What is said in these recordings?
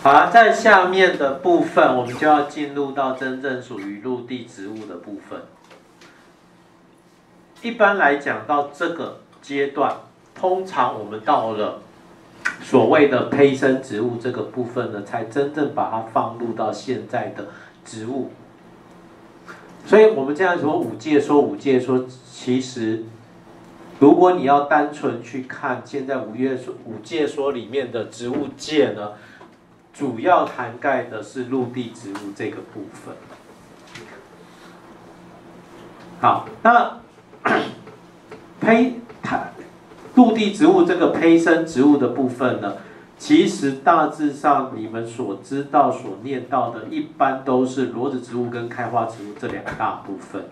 好，在下面的部分，我们就要进入到真正属于陆地植物的部分。一般来讲，到这个阶段，通常我们到了所谓的胚生植物这个部分呢，才真正把它放入到现在的植物。所以我们这样说五界说，其实如果你要单纯去看现在五界说里面的植物界呢，主要涵盖的是陆地植物这个部分。好，那陆地植物这个胚生植物的部分呢，其实大致上你们所知道、所念到的，一般都是裸子植物跟开花植物这两大部分。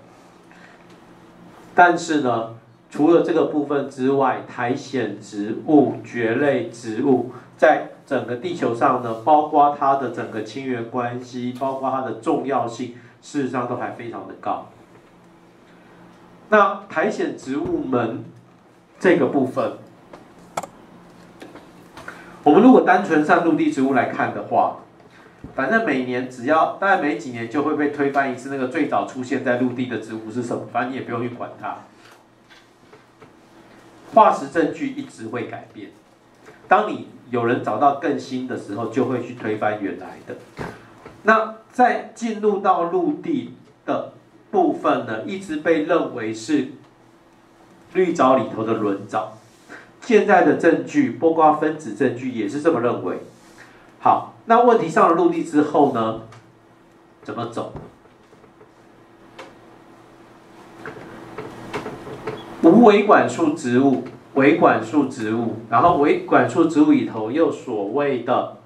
但是呢，除了这个部分之外，苔藓植物、蕨类植物，在整个地球上呢，包括它的整个亲缘关系，包括它的重要性，事实上都还非常的高。那苔藓植物们这个部分，我们如果单纯上陆地植物来看的话，反正每年只要大概每几年就会被推翻一次那个最早出现在陆地的植物是什么，反正你也不用去管它。化石证据一直会改变，当你有人找到更新的时候，就会去推翻原来的。那在进入到陆地的部分呢，一直被认为是绿藻里头的轮藻，现在的证据，包括分子证据也是这么认为。好，那问题上了陆地之后呢，怎么走？无维管束植物、维管束植物，然后维管束植物里头又所谓的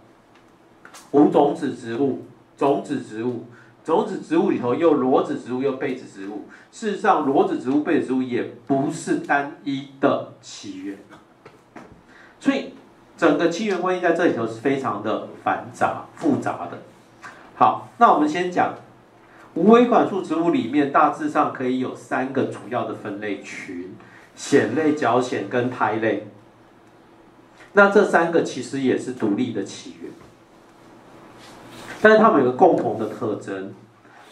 无种子植物、种子植物。种子植物里头又裸子植物又被子植物，事实上裸子植物、被子植物也不是单一的起源，所以整个亲缘关系在这里头是非常的繁杂复杂的。好，那我们先讲无维管束植物里面大致上可以有三个主要的分类群：藓类、角藓跟苔类。那这三个其实也是独立的起源。但是它们有个共同的特征，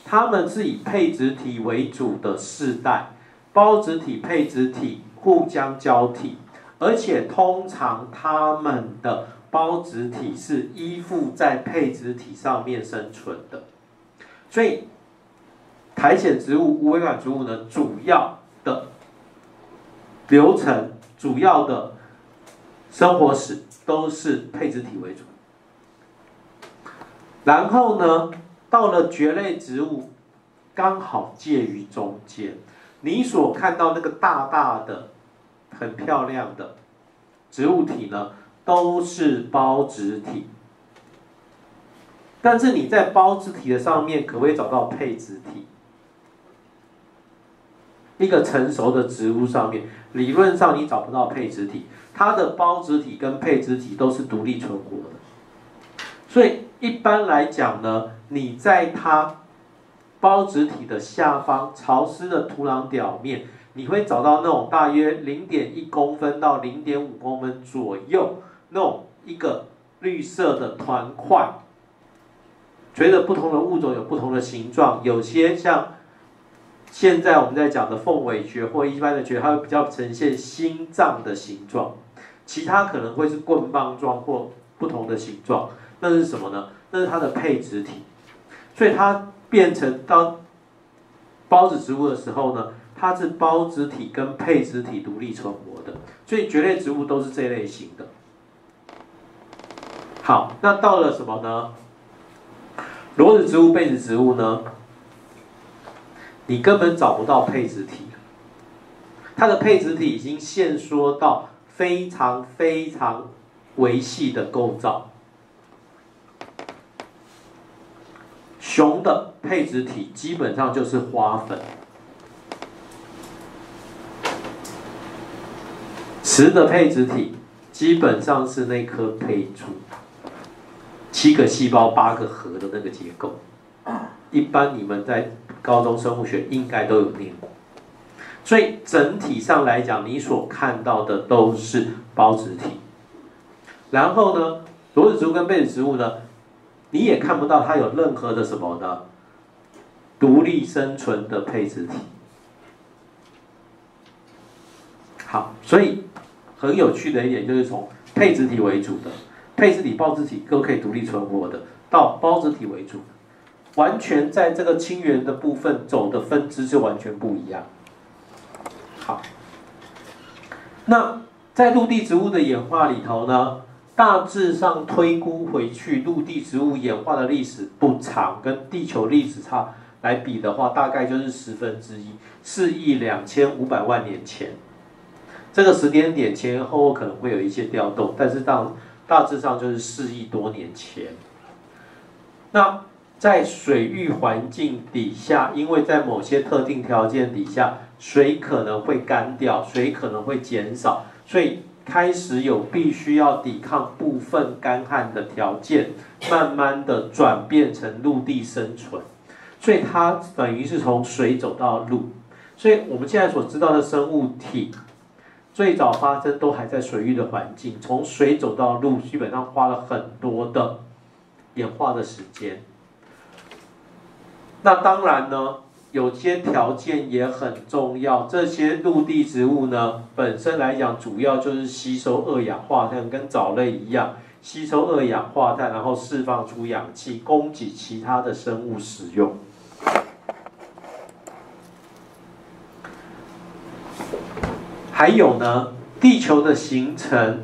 它们是以配植体为主的世代，孢子体、配植体互相交替，而且通常它们的孢子体是依附在配植体上面生存的。所以，苔藓植物、无维管植物呢，主要的流程、主要的生活史都是配植体为主。然后呢，到了蕨类植物，刚好介于中间。你所看到那个大大的、很漂亮的植物体呢，都是孢子体。但是你在孢子体的上面，可不可以找到配子体？一个成熟的植物上面，理论上你找不到配子体，它的孢子体跟配子体都是独立存活的，所以。一般来讲呢，你在它孢子体的下方潮湿的土壤表面，你会找到那种大约0.1公分到0.5公分左右那种一个绿色的团块。随着不同的物种有不同的形状，有些像现在我们在讲的凤尾蕨或一般的蕨，它会比较呈现心脏的形状，其他可能会是棍棒状或不同的形状。那是什么呢？那是它的配植体，所以它变成当孢子植物的时候呢，它是孢子体跟配植体独立存活的，所以蕨类植物都是这类型的。好，那到了什么呢？裸子植物、被子植物呢？你根本找不到配植体，它的配植体已经限缩到非常非常微细的构造。雄的配子体基本上就是花粉，雌的配子体基本上是那颗胚珠，7个细胞8个核的那个结构，一般你们在高中生物学应该都有念过。所以整体上来讲，你所看到的都是孢子体。然后呢，裸子植物跟被子植物呢？你也看不到它有任何的什么呢独立生存的配置体。好，所以很有趣的一点就是从配置体为主的配置体、孢子体都可以独立存活的，到孢子体为主，完全在这个亲缘的部分走的分支就完全不一样。好，那在陆地植物的演化里头呢，大致上推估回去，陆地植物演化的历史不长，跟地球历史差来比的话，大概就是1/10，425,000,000年前。这个时间点前后可能会有一些调动，但是大致上就是4亿多年前。那在水域环境底下，因为在某些特定条件底下，水可能会干掉，水可能会减少，所以开始有必须要抵抗部分干旱的条件，慢慢的转变成陆地生存，所以它等于是从水走到陆，所以我们现在所知道的生物体，最早发生都还在水域的环境，从水走到陆，基本上花了很多的演化的时间。那当然呢，有些条件也很重要。这些陆地植物呢，本身来讲，主要就是吸收二氧化碳，跟藻类一样，吸收二氧化碳，然后释放出氧气，供给其他的生物使用。还有呢，地球的形成，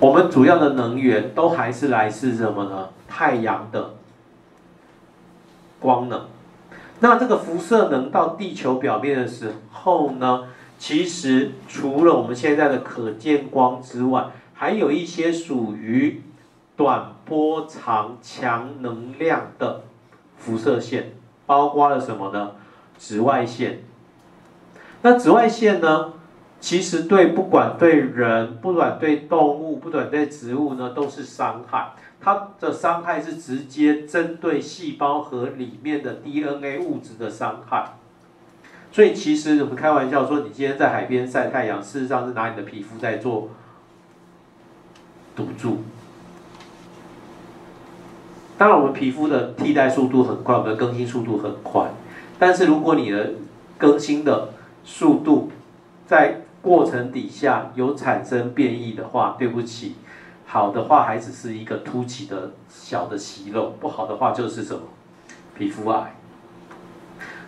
我们主要的能源都还是来自什么呢？太阳的光能。那这个辐射能到地球表面的时候呢，其实除了我们现在的可见光之外，还有一些属于短波长强能量的辐射线，包括了什么呢？紫外线。那紫外线呢，其实不管对人、不管对动物、不管对植物呢，都是伤害。它的伤害是直接针对细胞核里面的 DNA 物质的伤害。所以其实我们开玩笑说，你今天在海边晒太阳，事实上是拿你的皮肤在做赌注。当然，我们皮肤的替代速度很快，我们的更新速度很快，但是如果你的更新的速度在过程底下有产生变异的话，对不起，好的话还只是一个凸起的小的息肉，不好的话就是什么皮肤癌。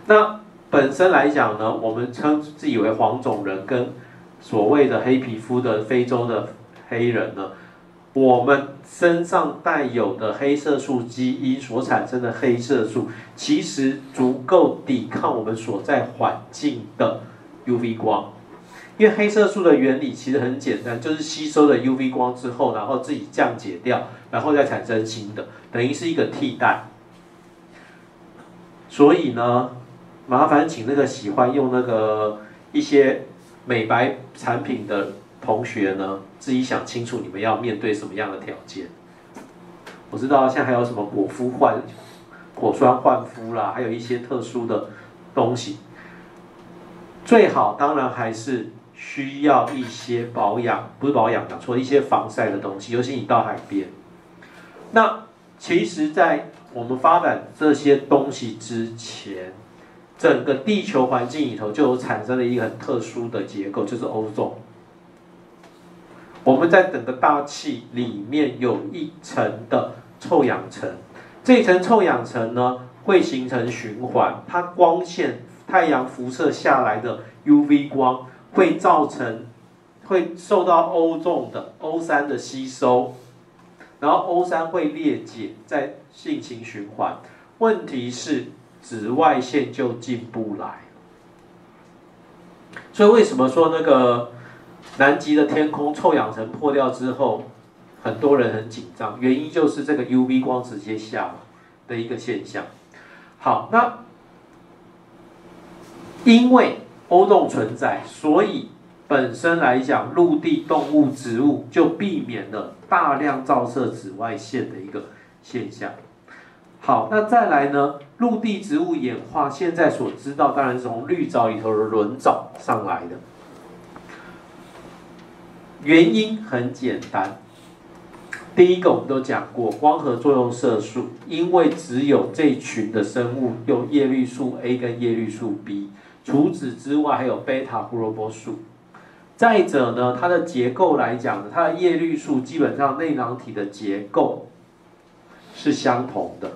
那本身来讲呢，我们称自以为黄种人跟所谓的黑皮肤的非洲的黑人呢，我们身上带有的黑色素基因所产生的黑色素，其实足够抵抗我们所在环境的 UV 光，因为黑色素的原理其实很简单，就是吸收了 UV 光之后，然后自己降解掉，然后再产生新的，等于是一个替代。所以呢，麻烦请那个喜欢用那个一些美白产品的同学呢，自己想清楚你们要面对什么样的条件。我知道现在还有什么果酸焕肤啦，还有一些特殊的东西。最好当然还是需要一些一些防晒的东西，尤其你到海边。那其实，在我们发展这些东西之前，整个地球环境里头就有产生了一个很特殊的结构，就是ozone。我们在整个大气里面有一层的臭氧层，这一层臭氧层呢会形成循环，它光线太阳辐射下来的 UV 光会造成会受到ozone的 O3 的吸收，然后 O3 会裂解再进行循环。问题是紫外线就进不来，所以为什么说那个南极的天空臭氧层破掉之后，很多人很紧张，原因就是这个 UV 光直接下的一个现象。好，那因为ozone存在，所以本身来讲，陆地动物、植物就避免了大量照射紫外线的一个现象。好，那再来呢？陆地植物演化现在所知道，当然是从绿藻里头的轮藻上来的。原因很简单，第一个我们都讲过，光合作用色素，因为只有这群的生物有叶绿素 A 跟叶绿素 B， 除此之外还有贝塔胡萝卜素。再者呢，它的结构来讲呢，它的叶绿素基本上内囊体的结构是相同的。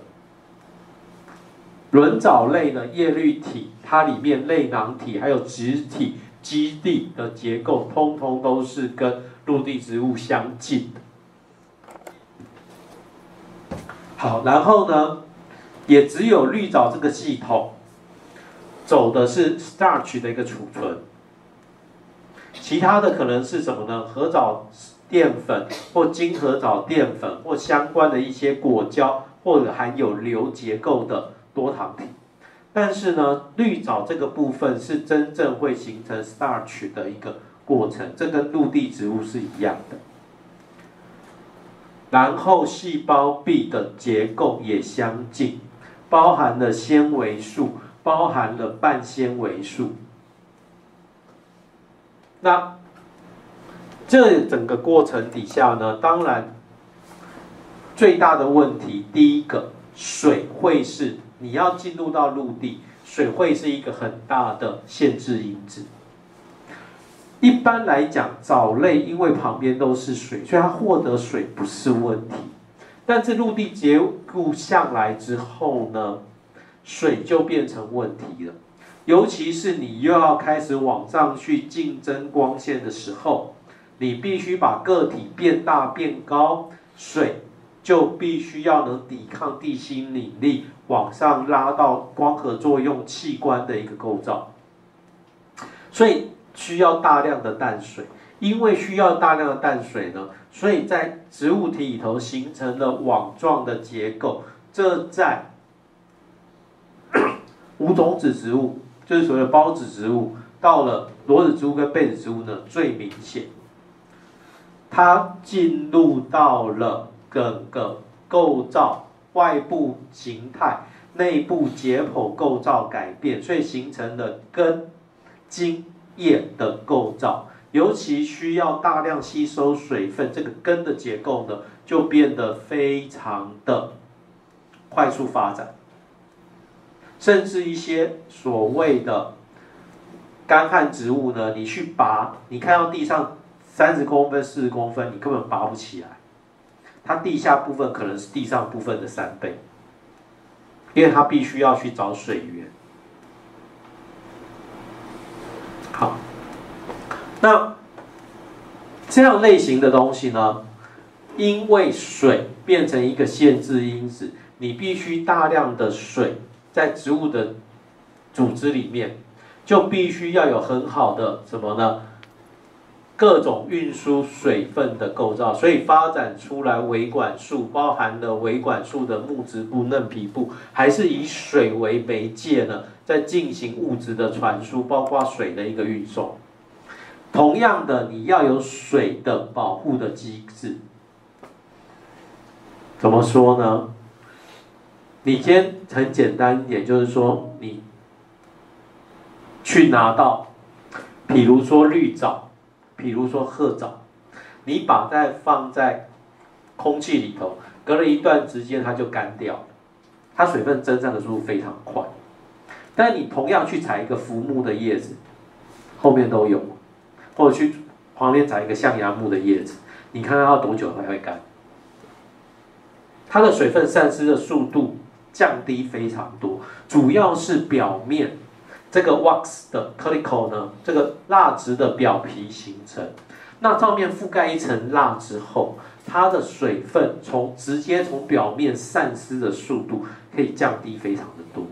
轮藻类呢，叶绿体它里面内囊体还有质体基地的结构，通通都是跟陆地植物相近的。 好，然后呢，也只有绿藻这个系统走的是 starch 的一个储存，其他的可能是什么呢？核藻淀粉或精核藻淀粉或相关的一些果胶或者含有硫结构的多糖体，但是呢，绿藻这个部分是真正会形成 starch 的一个过程，这跟陆地植物是一样的。 然后细胞壁的结构也相近，包含了纤维素，包含了半纤维素。那这整个过程底下呢，当然最大的问题，第一个，水会是你要进入到陆地，水会是一个很大的限制因子。 一般来讲，藻类因为旁边都是水，所以它获得水不是问题。但是陆地结构上来之后呢，水就变成问题了。尤其是你又要开始往上去竞争光线的时候，你必须把个体变大变高，水就必须要能抵抗地心引力，往上拉到光合作用器官的一个构造，所以 需要大量的淡水，因为需要大量的淡水呢，所以在植物体里头形成了网状的结构。这在无种子植物，就是所谓的孢子植物，到了裸子植物跟被子植物呢最明显，它进入到了整个构造外部形态、内部解剖构造改变，所以形成了根、茎、 叶的构造，尤其需要大量吸收水分，这个根的结构呢，就变得非常的快速发展，甚至一些所谓的干旱植物呢，你去拔，你看到地上30公分、40公分，你根本拔不起来，它地下部分可能是地上部分的3倍，因为它必须要去找水源。 好，那这样类型的东西呢，因为水变成一个限制因子，你必须大量的水在植物的组织里面，就必须要有很好的什么呢？各种运输水分的构造，所以发展出来维管束，包含了维管束的木质部、嫩皮部，还是以水为媒介呢？ 在进行物质的传输，包括水的一个运送。同样的，你要有水的保护的机制。怎么说呢？你今天很简单一点，就是说你去拿到，比如说绿藻，比如说褐藻，你把它放在空气里头，隔了一段时间它就干掉了，它水分蒸散的速度非常快。 但你同样去采一个浮木的叶子，后面都有，或者去旁边采一个象牙木的叶子，你看它要多久才会干？它的水分散失的速度降低非常多，主要是表面这个 wax 的 cuticle 呢，这个蜡质的表皮形成。那上面覆盖一层蜡之后，它的水分直接从表面散失的速度可以降低非常的多。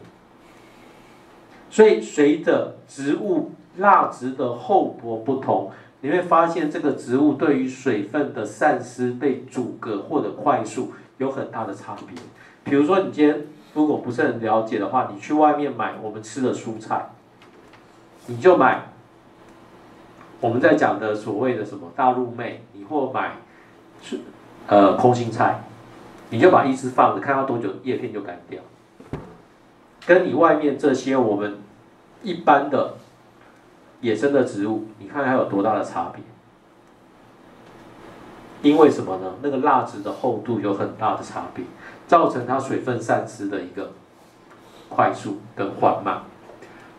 所以，随着植物蜡质的厚薄不同，你会发现这个植物对于水分的散失被阻隔或者快速有很大的差别。比如说，你今天如果不是很了解的话，你去外面买我们吃的蔬菜，你就买我们在讲的所谓的什么大陆妹，你或买空心菜，你就把一只放着，看它多久叶片就干掉。 跟你外面这些我们一般的野生的植物，你看它有多大的差别？因为什么呢？那个蜡质的厚度有很大的差别，造成它水分散失的一个快速跟缓慢。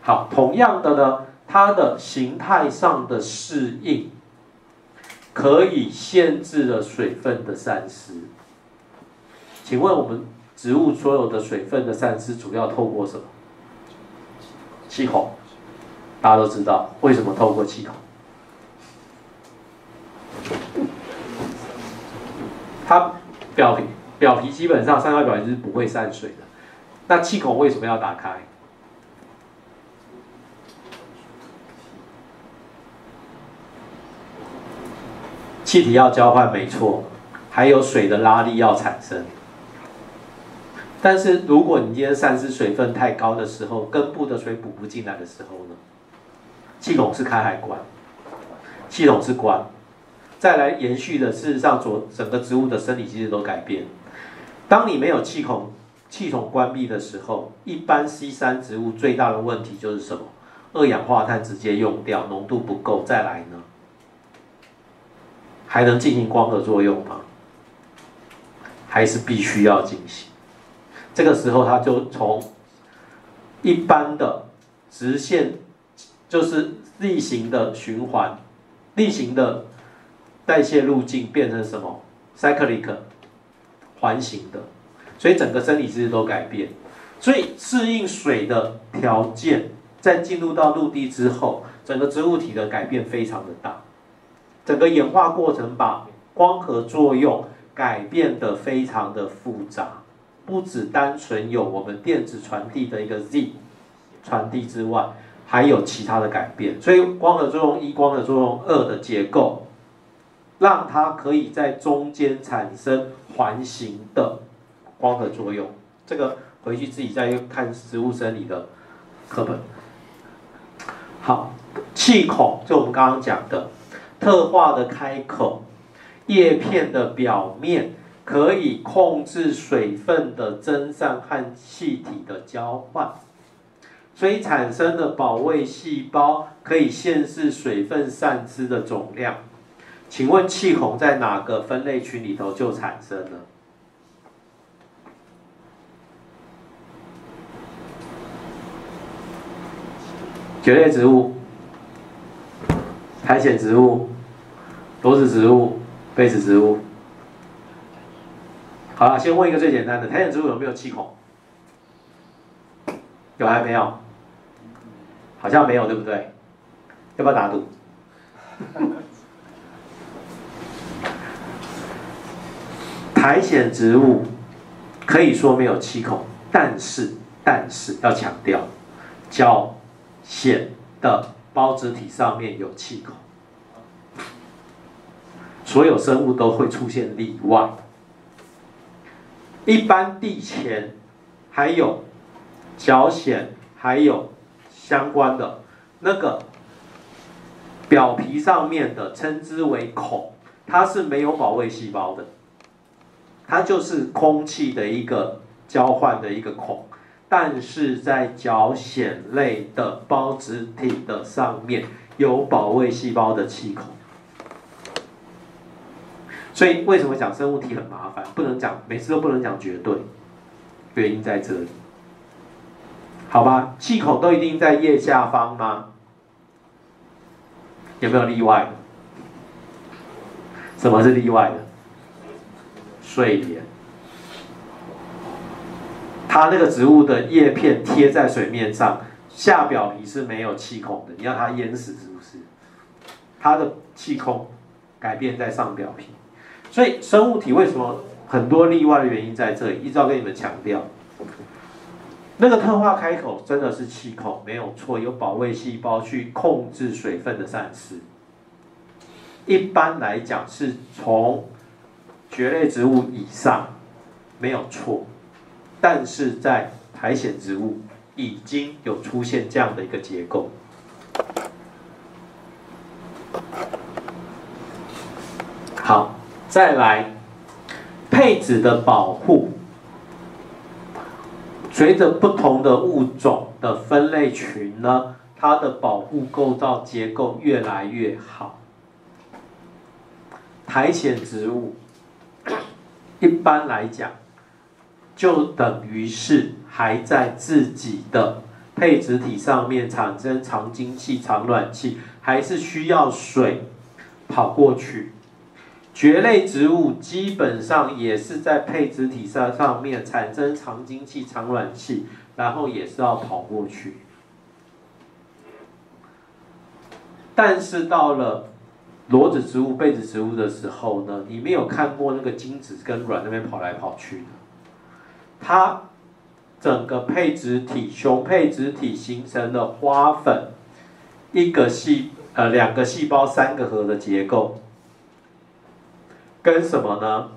好，同样的呢，它的形态上的适应，可以限制了水分的散失。请问我们植物所有的水分的散失主要透过什么？气孔。大家都知道为什么透过气孔？ 它表皮基本上上下表皮是不会散水的，那气孔为什么要打开？气体要交换没错，还有水的拉力要产生。但是如果你今天散失水分太高的时候，根部的水补不进来的时候呢？气孔是开还关？气孔是关。 再来延续的，事实上，整个植物的生理机制都改变。当你没有气孔关闭的时候，一般 C3 植物最大的问题就是什么？二氧化碳直接用掉，浓度不够。再来呢，还能进行光合作用吗？还是必须要进行。这个时候，它就从一般的直线，就是例行的循环，例行的。 代谢路径变成什么 ？cyclic， 环形的，所以整个生理机制都改变。所以适应水的条件，在进入到陆地之后，整个植物体的改变非常的大。整个演化过程把光合作用改变得非常的复杂，不只单纯有我们电子传递的一个 Z 传递之外，还有其他的改变。所以光合作用一、光合作用二的结构。 让它可以在中间产生环形的光合作用，这个回去自己再看植物生理的课本。好，气孔就我们刚刚讲的，特化的开口，叶片的表面可以控制水分的蒸散和气体的交换，所以产生的保卫细胞可以限制水分散失的总量。 请问气孔在哪个分类群里头就产生了？蕨类植物、苔藓植物、裸子植物、被子植物。好了，先问一个最简单的：苔藓植物有没有气孔？有还没有？好像没有，对不对？要不要打赌？苔藓植物可以说没有气孔，但是要强调，角藓的孢子体上面有气孔。所有生物都会出现例外。一般地钱，还有角藓，还有相关的那个表皮上面的称之为孔，它是没有保卫细胞的。 它就是空气的一个交换的一个孔，但是在角藓类的孢子体的上面有保卫细胞的气孔，所以为什么讲生物体很麻烦？不能讲每次都不能讲绝对，原因在这里，好吧？气孔都一定在叶下方吗？有没有例外？什么是例外的？ 睡莲，它那个植物的叶片贴在水面上，下表皮是没有气孔的，你要它淹死是不是？它的气孔改变在上表皮，所以生物体为什么很多例外的原因在这里，一直要跟你们强调。那个特化开口真的是气孔没有错，有保卫细胞去控制水分的散失。一般来讲是从 蕨类植物以上没有错，但是在苔藓植物已经有出现这样的一个结构。好，再来配子的保护，随着不同的物种的分类群呢，它的保护构造结构越来越好。苔藓植物一般来讲，就等于是还在自己的配植体上面产生常精气、常暖气，还是需要水跑过去。蕨类植物基本上也是在配植体上面产生常精气、常暖气，然后也是要跑过去。但是到了 裸子植物、被子植物的时候呢，你没有看过那个精子跟卵那边跑来跑去的，它整个配植体、雄配植体形成了花粉，两个细胞三个核的结构，跟什么呢？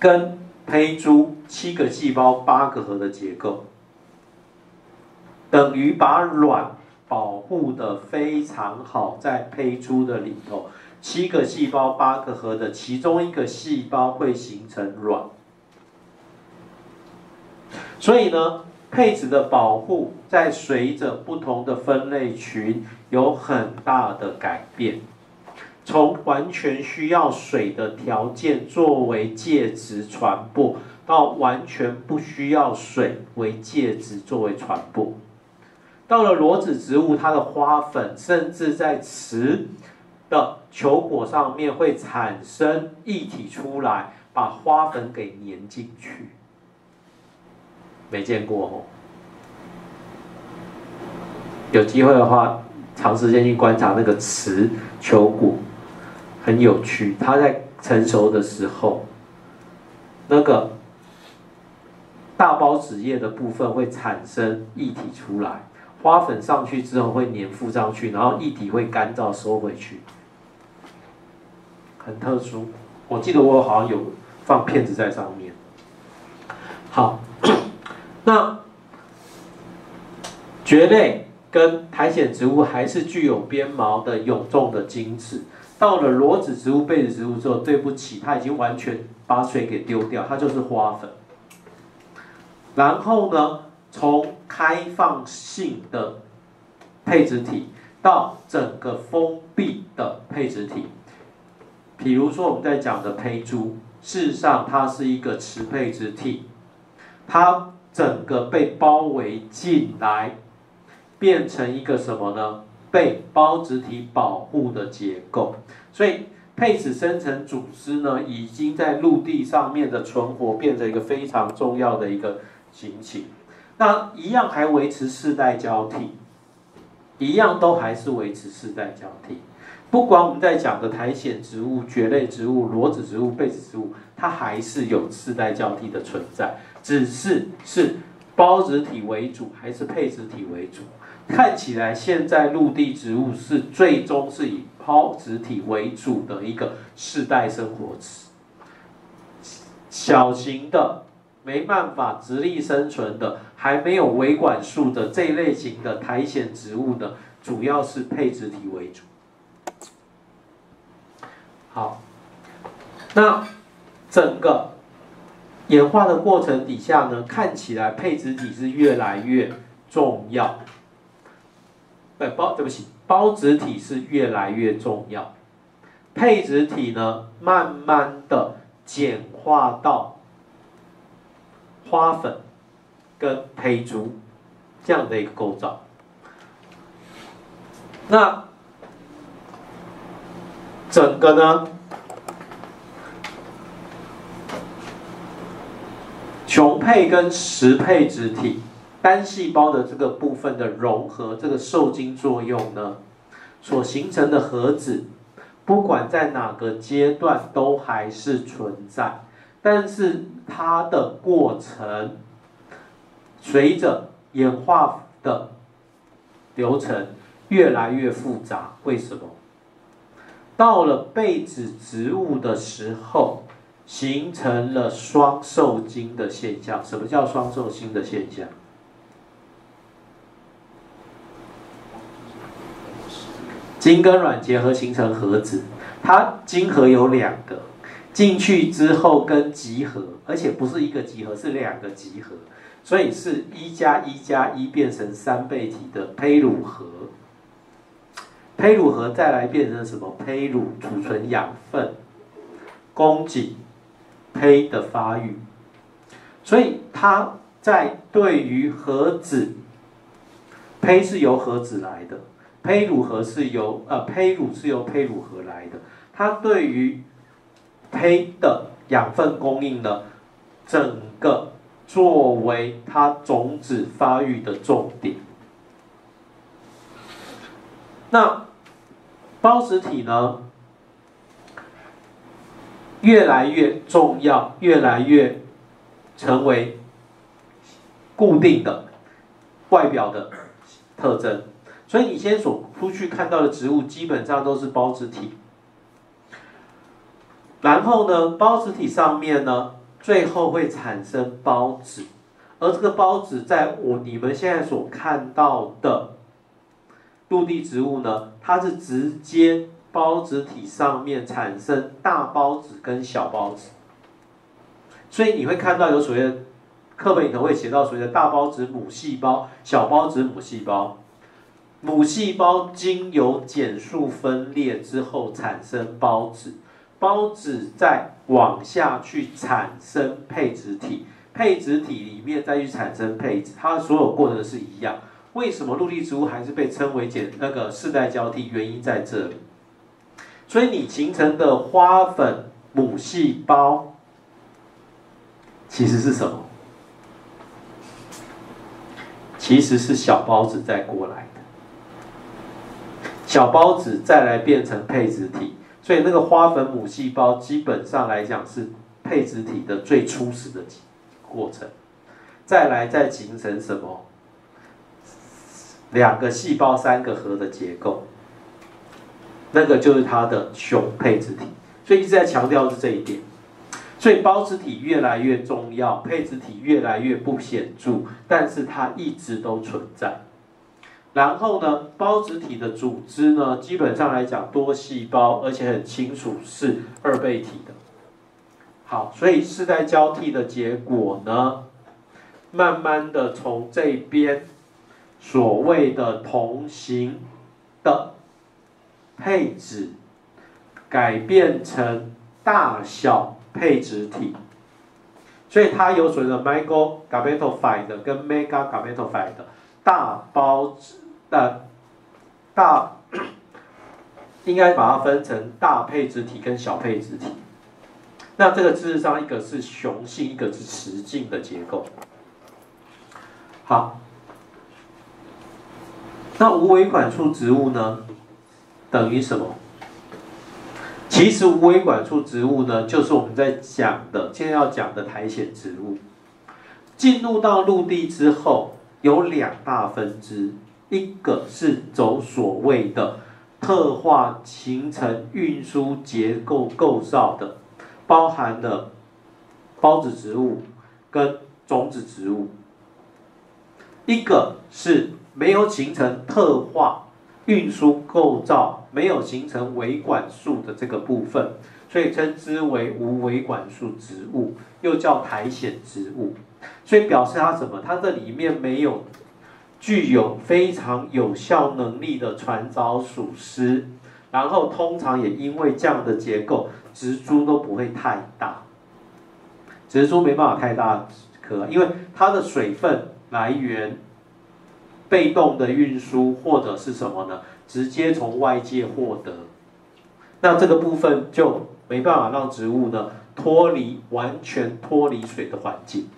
跟胚珠七个细胞八个核的结构，等于把卵 保护的非常好，在胚珠的里头，七个细胞八个核的，其中一个细胞会形成卵。所以呢，配置的保护在随着不同的分类群有很大的改变，从完全需要水的条件作为介质传播，到完全不需要水为介质作为传播。 到了裸子植物，它的花粉甚至在雌的球果上面会产生液体出来，把花粉给粘进去。没见过哦，有机会的话，长时间去观察那个雌球果，很有趣。它在成熟的时候，那个大孢子叶的部分会产生液体出来。 花粉上去之后会粘附上去，然后液体会干燥收回去，很特殊。我记得我好像有放片子在上面。好，那蕨类跟苔藓植物还是具有鞭毛的蛹状的精子。到了裸子植物、被子植物之后，对不起，它已经完全把水给丢掉，它就是花粉。然后呢？ 从开放性的配植体到整个封闭的配植体，比如说我们在讲的胚珠，事实上它是一个雌配植体，它整个被包围进来，变成一个什么呢？被孢子体保护的结构。所以配子生成组织呢，已经在陆地上面的存活变成一个非常重要的一个情形。 那一样还维持世代交替，一样都还是维持世代交替。不管我们在讲的苔藓植物、蕨类植物、裸子植物、被子植物，它还是有世代交替的存在，只是孢子体为主还是配子体为主。看起来现在陆地植物是最终是以孢子体为主的一个世代生活史，小型的 没办法直立生存的，还没有维管束的这一类型的苔藓植物呢，主要是配植体为主。好，那整个演化的过程底下呢，看起来配植体是越来越重要。孢子体是越来越重要，配植体呢，慢慢的简化到 花粉跟胚珠这样的一个构造。那整个呢，雄配跟雌配植体单细胞的这个部分的融合，这个受精作用呢，所形成的核子，不管在哪个阶段都还是存在。 但是它的过程，随着演化的流程越来越复杂。为什么？到了被子植物的时候，形成了双受精的现象。什么叫双受精的现象？精跟卵结合形成核子，它精核有两个。 进去之后跟集合，而且不是一个集合，是两个集合，所以是1+1+1变成3倍体的胚乳核。胚乳核再来变成什么？胚乳储存养分，宫颈胚的发育，所以它在对于核子，胚是由核子来的，胚乳是由胚乳核来的，它对于胚的养分供应呢，整个作为它种子发育的重点。那孢子体呢，越来越重要，越来越成为固定的外表的特征。所以你先所出去看到的植物，基本上都是孢子体。然后呢，孢子体上面呢，最后会产生孢子，而这个孢子在你们现在所看到的陆地植物呢，它是直接孢子体上面产生大孢子跟小孢子，所以你会看到有所谓的课本里头会写到所谓的大孢子母细胞、小孢子母细胞。母细胞经由减数分裂之后产生孢子，孢子再往下去产生配子体，配子体里面再去产生配子，它所有过程是一样。为什么陆地植物还是被称为世代交替？原因在这里。所以你形成的花粉母细胞其实是什么？其实是小孢子再过来的，小孢子再来变成配子体。所以那个花粉母细胞基本上来讲是配子体的最初始的过程，再来再形成什么？两个细胞三个核的结构，那个就是它的雄配子体。所以一直在强调是这一点。所以孢子体越来越重要，配子体越来越不显著，但是它一直都存在。然后呢，孢子体的组织呢，基本上来讲多细胞，而且很清楚是二倍体的。好，所以世代交替的结果呢，慢慢的从这边所谓的同型的配子改变成大小配子体，所以它有所谓的 microgametophyte 跟 megagametophyte 应该把它分成大配子体跟小配子体。那这个事实上一个是雄性，一个是雌性的结构。好，那无维管束植物呢，等于什么？其实无维管束植物呢，就是我们在讲的，现在要讲的苔藓植物。进入到陆地之后，有两大分支，一个是走所谓的特化形成运输结构构造的，包含了孢子植物跟种子植物；一个是没有形成特化运输构造，没有形成维管束的这个部分，所以称之为无维管束植物，又叫苔藓植物。所以表示它什么？它这里面没有具有非常有效能力的传导属湿，然后通常也因为这样的结构，植株都不会太大，植株没办法太大颗，因为它的水分来源被动的运输或者是什么呢？直接从外界获得，那这个部分就没办法让植物呢完全脱离水的环境。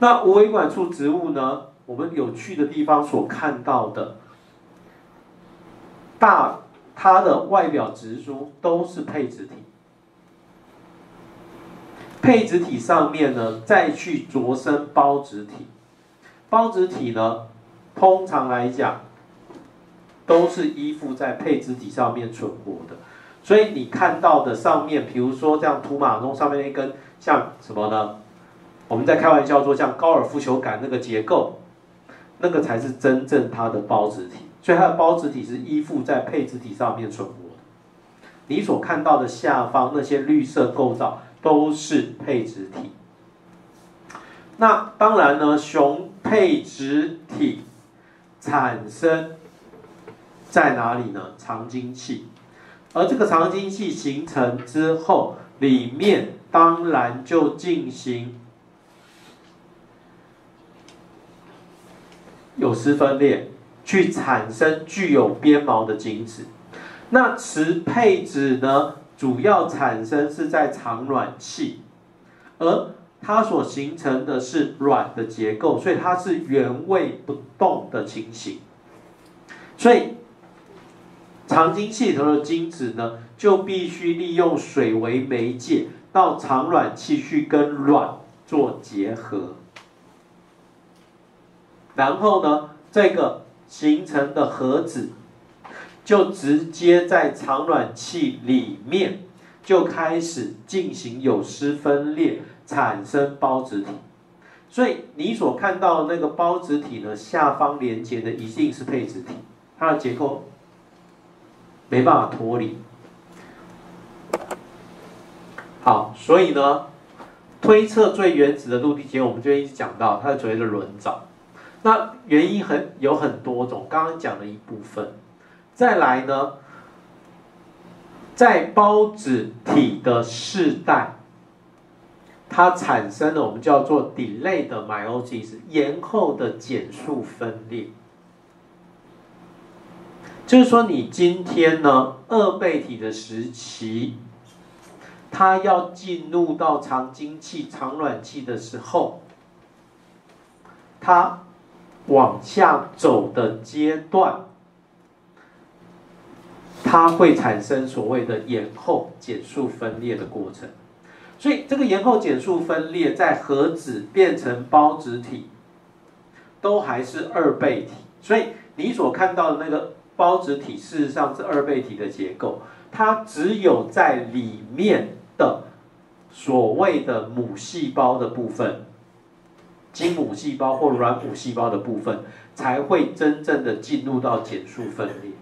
那无维管束植物呢，我们有趣的地方所看到的，它的外表植株都是配子体，配子体上面呢再去着生孢子体。孢子体呢，通常来讲都是依附在配子体上面存活的，所以你看到的上面，比如说像土马鬃上面那根，像什么呢？我们在开玩笑说，像高尔夫球杆那个结构，那个才是真正它的孢子体。所以它的孢子体是依附在配子体上面存活的。你所看到的下方那些绿色构造都是配子体。那当然呢，雄配子体产生在哪里呢？肠经器。而这个肠经系形成之后，里面当然就进行有丝分裂，去产生具有鞭毛的精子。那雌配子呢，主要产生是在肠卵器，而它所形成的是卵的结构，所以它是原位不动的情形。所以肠经系统的精子呢，就必须利用水为媒介，到肠卵器去跟卵做结合。 然后呢，这个形成的核子就直接在肠卵器里面就开始进行有丝分裂，产生孢子体。所以你所看到的那个孢子体呢，下方连接的一定是配子体，它的结构没办法脱离。好，所以呢，推测最原始的陆地结构，我们就一直讲到它所谓的轮藻。 那原因有很多种，刚刚讲了一部分。再来呢，在孢子体的世代，它产生了我们叫做 delay 的 meiosis， 延后的减数分裂。就是说，你今天呢二倍体的时期，它要进入到肠经器、肠卵器的时候，它 往下走的阶段，它会产生所谓的延后减数分裂的过程。所以这个延后减数分裂在核子变成孢子体，都还是二倍体。所以你所看到的那个孢子体，事实上是二倍体的结构。它只有在里面的所谓的母细胞的部分， 精母细胞或卵母细胞的部分才会真正的进入到减数分裂，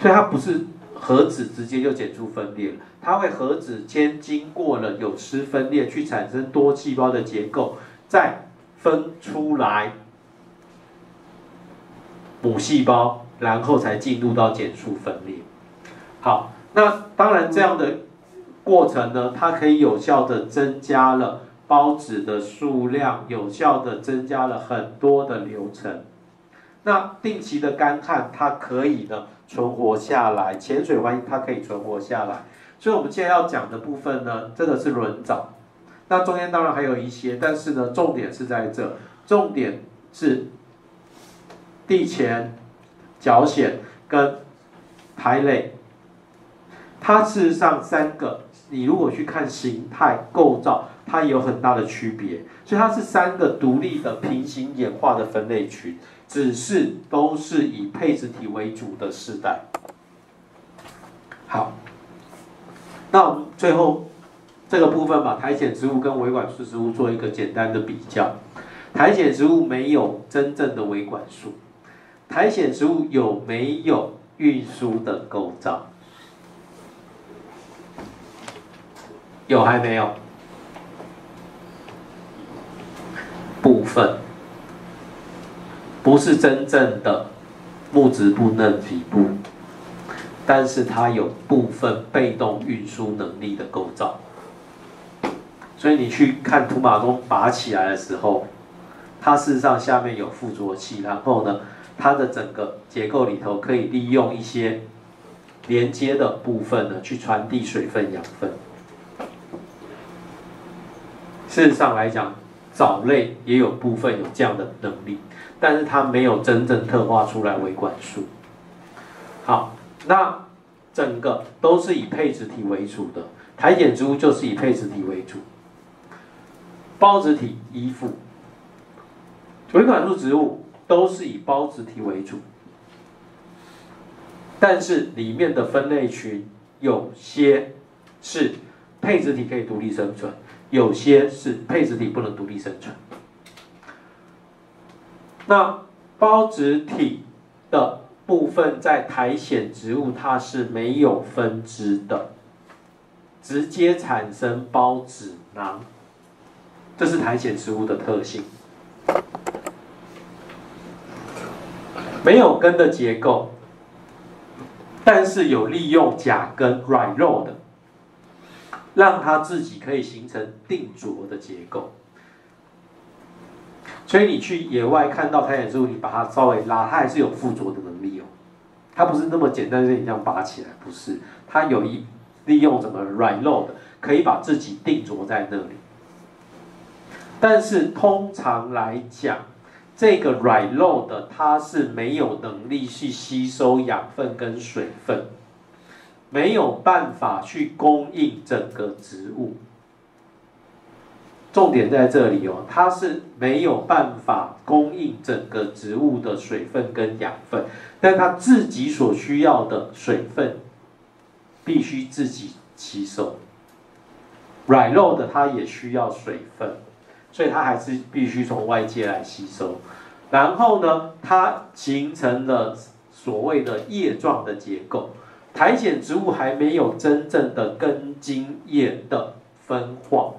所以它不是核子直接就减数分裂了，它会核子先经过了有丝分裂，去产生多细胞的结构，再分出来母细胞，然后才进入到减数分裂。好，那当然这样的过程呢，它可以有效的增加了 孢子的数量，有效的增加了很多的流程。那定期的干旱，它可以呢存活下来，浅水环境它可以存活下来。所以我们现在要讲的部分呢，这个是轮藻。那中间当然还有一些，但是呢，重点是在这，重点是地前、脚蚬跟苔类。它事实上三个，你如果去看形态构造， 它有很大的区别，所以它是三个独立的平行演化的分类群，只是都是以配子体为主的世代。好，那我们最后这个部分把苔藓植物跟维管束植物做一个简单的比较。苔藓植物没有真正的维管束，苔藓植物有没有运输的构造？有还没有？ 部分不是真正的木质部嫩皮部，但是它有部分被动运输能力的构造。所以你去看土马鬃拔起来的时候，它事实上下面有附着器，然后呢，它的整个结构里头可以利用一些连接的部分呢，去传递水分、养分。事实上来讲， 藻类也有部分有这样的能力，但是它没有真正特化出来维管束。好，那整个都是以配子体为主的，苔藓植物就是以配子体为主，孢子体依附，维管束植物都是以孢子体为主，但是里面的分类群有些是配子体可以独立生存。 有些是配子体不能独立生存。那孢子体的部分在苔藓植物它是没有分支的，直接产生孢子囊，这是苔藓植物的特性。没有根的结构，但是有利用钾跟软肉的，让它自己可以形成定着的结构。所以你去野外看到苔藓树，你把它稍微拉，它还是有附着的能力哦。它不是那么简单，就你这样拔起来，不是。它有一利用什么软肉的，可以把自己定着在那里。但是通常来讲，这个软肉的它是没有能力去吸收养分跟水分，没有办法去供应整个植物。重点在这里哦，它是没有办法供应整个植物的水分跟养分，但它自己所需要的水分必须自己吸收。软肉的它也需要水分，所以它还是必须从外界来吸收。然后呢，它形成了所谓的叶状的结构。苔藓植物还没有真正的根茎叶的分化，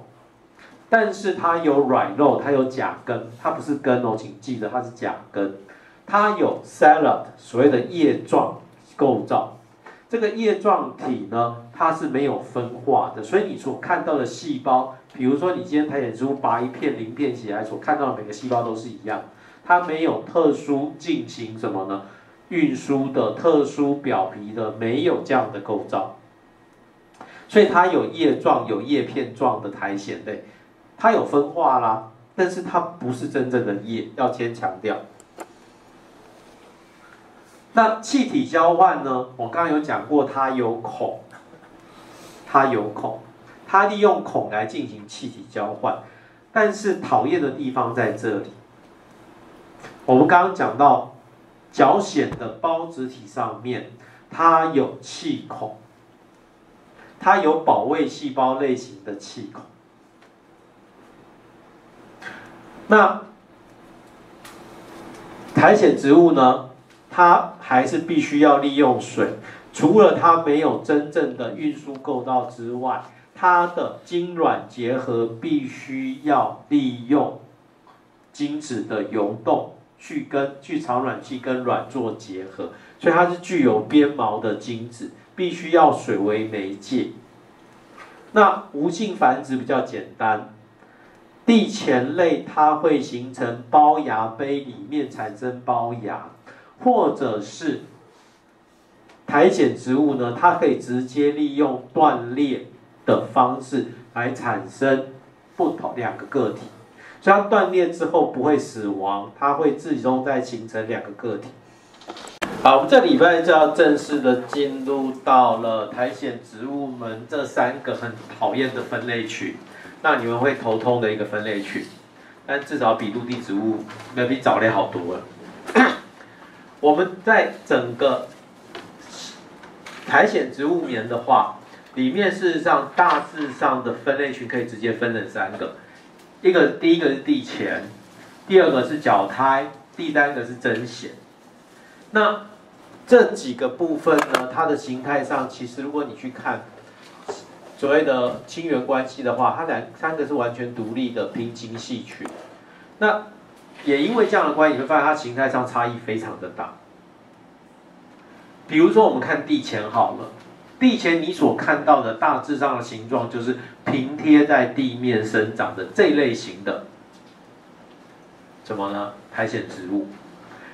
但是它有软肉，它有假根，它不是根哦，请记得它是假根。它有 salad 所谓的叶状构造。这个叶状体呢，它是没有分化的，所以你所看到的细胞，比如说你今天苔藓植物拔一片鳞片起来，所看到的每个细胞都是一样，它没有特殊进行什么呢？运输的、特殊表皮的，没有这样的构造，所以它有叶状、有叶片状的苔藓类，它有分化啦，但是它不是真正的叶，要先强调。那气体交换呢？我刚刚有讲过，它有孔，它有孔，它利用孔来进行气体交换。但是讨厌的地方在这里。我们刚刚讲到角藓的孢子体上面，它有气孔，它有保卫细胞类型的气孔。那苔藓植物呢？它还是必须要利用水，除了它没有真正的运输构造之外，它的茎卵结合必须要利用精子的游动去草卵器跟卵做结合，所以它是具有鞭毛的精子，必须要水为媒介。那无性繁殖比较简单，地前类它会形成孢芽杯里面产生孢芽。或者是苔藓植物呢，它可以直接利用断裂的方式来产生不同两个个体，所以它断裂之后不会死亡，它会最终再形成两个个体。好，我们这礼拜就要正式的进入到了苔藓植物们这三个很讨厌的分类群，那你们会头痛的一个分类群，但至少比陆地植物比藻类好多了。我们在整个苔藓植物棉的话，里面事实上大致上的分类群可以直接分成三个，第一个是地前，第二个是角苔，第三个是真藓。那这几个部分呢，它的形态上其实如果你去看所谓的亲缘关系的话，它三个是完全独立的平行系群。那也因为这样的关系，你会发现它形态上差异非常的大。比如说，我们看地前好了，地前你所看到的大致上的形状就是平贴在地面生长的这类型的，怎么呢？苔藓植物，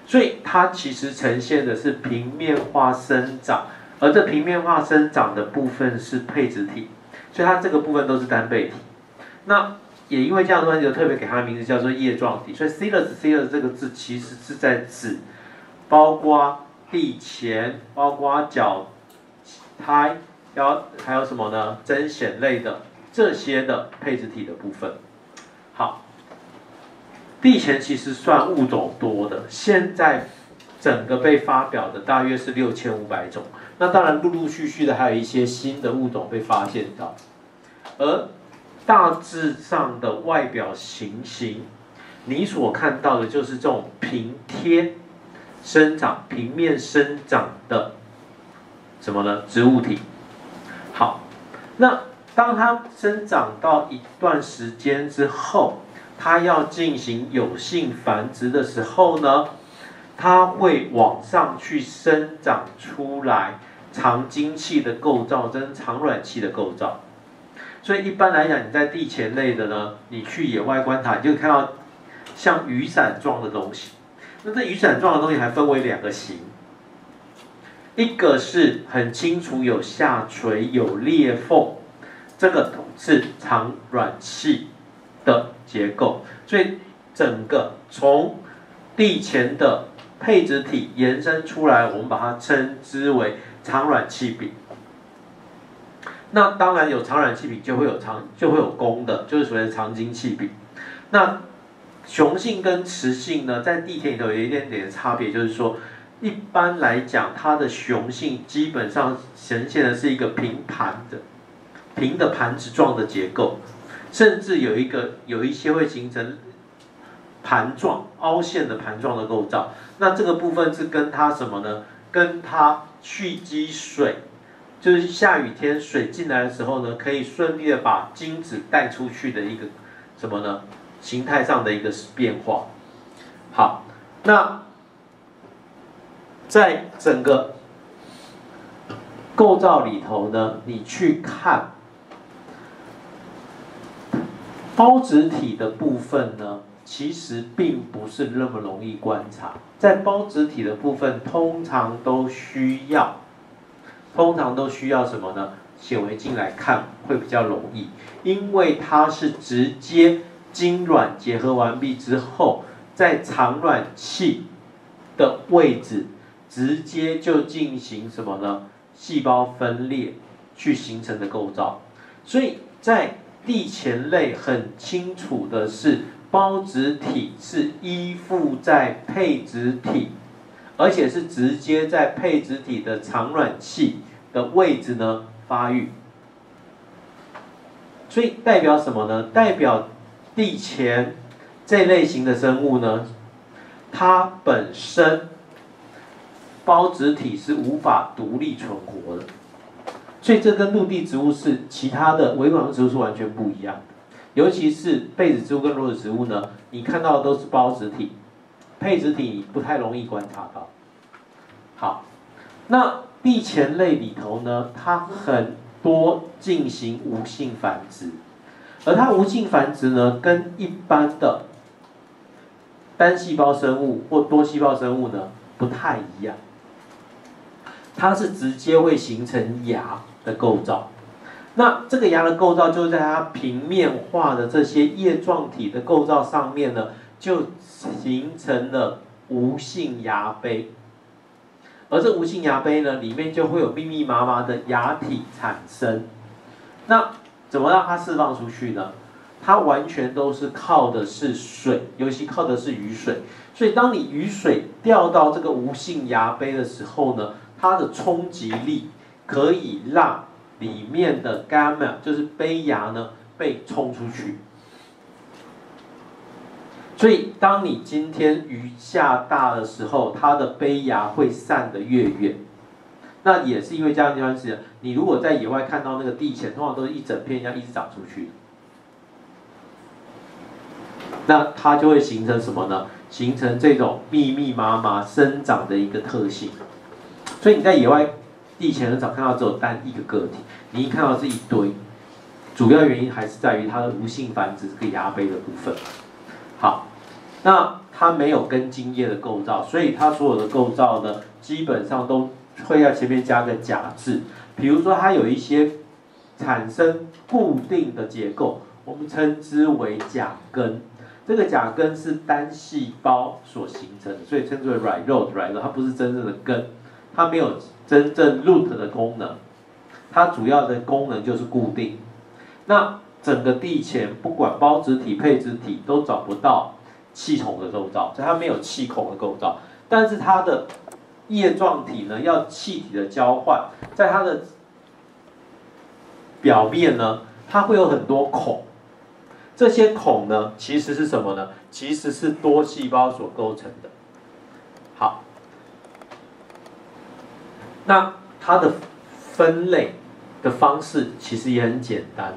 所以它其实呈现的是平面化生长，而这平面化生长的部分是配子体，所以它这个部分都是单倍体。那也因为这样的关系，就特别给它的名字叫做叶状体。所以 "silus" 这个字其实是在指，包括地前、包括角苔，还有什么呢？真藓类的这些的配子体的部分。好，地前其实算物种多的，现在整个被发表的大约是6500种。那当然，陆陆续续的还有一些新的物种被发现到，而大致上的外表形形，你所看到的就是这种平贴生长、平面生长的什么呢？植物体。好，那当它生长到一段时间之后，它要进行有性繁殖的时候呢，它会往上去生长出来，肠经器的构造跟肠卵器的构造。所以一般来讲，你在地前类的呢，你去野外观察，你就看到像雨伞状的东西。那这雨伞状的东西还分为两个型，一个是很清楚有下垂、有裂缝，这个是肠卵器的结构。所以整个从地前的配置体延伸出来，我们把它称之为肠卵器柄。那当然有肠卵器柄，就会有公的，就是所谓的肠经器柄。那雄性跟雌性呢，在地前里头有一点点的差别，就是说，一般来讲，它的雄性基本上呈现的是一个平的盘子状的结构，甚至有一些会形成盘状、凹陷的盘状的构造。那这个部分是跟它什么呢？跟它蓄积水，就是下雨天水进来的时候呢，可以顺利的把精子带出去的一个什么呢？形态上的一个变化。好，那在整个构造里头呢，你去看孢子体的部分呢，其实并不是那么容易观察。在孢子体的部分，通常都需要什么呢？显微镜来看会比较容易，因为它是直接精卵结合完毕之后，在肠卵器的位置直接就进行什么呢？细胞分裂去形成的构造。所以在地前类很清楚的是，孢子体是依附在配子体，而且是直接在配子体的肠卵器的位置呢发育。所以代表什么呢？代表地前这类型的生物呢，它本身孢子体是无法独立存活的，所以这跟陆地植物是其他的微管植物是完全不一样的。尤其是被子植物跟裸子植物呢，你看到的都是孢子体，配子体你不太容易观察到。好，那地前类里头呢，它很多进行无性繁殖，而它无性繁殖呢，跟一般的单细胞生物或多细胞生物呢不太一样，它是直接会形成芽的构造。那这个芽的构造就在它平面化的这些叶状体的构造上面呢，就形成了无性芽杯。而这无性芽杯呢，里面就会有密密麻麻的芽体产生。那怎么让它释放出去呢？它完全都是靠的是水，尤其靠的是雨水。所以当你雨水掉到这个无性芽杯的时候呢，它的冲击力可以让里面的 gamma 就是杯芽呢被冲出去。所以当你今天雨下大的时候，它的杯芽会散得越远。那也是因为这样的关系，你如果在野外看到那个地前，通常都是一整片这样一直长出去的。那它就会形成什么呢？形成这种密密麻麻生长的一个特性。所以你在野外地前很少看到只有单一个个体，你一看到是一堆，主要原因还是在于它的无性繁殖这个芽杯的部分。好，那它没有根茎叶的构造，所以它所有的构造呢，基本上都会在前面加个假字。比如说它有一些产生固定的结构，我们称之为假根。这个假根是单细胞所形成的，所以称之为软肉，它不是真正的根，它没有真正 root 的功能，它主要的功能就是固定。那整个地前不管孢子体、配子体都找不到气孔的构造，所以它没有气孔的构造。但是它的叶状体呢，要气体的交换，在它的表面呢，它会有很多孔。这些孔呢，其实是什么呢？其实是多细胞所构成的。好。那它的分类的方式其实也很简单，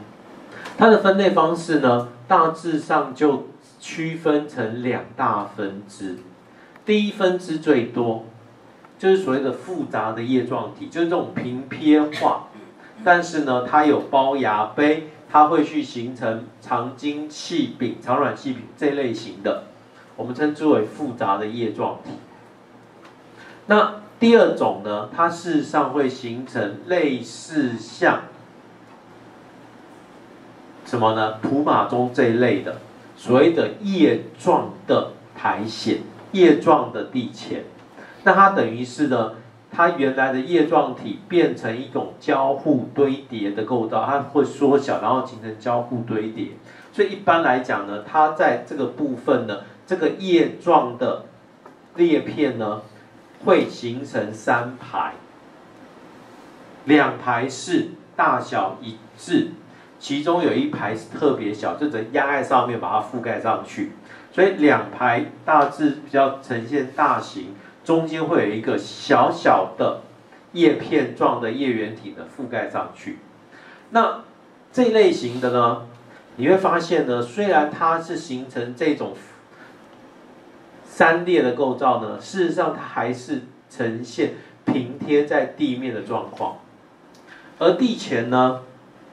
它的分类方式呢，大致上就区分成两大分支。第一分支最多，就是所谓的复杂的叶状体，就是这种平撇化，但是呢，它有包芽杯，它会去形成肠茎细柄、肠软细柄这类型的，我们称之为复杂的叶状体。那第二种呢，它事实上会形成类似像什么呢？普马钟这一类的，所谓的叶状的苔藓、叶状的地钱。那它等于是呢，它原来的叶状体变成一种交互堆叠的构造，它会缩小，然后形成交互堆叠。所以一般来讲呢，它在这个部分呢，这个叶状的裂片呢，会形成三排，两排是大小一致，其中有一排是特别小，就只能压在上面把它覆盖上去。所以两排大致比较呈现大型。 中间会有一个小小的叶片状的叶缘体呢覆盖上去。那这类型的呢，你会发现呢，虽然它是形成这种三裂的构造呢，事实上它还是呈现平贴在地面的状况。而地钱呢，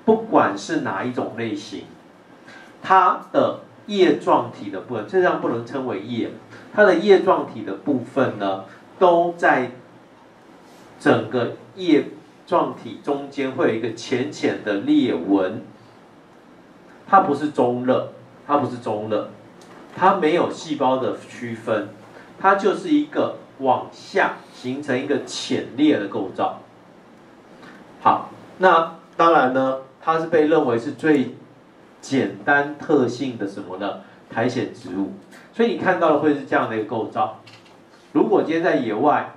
不管是哪一种类型，它的叶状体的部分，这样不能称为叶。 它的叶状体的部分呢，都在整个叶状体中间会有一个浅浅的裂纹，它不是中肋，它不是中肋，它没有细胞的区分，它就是一个往下形成一个浅裂的构造。好，那当然呢，它是被认为是最简单特性的什么呢？苔藓植物。 所以你看到的会是这样的一个构造。如果今天在野外，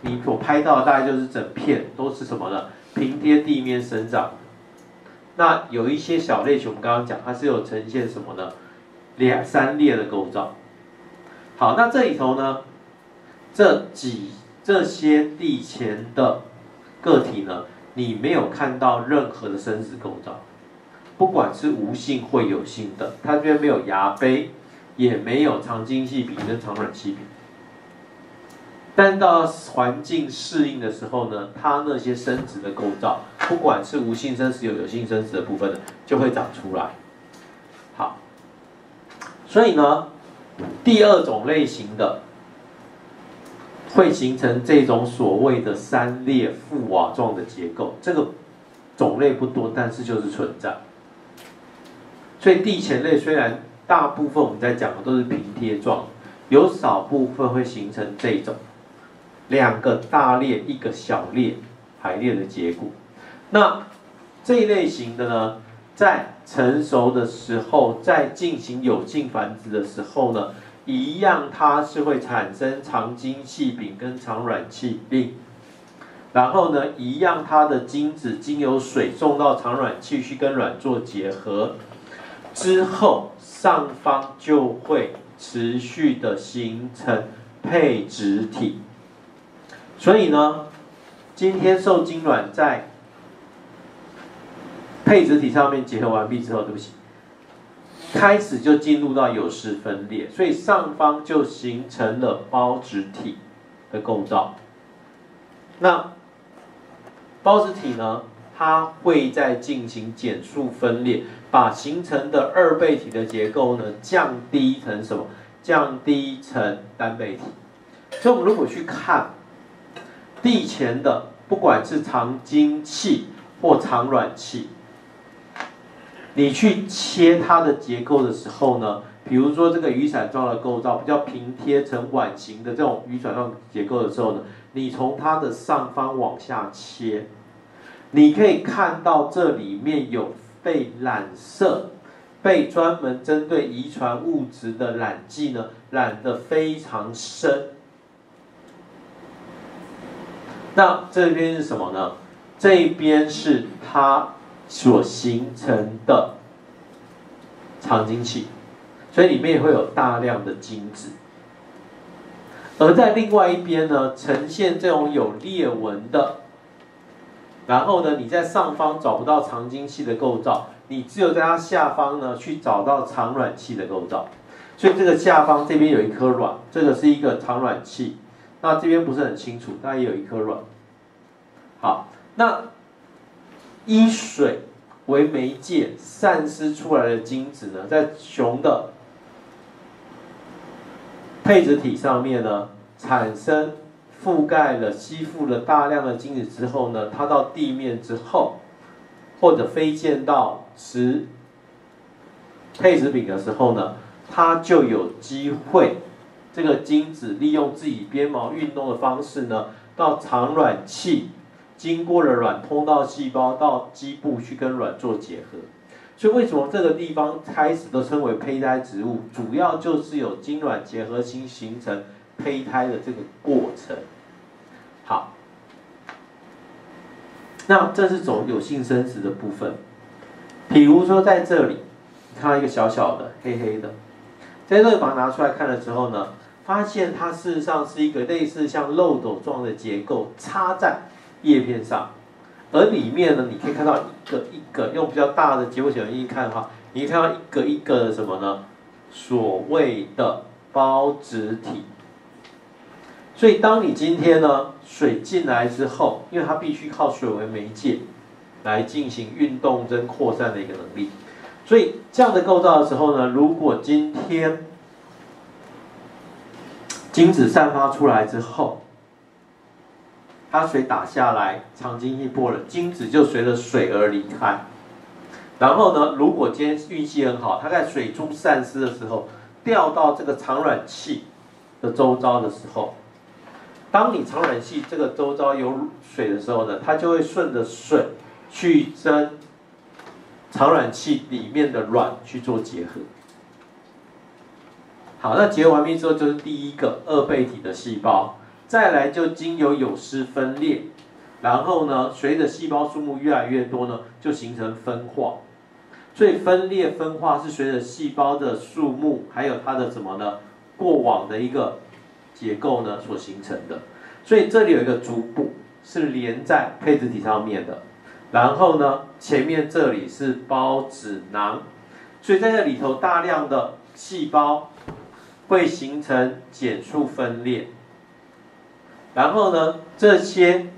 你所拍到的大概就是整片都是什么呢？平贴地面生长。那有一些小类群，我们刚刚讲，它是有呈现什么呢？三裂的构造。好，那这里头呢，这些地钱的个体呢，你没有看到任何的生殖构造，不管是无性或有性的，它这边没有芽杯。 也没有肠茎细柄跟肠软细柄，但到环境适应的时候呢，它那些生殖的构造，不管是无性生殖有有性生殖的部分呢，就会长出来。好，所以呢，第二种类型的会形成这种所谓的三裂覆瓦状的结构，这个种类不多，但是就是存在。所以地钱类虽然 大部分我们在讲的都是平贴状，有少部分会形成这种两个大裂、一个小裂排列的结果。那这一类型的呢，在成熟的时候，在进行有性繁殖的时候呢，一样它是会产生肠茎细柄跟肠软细柄，然后呢，一样它的精子经由水送到肠软器去跟卵做结合之后。 上方就会持续的形成配植体，所以呢，今天受精卵在配植体上面结合完毕之后，对不起，开始就进入到有丝分裂，所以上方就形成了孢质体的构造。那孢质体呢？ 它会在进行减数分裂，把形成的二倍体的结构呢降低成什么？降低成单倍体。所以，我们如果去看地钱的，不管是肠茎器或肠软器，你去切它的结构的时候呢，比如说这个雨伞状的构造，比较平贴成碗形的这种雨伞状结构的时候呢，你从它的上方往下切。 你可以看到这里面有被染色、被专门针对遗传物质的染剂呢，染得非常深。那这边是什么呢？这边是它所形成的肠茎器，所以里面会有大量的精子。而在另外一边呢，呈现这种有裂纹的。 然后呢，你在上方找不到肠茎系的构造，你只有在它下方呢去找到肠软系的构造。所以这个下方这边有一颗卵，这个是一个肠软系，那这边不是很清楚，但也有一颗卵。好，那以水为媒介散失出来的精子呢，在雄的配子体上面呢，产生覆盖了、吸附了大量的精子之后呢，它到地面之后，或者飞溅到雌配子饼的时候呢，它就有机会。 这个精子利用自己鞭毛运动的方式呢，到肠卵器，经过了卵通道细胞到基部去跟卵做结合。所以为什么这个地方开始都称为胚胎植物？主要就是有精卵结合形成胚胎的这个过程。好，那这是走有性生殖的部分。比如说在这里，你看到一个小小的黑黑的。 在这里把它拿出来看了之后呢，发现它事实上是一个类似像漏斗状的结构插在叶片上，而里面呢，你可以看到一个一个用比较大的结构显微镜看哈，你可以看到一个一个的什么呢？所谓的孢子体。所以当你今天呢水进来之后，因为它必须靠水为媒介来进行运动跟扩散的一个能力。 所以这样的构造的时候呢，如果今天精子散发出来之后，它水打下来，长经易破了，精子就随着水而离开。然后呢，如果今天运气很好，它在水中散失的时候，掉到这个肠卵器的周遭的时候，当你肠卵器这个周遭有水的时候呢，它就会顺着水去蒸。 肠卵器里面的卵去做结合。好，那结合完毕之后，就是第一个二倍体的细胞，再来就经由有丝分裂，然后呢，随着细胞数目越来越多呢，就形成分化。所以分裂分化是随着细胞的数目，还有它的什么呢？过往的一个结构呢所形成的。所以这里有一个足部是连在配子体上面的。 然后呢，前面这里是孢子囊，所以在这里头大量的细胞会形成减数分裂。然后呢，这些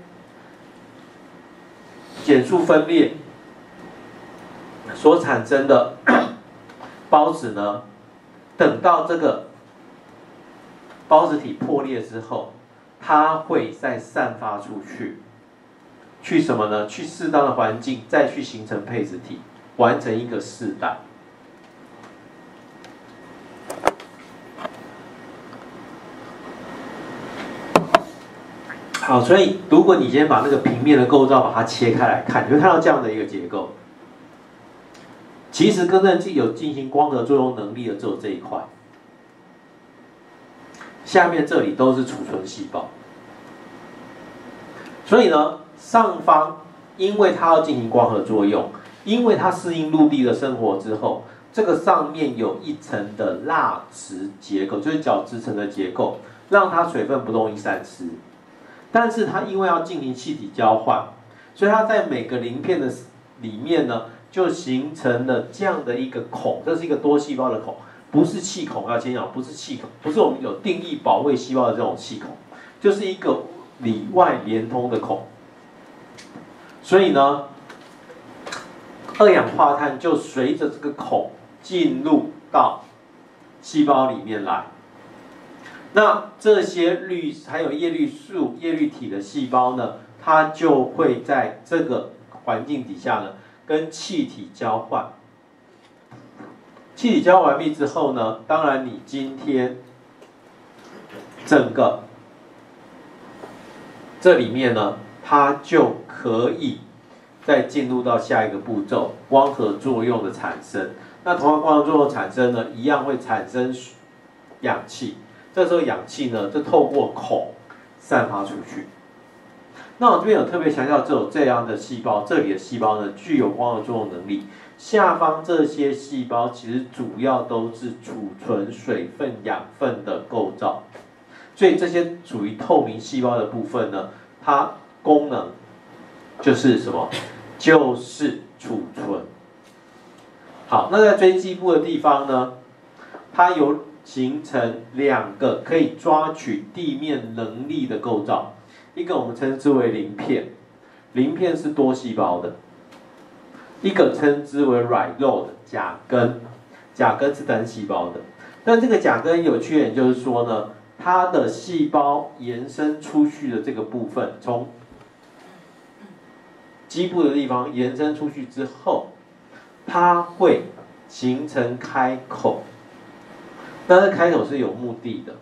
减数分裂所产生的孢子呢，等到这个孢子体破裂之后，它会再散发出去。 去什么呢？去适当的环境，再去形成配子体，完成一个世代。好，所以如果你今天把那个平面的构造把它切开来看，你会看到这样的一个结构。其实真正有进行光合作用能力的只有这一块，下面这里都是储存细胞。所以呢？ 上方，因为它要进行光合作用，因为它适应陆地的生活之后，这个上面有一层的蜡质结构，就是角质层的结构，让它水分不容易散失。但是它因为要进行气体交换，所以它在每个鳞片的里面呢，就形成了这样的一个孔，这是一个多细胞的孔，不是气孔，要先讲，不是气孔，不是我们有定义保卫细胞的这种气孔，就是一个里外连通的孔。 所以呢，二氧化碳就随着这个孔进入到细胞里面来。那这些绿还有叶绿素、叶绿体的细胞呢，它就会在这个环境底下呢，跟气体交换。气体交换完毕之后呢，当然你今天整个这里面呢。 它就可以再进入到下一个步骤，光合作用的产生。那同样光合作用产生呢，一样会产生氧气。这时候氧气呢，就透过孔散发出去。那我这边有特别强调，只有这样的细胞，这里的细胞呢，具有光合作用能力。下方这些细胞其实主要都是储存水分、养分的构造，所以这些属于透明细胞的部分呢，它。 功能就是什么？就是储存。好，那在锥基部的地方呢，它有形成两个可以抓取地面能力的构造，一个我们称之为鳞片，鳞片是多细胞的；一个称之为软肉的甲根，甲根是单细胞的。但这个甲根有缺点，就是说呢，它的细胞延伸出去的这个部分，从基部的地方延伸出去之后，它会形成开口。 那这开口是有目的的，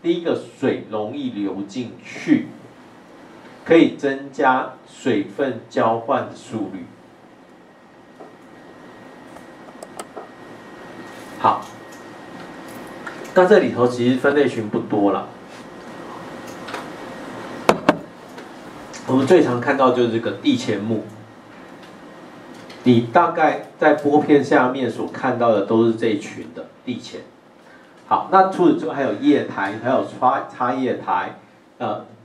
第一个水容易流进去，可以增加水分交换的速率。好，那这里头其实分类群不多了，我们最常看到就是这个地前目，你大概在玻片下面所看到的都是这一群的地前。 好，那除此之外还有叶苔，还有插叶苔、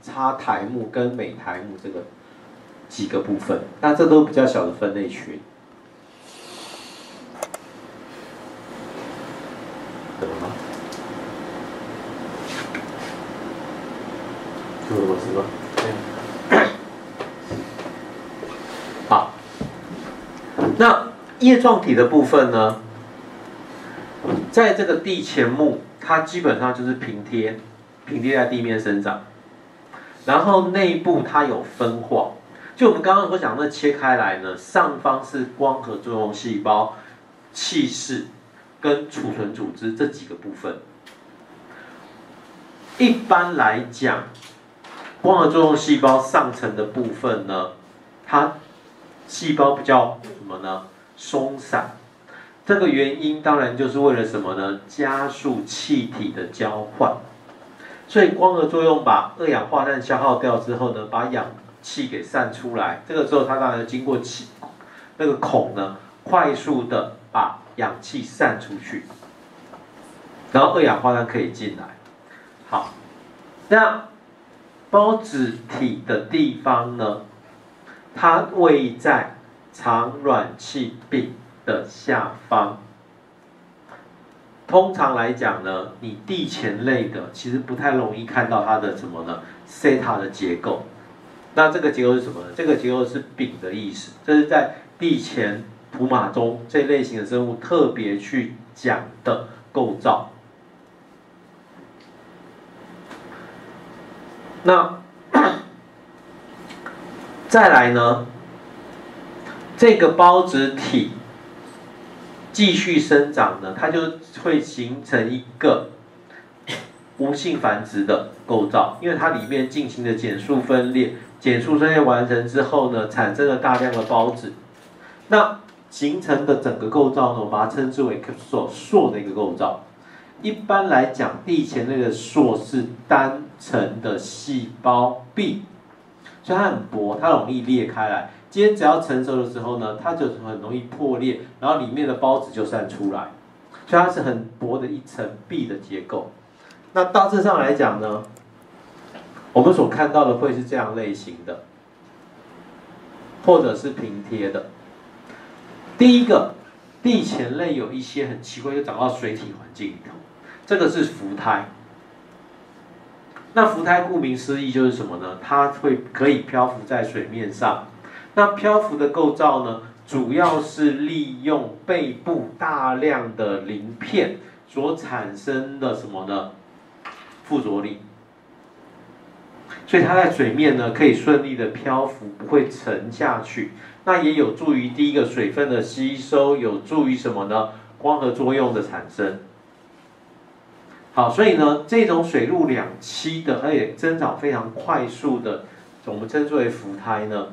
插苔目跟美苔目这个几个部分，那这都比较小的分类群。怎么了？出什么事了？对。好，那叶状体的部分呢？ 在这个地前目，它基本上就是平贴在地面生长，然后内部它有分化。就我们刚刚所讲的切开来呢，上方是光合作用细胞、气室跟储存组织这几个部分。一般来讲，光合作用细胞上层的部分呢，它细胞比较什么呢？松散。 这个原因当然就是为了什么呢？加速气体的交换，所以光合作用把二氧化碳消耗掉之后呢，把氧气给散出来。这个时候它当然经过气那个孔呢，快速的把氧气散出去，然后二氧化碳可以进来。好，那孢子体的地方呢，它位在肠软气壁 的下方，通常来讲呢，你地前类的其实不太容易看到它的什么呢？西塔的结构。那这个结构是什么呢？这个结构是丙的意思，这是在地前普马中这类型的生物特别去讲的构造。那再来呢，这个孢子体 继续生长呢，它就会形成一个无性繁殖的构造，因为它里面进行的减数分裂，减数分裂完成之后呢，产生了大量的孢子，那形成的整个构造呢，我把它称之为硕的一个构造。一般来讲，地前类的硕是单层的细胞壁，所以它很薄，它容易裂开来。 今天只要成熟的时候呢，它就很容易破裂，然后里面的孢子就散出来，所以它是很薄的一层壁的结构。那大致上来讲呢，我们所看到的会是这样类型的，或者是平贴的。第一个，地前类有一些很奇怪，就长到水体环境里头，这个是浮苔。那浮苔顾名思义就是什么呢？它会可以漂浮在水面上。 那漂浮的构造呢，主要是利用背部大量的鳞片所产生的什么呢？附着力。所以它在水面呢可以顺利的漂浮，不会沉下去。那也有助于第一个水分的吸收，有助于什么呢？光合作用的产生。好，所以呢，这种水陆两栖的，而且增长非常快速的，我们称之为浮苔呢。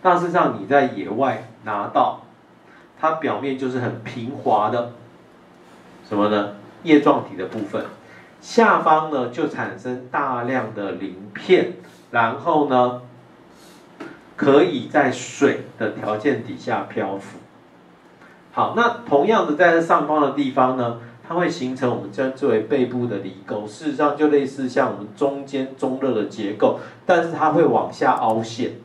大致上，你在野外拿到，它表面就是很平滑的，什么呢？叶状体的部分，下方呢就产生大量的鳞片，然后呢，可以在水的条件底下漂浮。好，那同样的在上方的地方呢，它会形成我们称之为背部的犁沟，事实上就类似像我们中间中肋的结构，但是它会往下凹陷。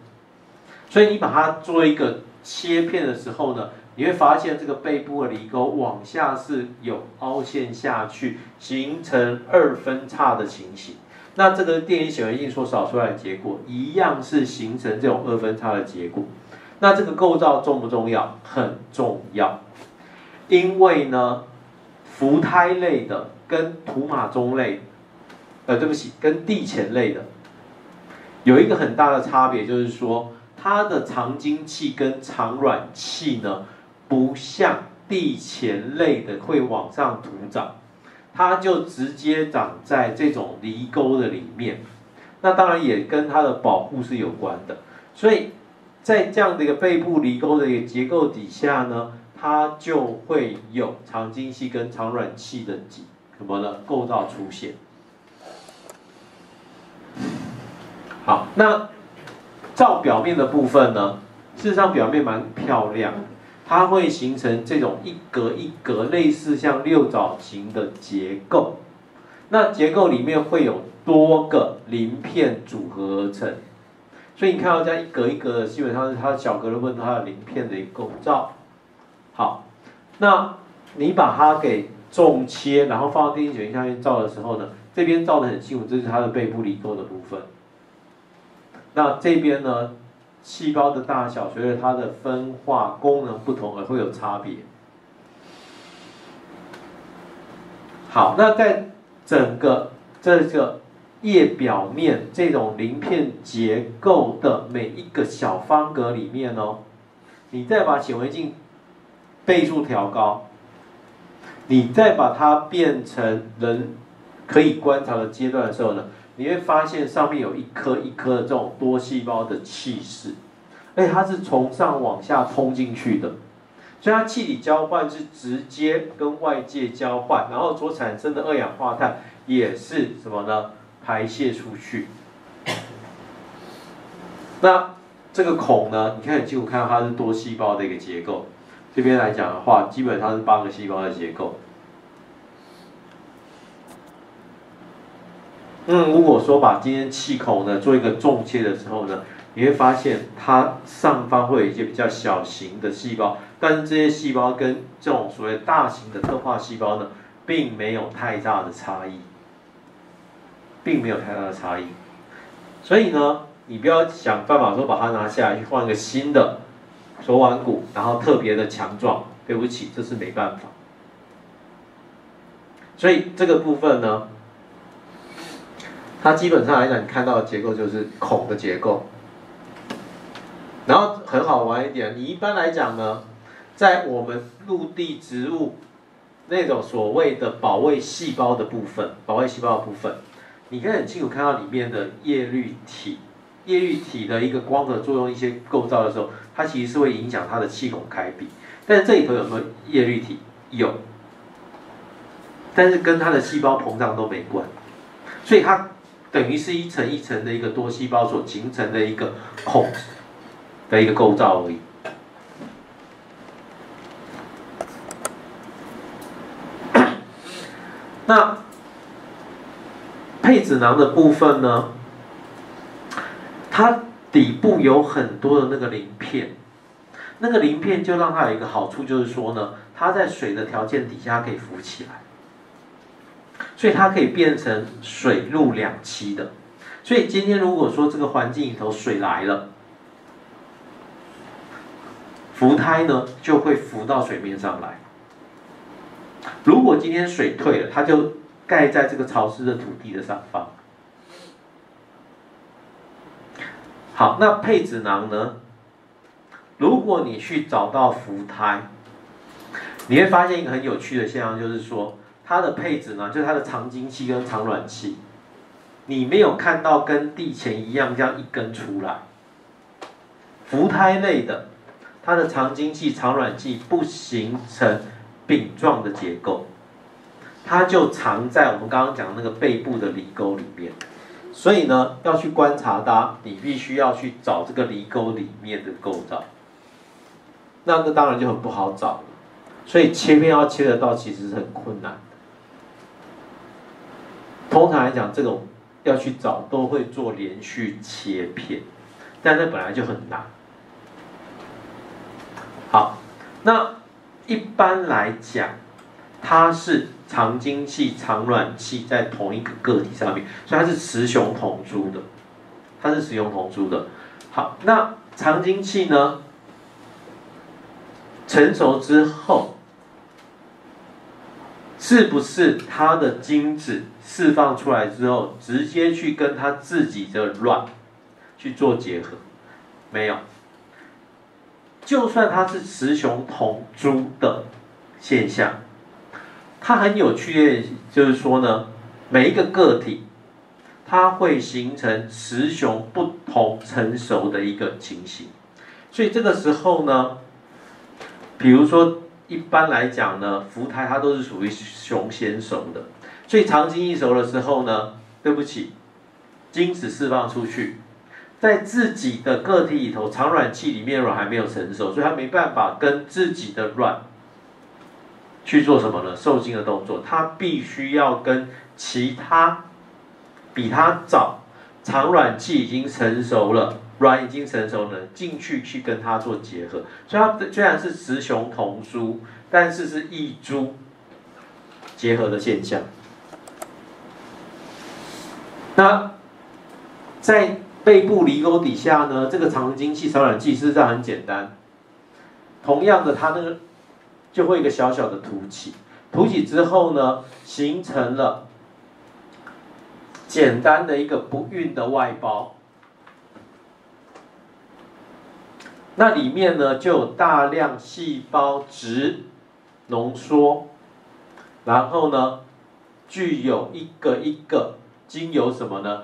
所以你把它做一个切片的时候呢，你会发现这个背部的犁沟往下是有凹陷下去，形成二分叉的情形。那这个电离显微镜所扫出来的结果，一样是形成这种二分叉的结果。那这个构造重不重要？很重要，因为呢，浮苔类的跟土马鬃类，跟地钱类的，有一个很大的差别，就是说它的长茎器跟长卵器呢，不像地钱类的会往上徒长。它就直接长在这种犁沟的里面，那当然也跟它的保护是有关的。所以在这样的一个背部犁沟的一个结构底下呢，它就会有长茎系跟长卵系的构造出现。好，那照表面的部分呢，事实上表面蛮漂亮的。它会形成这种一格一格类似像六角形的结构，那结构里面会有多个鳞片组合而成，所以你看到这样一格一格的，基本上是它的小格的问它的鳞片的一个构造。好，那你把它给纵切，然后放到电离显微镜下面照的时候呢，这边照的很清楚，这是它的背部犁沟的部分。那这边呢？细胞的大小随着它的分化功能不同而会有差别。好，那在整个这个叶表面这种鳞片结构的每一个小方格里面哦，你再把显微镜倍数调高，你再把它变成人可以观察的阶段的时候呢？你会发现上面有一颗一颗的这种多细胞的气室，而且它是从上往下通进去的，所以它气体交换是直接跟外界交换，然后所产生的二氧化碳也是什么呢？排泄出去。那这个孔呢，你看很清楚看到它是多细胞的一个结构，这边来讲的话，基本上是8个细胞的结构。如果说把今天气孔呢做一个纵切的时候呢，你会发现它上方会有一些比较小型的细胞，但是这些细胞跟这种所谓大型的特化细胞呢，并没有太大的差异，所以呢，你不要想办法说把它拿下来去换个新的手腕骨，然后特别的强壮，对不起，这是没办法。所以这个部分呢。它基本上来讲，你看到的结构就是孔的结构。然后很好玩一点，你一般来讲呢，在我们陆地植物那种所谓的保卫细胞的部分，你可以很清楚看到里面的叶绿体，叶绿体的一个光合作用一些构造的时候，它其实是会影响它的气孔开闭。但是这里头有没有叶绿体？有，但是跟它的细胞膨胀都没关，所以它。等于是一层一层的一个多细胞所形成的一个孔的一个构造而已。那配子囊的部分呢，它底部有很多的那个鳞片，那个鳞片就让它有一个好处，就是说呢，它在水的条件底下可以浮起来。所以它可以变成水陆两栖的，所以今天如果说这个环境里头水来了，浮苔呢就会浮到水面上来。如果今天水退了，它就盖在这个潮湿的土地的上方。好，那配子囊呢？如果你去找到浮苔，你会发现一个很有趣的现象，就是说。它的配子呢，就是它的长茎器跟长卵器，你没有看到跟地钱一样这样一根出来。浮苔类的，它的长茎器、长卵器不形成饼状的结构，它就藏在我们刚刚讲的那个背部的犁沟里面。所以呢，要去观察它，你必须要去找这个犁沟里面的构造。那当然就很不好找了。所以切片要切得到，其实是很困难的。通常来讲，这种要去找都会做连续切片，但那本来就很难。好，那一般来讲，它是肠精系、肠卵系在同一个个体上面，所以它是雌雄同株的，它是雌雄同株的。好，那肠精系呢，成熟之后，是不是它的精子释放出来之后，直接去跟它自己的卵去做结合？没有。 就算它是雌雄同株的现象，它很有趣，就是说呢，每一个个体，它会形成雌雄不同成熟的一个情形。所以这个时候呢，比如说一般来讲呢，福胎它都是属于雄先熟的，所以肠精一熟的时候呢，对不起，精子释放出去。 在自己的个体里头，肠卵器里面卵还没有成熟，所以它没办法跟自己的卵去做什么呢？受精的动作，它必须要跟其他比它早肠卵器已经成熟了、卵已经成熟了进去跟它做结合。所以它虽然是雌雄同株，但是是异株结合的现象。那在 背部离沟底下呢，这个肠精系、肠卵系事实上很简单。同样的，它那个就会一个小小的凸起，凸起之后呢，形成了简单的一个不孕的外包。那里面呢，就有大量细胞质浓缩，然后呢，具有一个一个经由什么呢？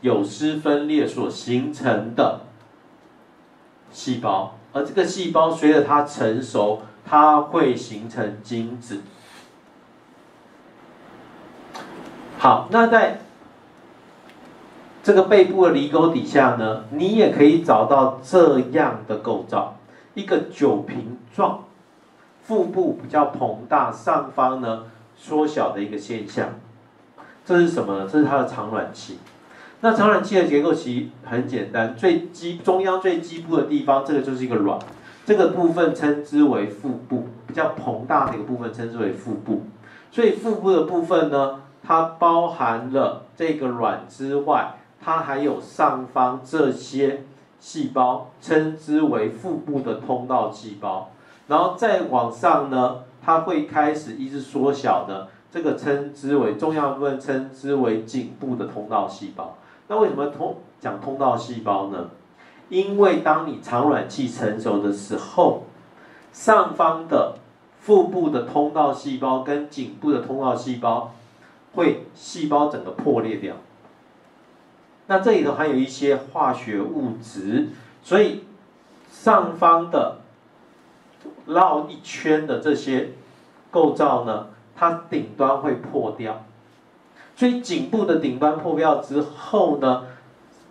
有丝分裂所形成的细胞，而这个细胞随着它成熟，它会形成精子。好，那在这个背部的犁沟底下呢，你也可以找到这样的构造：一个酒瓶状，腹部比较膨大，上方呢缩小的一个现象。这是什么呢？这是它的肠卵器。 那肠卵器的结构其实很简单，中央最基部的地方，这个就是一个卵，这个部分称之为腹部，比较膨大的一个部分称之为腹部。所以腹部的部分呢，它包含了这个卵之外，它还有上方这些细胞，称之为腹部的通道细胞。然后再往上呢，它会开始一直缩小的，这个称之为重要部分，称之为颈部的通道细胞。 那为什么讲通道细胞呢？因为当你肠卵器成熟的时候，上方的腹部的通道细胞跟颈部的通道细胞会细胞整个破裂掉。那这里头还有一些化学物质，所以上方的绕一圈的这些构造呢，它顶端会破掉。 所以颈部的顶端破掉之后呢，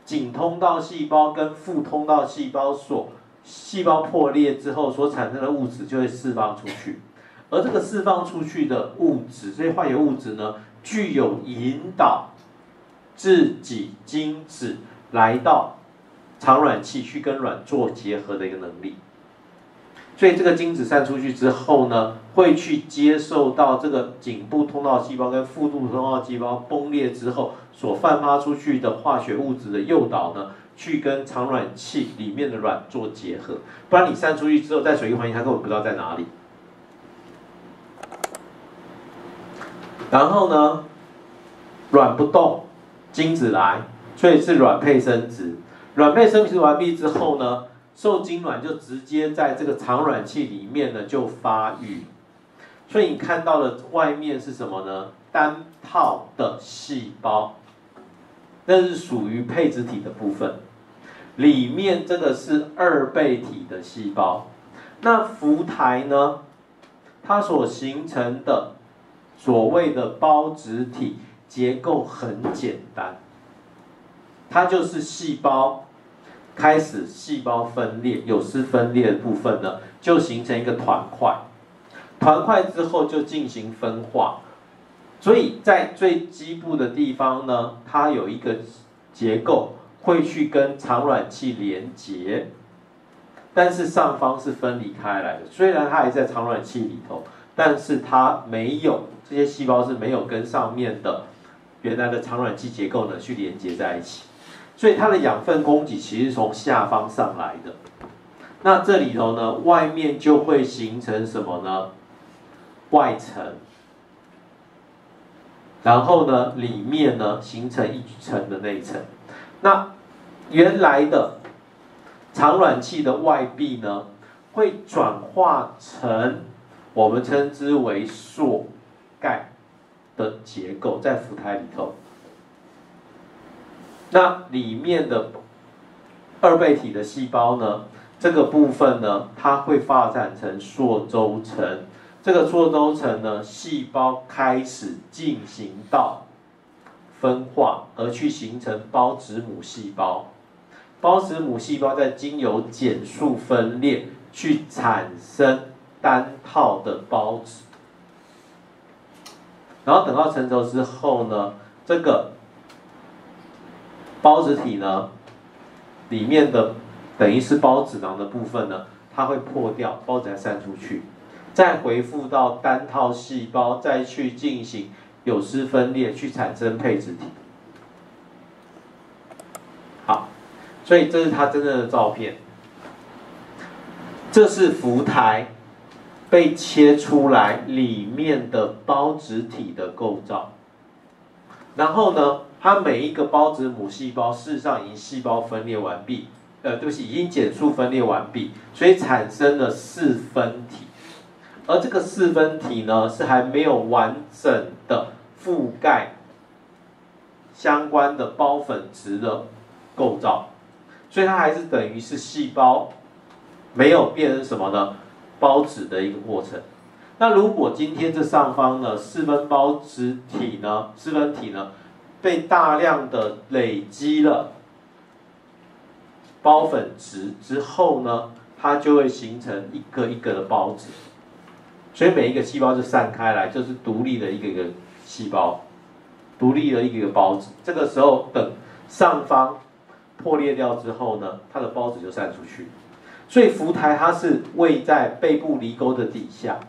颈通道细胞跟腹通道细胞细胞破裂之后所产生的物质就会释放出去，而这个释放出去的物质，所以化学物质呢，具有引导自己精子来到肠卵器去跟卵做结合的一个能力。所以这个精子散出去之后呢， 会去接受到这个颈部通道细胞跟腹部通道细胞崩裂之后所散发出去的化学物质的诱导呢，去跟肠卵器里面的卵做结合，不然你散出去之后在水域环境它根本不知道在哪里。然后呢，卵不动，精子来，所以是卵配生殖。卵配生殖完毕之后呢，受精卵就直接在这个肠卵器里面呢就发育。 所以你看到的外面是什么呢？单套的细胞，那是属于配子体的部分。里面这个是二倍体的细胞。那呋胎呢？它所形成的所谓的孢子体结构很简单，它就是细胞开始细胞分裂，有丝分裂的部分呢，就形成一个团块。 团块之后就进行分化，所以在最基部的地方呢，它有一个结构会去跟肠卵器连接，但是上方是分离开来的。虽然它还在产卵器里头，但是它没有这些细胞是没有跟上面的原来的产卵器结构呢去连接在一起，所以它的养分供给其实是从下方上来的。那这里头呢，外面就会形成什么呢？外层。 然后呢，里面呢形成一层的内层。那原来的产卵器的外壁呢，会转化成我们称之为塑盖的结构，在浮台里头。那里面的二倍体的细胞呢，这个部分呢，它会发展成塑周层。 这个塑周层呢，细胞开始进行到分化，而去形成孢子母细胞。孢子母细胞在经由减数分裂，去产生单套的孢子。然后等到成熟之后呢，这个孢子体呢，里面的等于是孢子囊的部分呢，它会破掉，孢子才散出去。 再回复到单套细胞，再去进行有丝分裂，去产生配子体。好，所以这是它真正的照片。这是浮台被切出来里面的孢子体的构造。然后呢，它每一个孢子母细胞事实上已经细胞分裂完毕，已经减数分裂完毕，所以产生了四分体。 而这个四分体呢，是还没有完整的覆盖相关的孢粉质的构造，所以它还是等于是细胞没有变成什么呢？孢子的一个过程。那如果今天这上方呢，四分体呢被大量的累积了孢粉质之后呢，它就会形成一个一个的孢子。 所以每一个细胞就散开来，就是独立的一个一个细胞，独立的一个一个孢子。这个时候，等上方破裂掉之后呢，它的孢子就散出去。所以浮台它是位在背部犁沟的底下，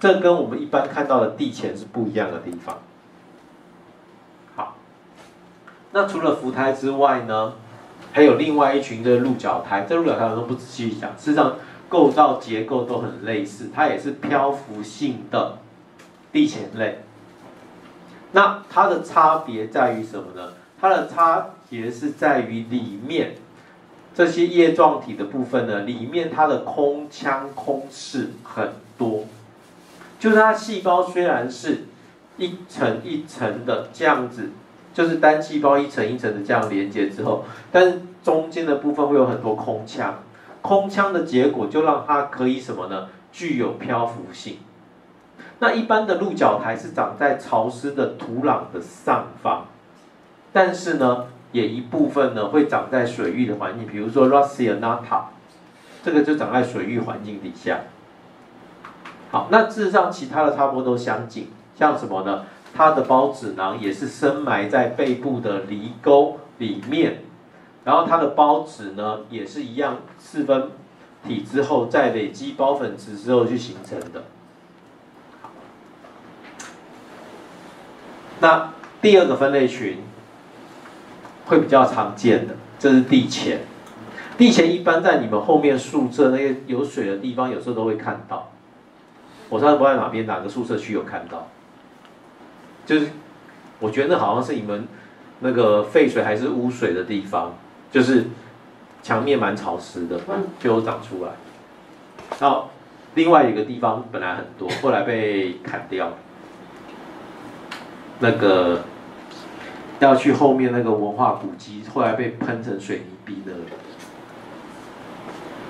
这跟我们一般看到的地钱是不一样的地方。好，那除了浮台之外呢，还有另外一群的鹿角苔。这鹿角苔我都不仔细讲，事实上。 构造结构都很类似，它也是漂浮性的地钱类。那它的差别在于什么呢？它的差别是在于里面这些叶状体的部分呢，里面它的空腔空室很多，就是它细胞虽然是一层一层的这样子，就是单细胞一层一层的这样连接之后，但是中间的部分会有很多空腔。 空腔的结果就让它可以什么呢？具有漂浮性。那一般的鹿角苔是长在潮湿的土壤的上方，但是呢，也一部分呢会长在水域的环境，比如说 Raceanata， 这个就长在水域环境底下。好，那事实上其他的差不多都相近，像什么呢？它的孢子囊也是深埋在背部的犁沟里面。 然后它的孢子呢，也是一样，四分体之后再累积孢粉质之后去形成的。那第二个分类群会比较常见的，这是地钱。地钱一般在你们后面宿舍那些有水的地方，有时候都会看到。我上次不知道哪边哪个宿舍区有看到，就是我觉得那好像是你们那个废水还是污水的地方。 就是墙面蛮潮湿的，就长出来。然后另外一个地方本来很多，后来被砍掉了。那个要去后面那个文化古迹，后来被喷成水泥壁的。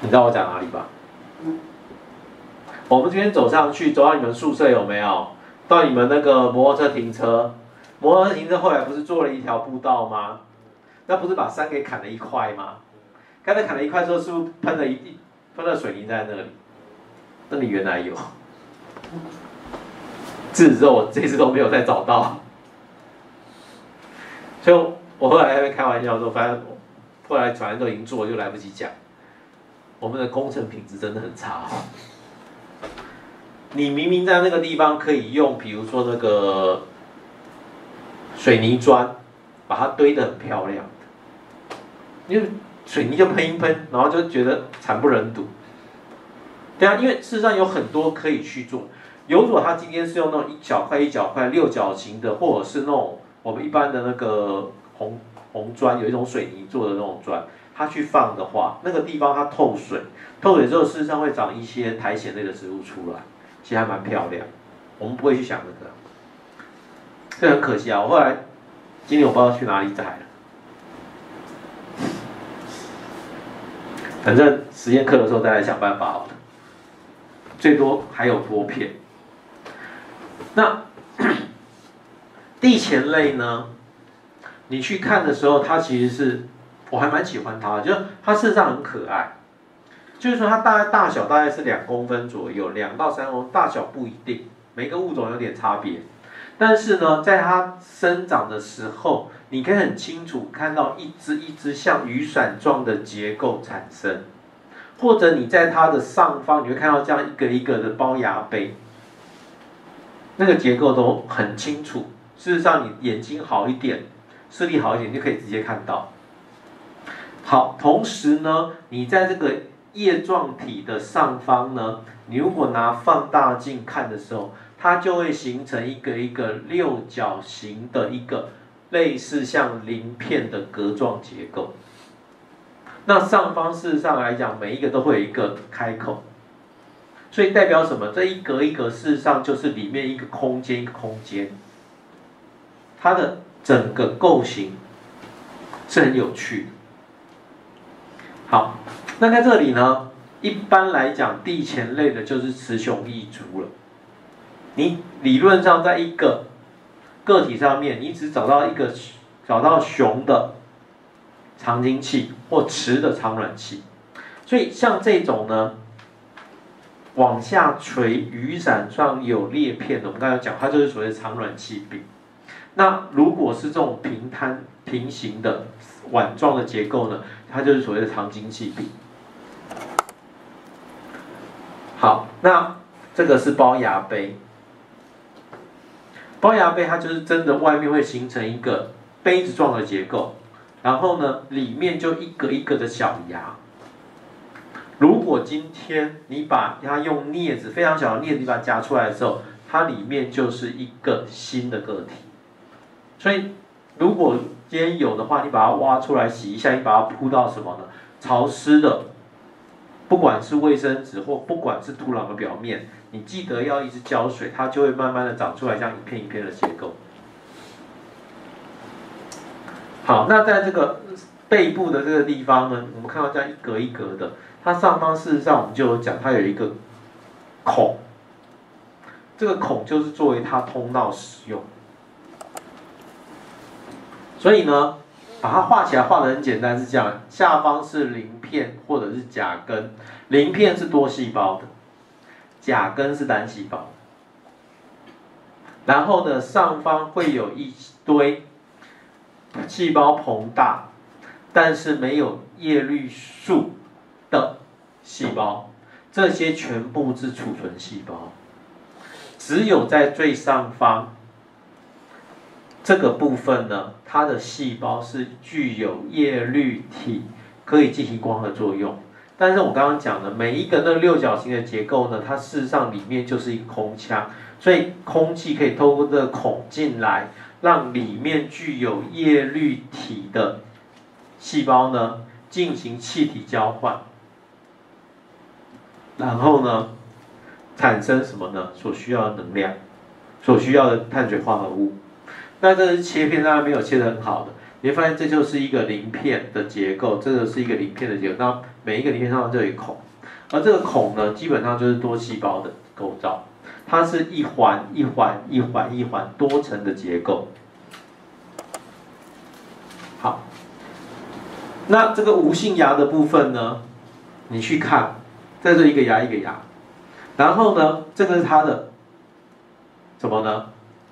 你知道我讲哪里吧？我们今天走上去，走到你们宿舍有没有？到你们那个摩托车停车，摩托车停车后来不是做了一条步道吗？ 那不是把山给砍了一块吗？刚才砍了一块之后，是不是喷了水泥在那里？那里原来有，自此之后我这次都没有再找到。所以我后来还会开玩笑说，反正后来反正都已经做，就来不及讲。我们的工程品质真的很差哦。你明明在那个地方可以用，比如说那个水泥砖，把它堆得很漂亮，因为水泥就喷一喷，然后就觉得惨不忍睹。对啊，因为事实上有很多可以去做。有如果他今天是用那种一小块一小块六角形的，或者是那种我们一般的那个红砖，有一种水泥做的那种砖，它去放的话，那个地方它透水，透水之后事实上会长一些苔藓类的植物出来，其实还蛮漂亮。我们不会去想那个，这很可惜啊。我后来今年我不知道去哪里摘了，反正实验课的时候再来想办法好了。最多还有多片。那地钱类呢？你去看的时候，它其实是我还蛮喜欢它的，就是它事实上很可爱。就是说它大小大概是2公分左右，2到3公分，大小不一定，每个物种有点差别。但是呢，在它生长的时候，你可以很清楚看到一只一只像雨伞状的结构产生，或者你在它的上方，你会看到这样一个一个的包芽杯，那个结构都很清楚。事实上，你眼睛好一点，视力好一点，你就可以直接看到。好，同时呢，你在这个叶状体的上方呢，你如果拿放大镜看的时候，它就会形成一个一个六角形的一个类似像鳞片的格状结构。那上方事实上来讲，每一个都会有一个开口，所以代表什么？这一格一格事实上就是里面一个空间一个空间，它的整个构型是很有趣的。好，那在这里呢，一般来讲，地钱类的就是雌雄异株了。你理论上在一个个体上面，你只找到雄的长精器或雌的长卵器，所以像这种呢，往下垂雨伞上有裂片的，我们刚才讲，它就是所谓的长卵器柄。那如果是这种平摊平行的碗状的结构呢，它就是所谓的长精器柄。好，那这个是包芽杯，包芽杯它就是真的外面会形成一个杯子状的结构。然后呢，里面就一个一个的小芽。如果今天你把它用镊子，非常小的镊子，你把它夹出来的时候，它里面就是一个新的个体。所以，如果今天有的话，你把它挖出来洗一下，你把它铺到什么呢？潮湿的，不管是卫生纸或不管是土壤的表面，你记得要一直浇水，它就会慢慢的长出来，像一片一片的结构。好，那在这个背部的这个地方呢，我们看到这样一格一格的，它上方事实上我们就有讲，它有一个孔，这个孔就是作为它通道使用。所以呢，把它画起来画得很简单，是这样：下方是鳞片或者是甲根，鳞片是多细胞的，甲根是单细胞。然后呢，上方会有一堆细胞膨大，但是没有叶绿素的细胞，这些全部是储存细胞。只有在最上方这个部分呢，它的细胞是具有叶绿体，可以进行光合作用。但是我刚刚讲的每一个那六角形的结构呢，它事实上里面就是一个空腔，所以空气可以透过这个孔进来。让里面具有叶绿体的细胞呢进行气体交换，然后呢产生什么呢？所需要的能量，所需要的碳水化合物。那这是切片，当然没有切得很好的，你会发现这就是一个鳞片的结构，这个是一个鳞片的结构。那每一个鳞片上都有一个孔，而这个孔呢，基本上就是多细胞的构造。它是一环一环一环一环多层的结构。好，那这个无性芽的部分呢，你去看，在这一个芽一个芽，然后呢，这个是它的什么呢？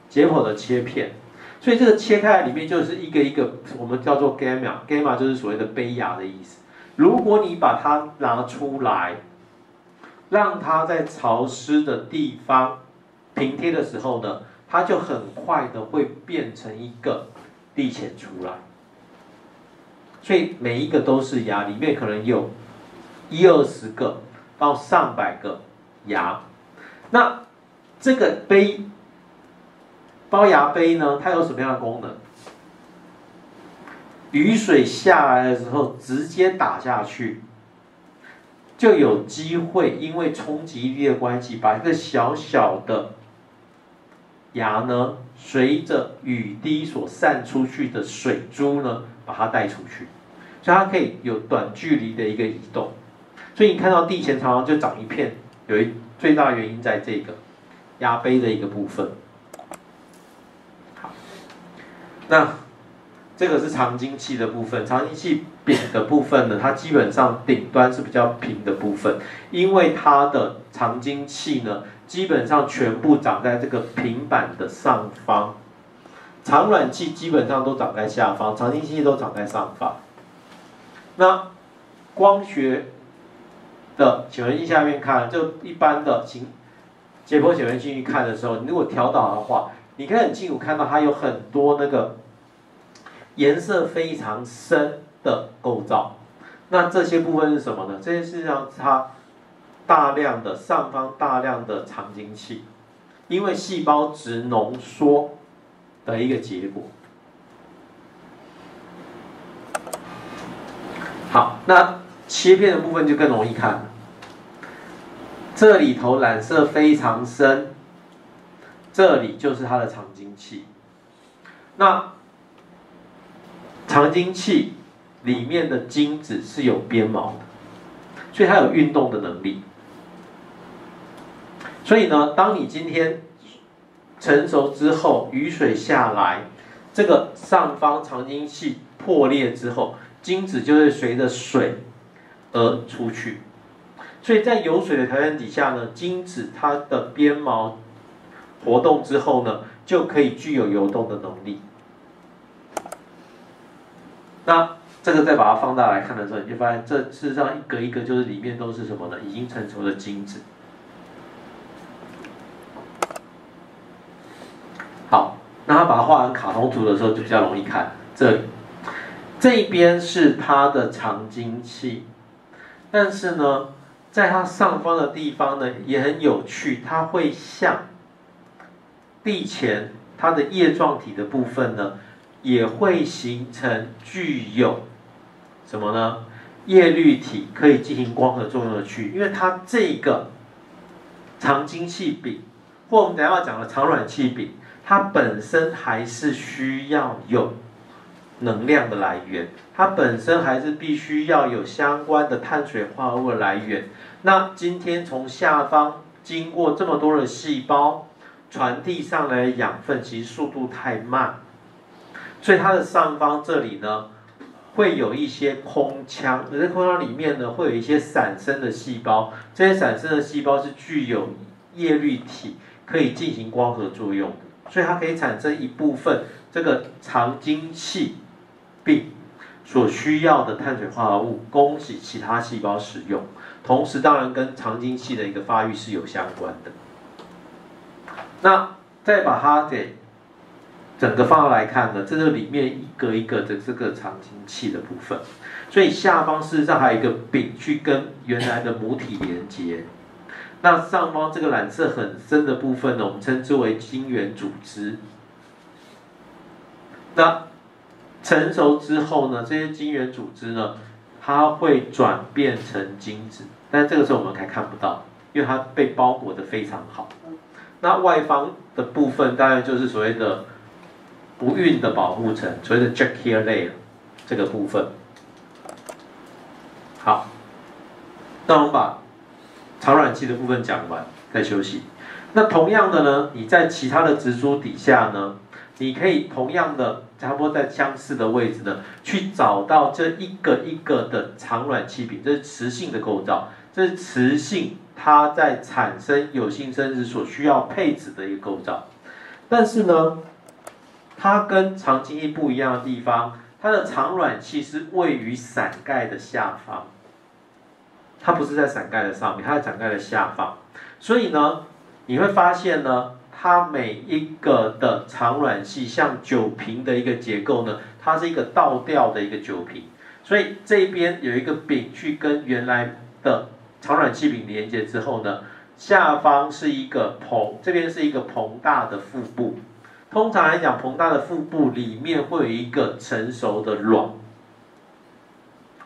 解剖的切片，所以这个切开来里面就是一个一个我们叫做 gamma，gamma 就是所谓的胚芽的意思。如果你把它拿出来，让它在潮湿的地方平贴的时候呢，它就很快的会变成一个砾钱出来。所以每一个都是芽，里面可能有1、20个到上百个芽。那这个杯，包芽杯呢，它有什么样的功能？ 雨水下来的时候，直接打下去，就有机会，因为冲击力的关系，把这个小小的芽呢，随着雨滴所散出去的水珠呢，把它带出去，所以它可以有短距离的一个移动。所以你看到地前常常就长一片，有一最大原因在这个芽杯的一个部分。好，那。 这个是常莖器的部分，常莖器柄的部分呢，它基本上顶端是比较平的部分，因为它的常莖器呢，基本上全部长在这个平板的上方，产卵器基本上都长在下方，常莖器都长在上方。那光学的显微镜下面看，就一般的解剖显微镜去看的时候，你如果调导的话，你可以很清楚看到它有很多那个。 颜色非常深的构造，那这些部分是什么呢？这些是让它大量的上方大量的常莖器，因为细胞质浓缩的一个结果。好，那切片的部分就更容易看了，这里头染色非常深，这里就是它的常莖器，那。 常莖器里面的精子是有鞭毛的，所以它有运动的能力。所以呢，当你今天成熟之后，雨水下来，这个上方常莖器破裂之后，精子就会随着水而出去。所以在有水的条件底下呢，精子它的鞭毛活动之后呢，就可以具有游动的能力。 那这个再把它放大来看的时候，你就发现这事实上一个一个就是里面都是什么呢？已经成熟的精子。好，那它把它画成卡通图的时候就比较容易看。这里这边是它的常莖器，但是呢，在它上方的地方呢也很有趣，它会像地前它的叶状体的部分呢。 也会形成具有什么呢？叶绿体可以进行光合作用的区域，因为它这个常莖器柄，或我们等一下要讲的产卵器柄，它本身还是需要有能量的来源，它本身还是必须要有相关的碳水化合物的来源。那今天从下方经过这么多的细胞传递上来的养分，其实速度太慢。 所以它的上方这里呢，会有一些空腔，而在空腔里面呢，会有一些散生的细胞。这些散生的细胞是具有叶绿体，可以进行光合作用的，所以它可以产生一部分这个常莖器柄所需要的碳水化合物，供给其他细胞使用。同时，当然跟常莖器的一个发育是有相关的。那再把它给。 整个放大来看呢，这是里面一个一个的这个常莖器的部分，所以下方事实上还有一个柄去跟原来的母体连接。那上方这个染色很深的部分呢，我们称之为晶圆组织。那成熟之后呢，这些晶圆组织呢，它会转变成精子，但这个时候我们还看不到，因为它被包裹得非常好。那外方的部分当然就是所谓的。 不孕的保护层，所谓的 Jekyll layer 这个部分。好，那我们把产卵器的部分讲完，再休息。那同样的呢，你在其他的植株底下呢，你可以同样的差不多在相似的位置呢，去找到这一个一个的产卵器柄，这是雌性的构造，这是雌性它在产生有性生殖所需要配置的一个构造，但是呢。 它跟常莖器不一样的地方，它的产卵器是位于伞盖的下方，它不是在伞盖的上面，它在伞盖的下方。所以呢，你会发现呢，它每一个的产卵器像酒瓶的一个结构呢，它是一个倒吊的一个酒瓶。所以这边有一个柄去跟原来的产卵器柄连接之后呢，下方是一个膨，这边是一个膨大的腹部。 通常来讲，膨大的腹部里面会有一个成熟的卵，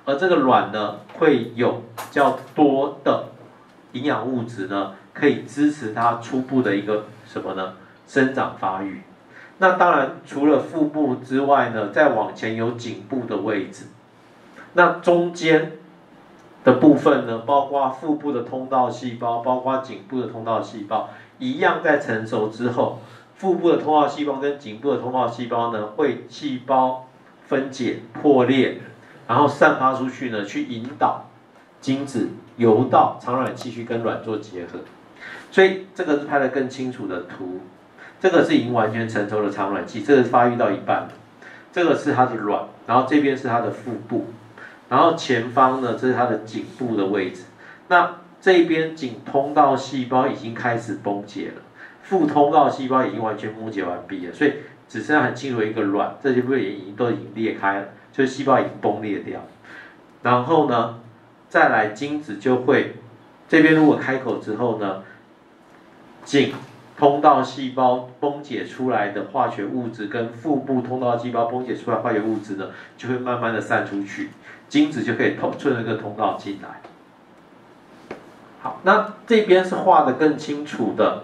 而这个卵呢，会有较多的营养物质呢，可以支持它初步的一个什么呢？生长发育。那当然，除了腹部之外呢，再往前有颈部的位置，那中间的部分呢，包括腹部的通道细胞，包括颈部的通道细胞，一样在成熟之后。 腹部的通道细胞跟颈部的通道细胞呢，会细胞分解破裂，然后散发出去呢，去引导精子游到产卵器去跟卵做结合。所以这个是拍得更清楚的图，这个是已经完全成熟的产卵器，这个发育到一半，这个是它的卵，然后这边是它的腹部，然后前方呢这是它的颈部的位置。那这边颈通道细胞已经开始崩解了。 腹通道细胞已经完全崩解完毕了，所以只剩下很清楚一个卵，这些部分也已经都已经裂开了，就是细胞已经崩裂掉。然后呢，再来精子就会这边如果开口之后呢，颈通道细胞崩解出来的化学物质跟腹部通道细胞崩解出来的化学物质呢，就会慢慢的散出去，精子就可以顺着一个通道进来。好，那这边是画的更清楚的。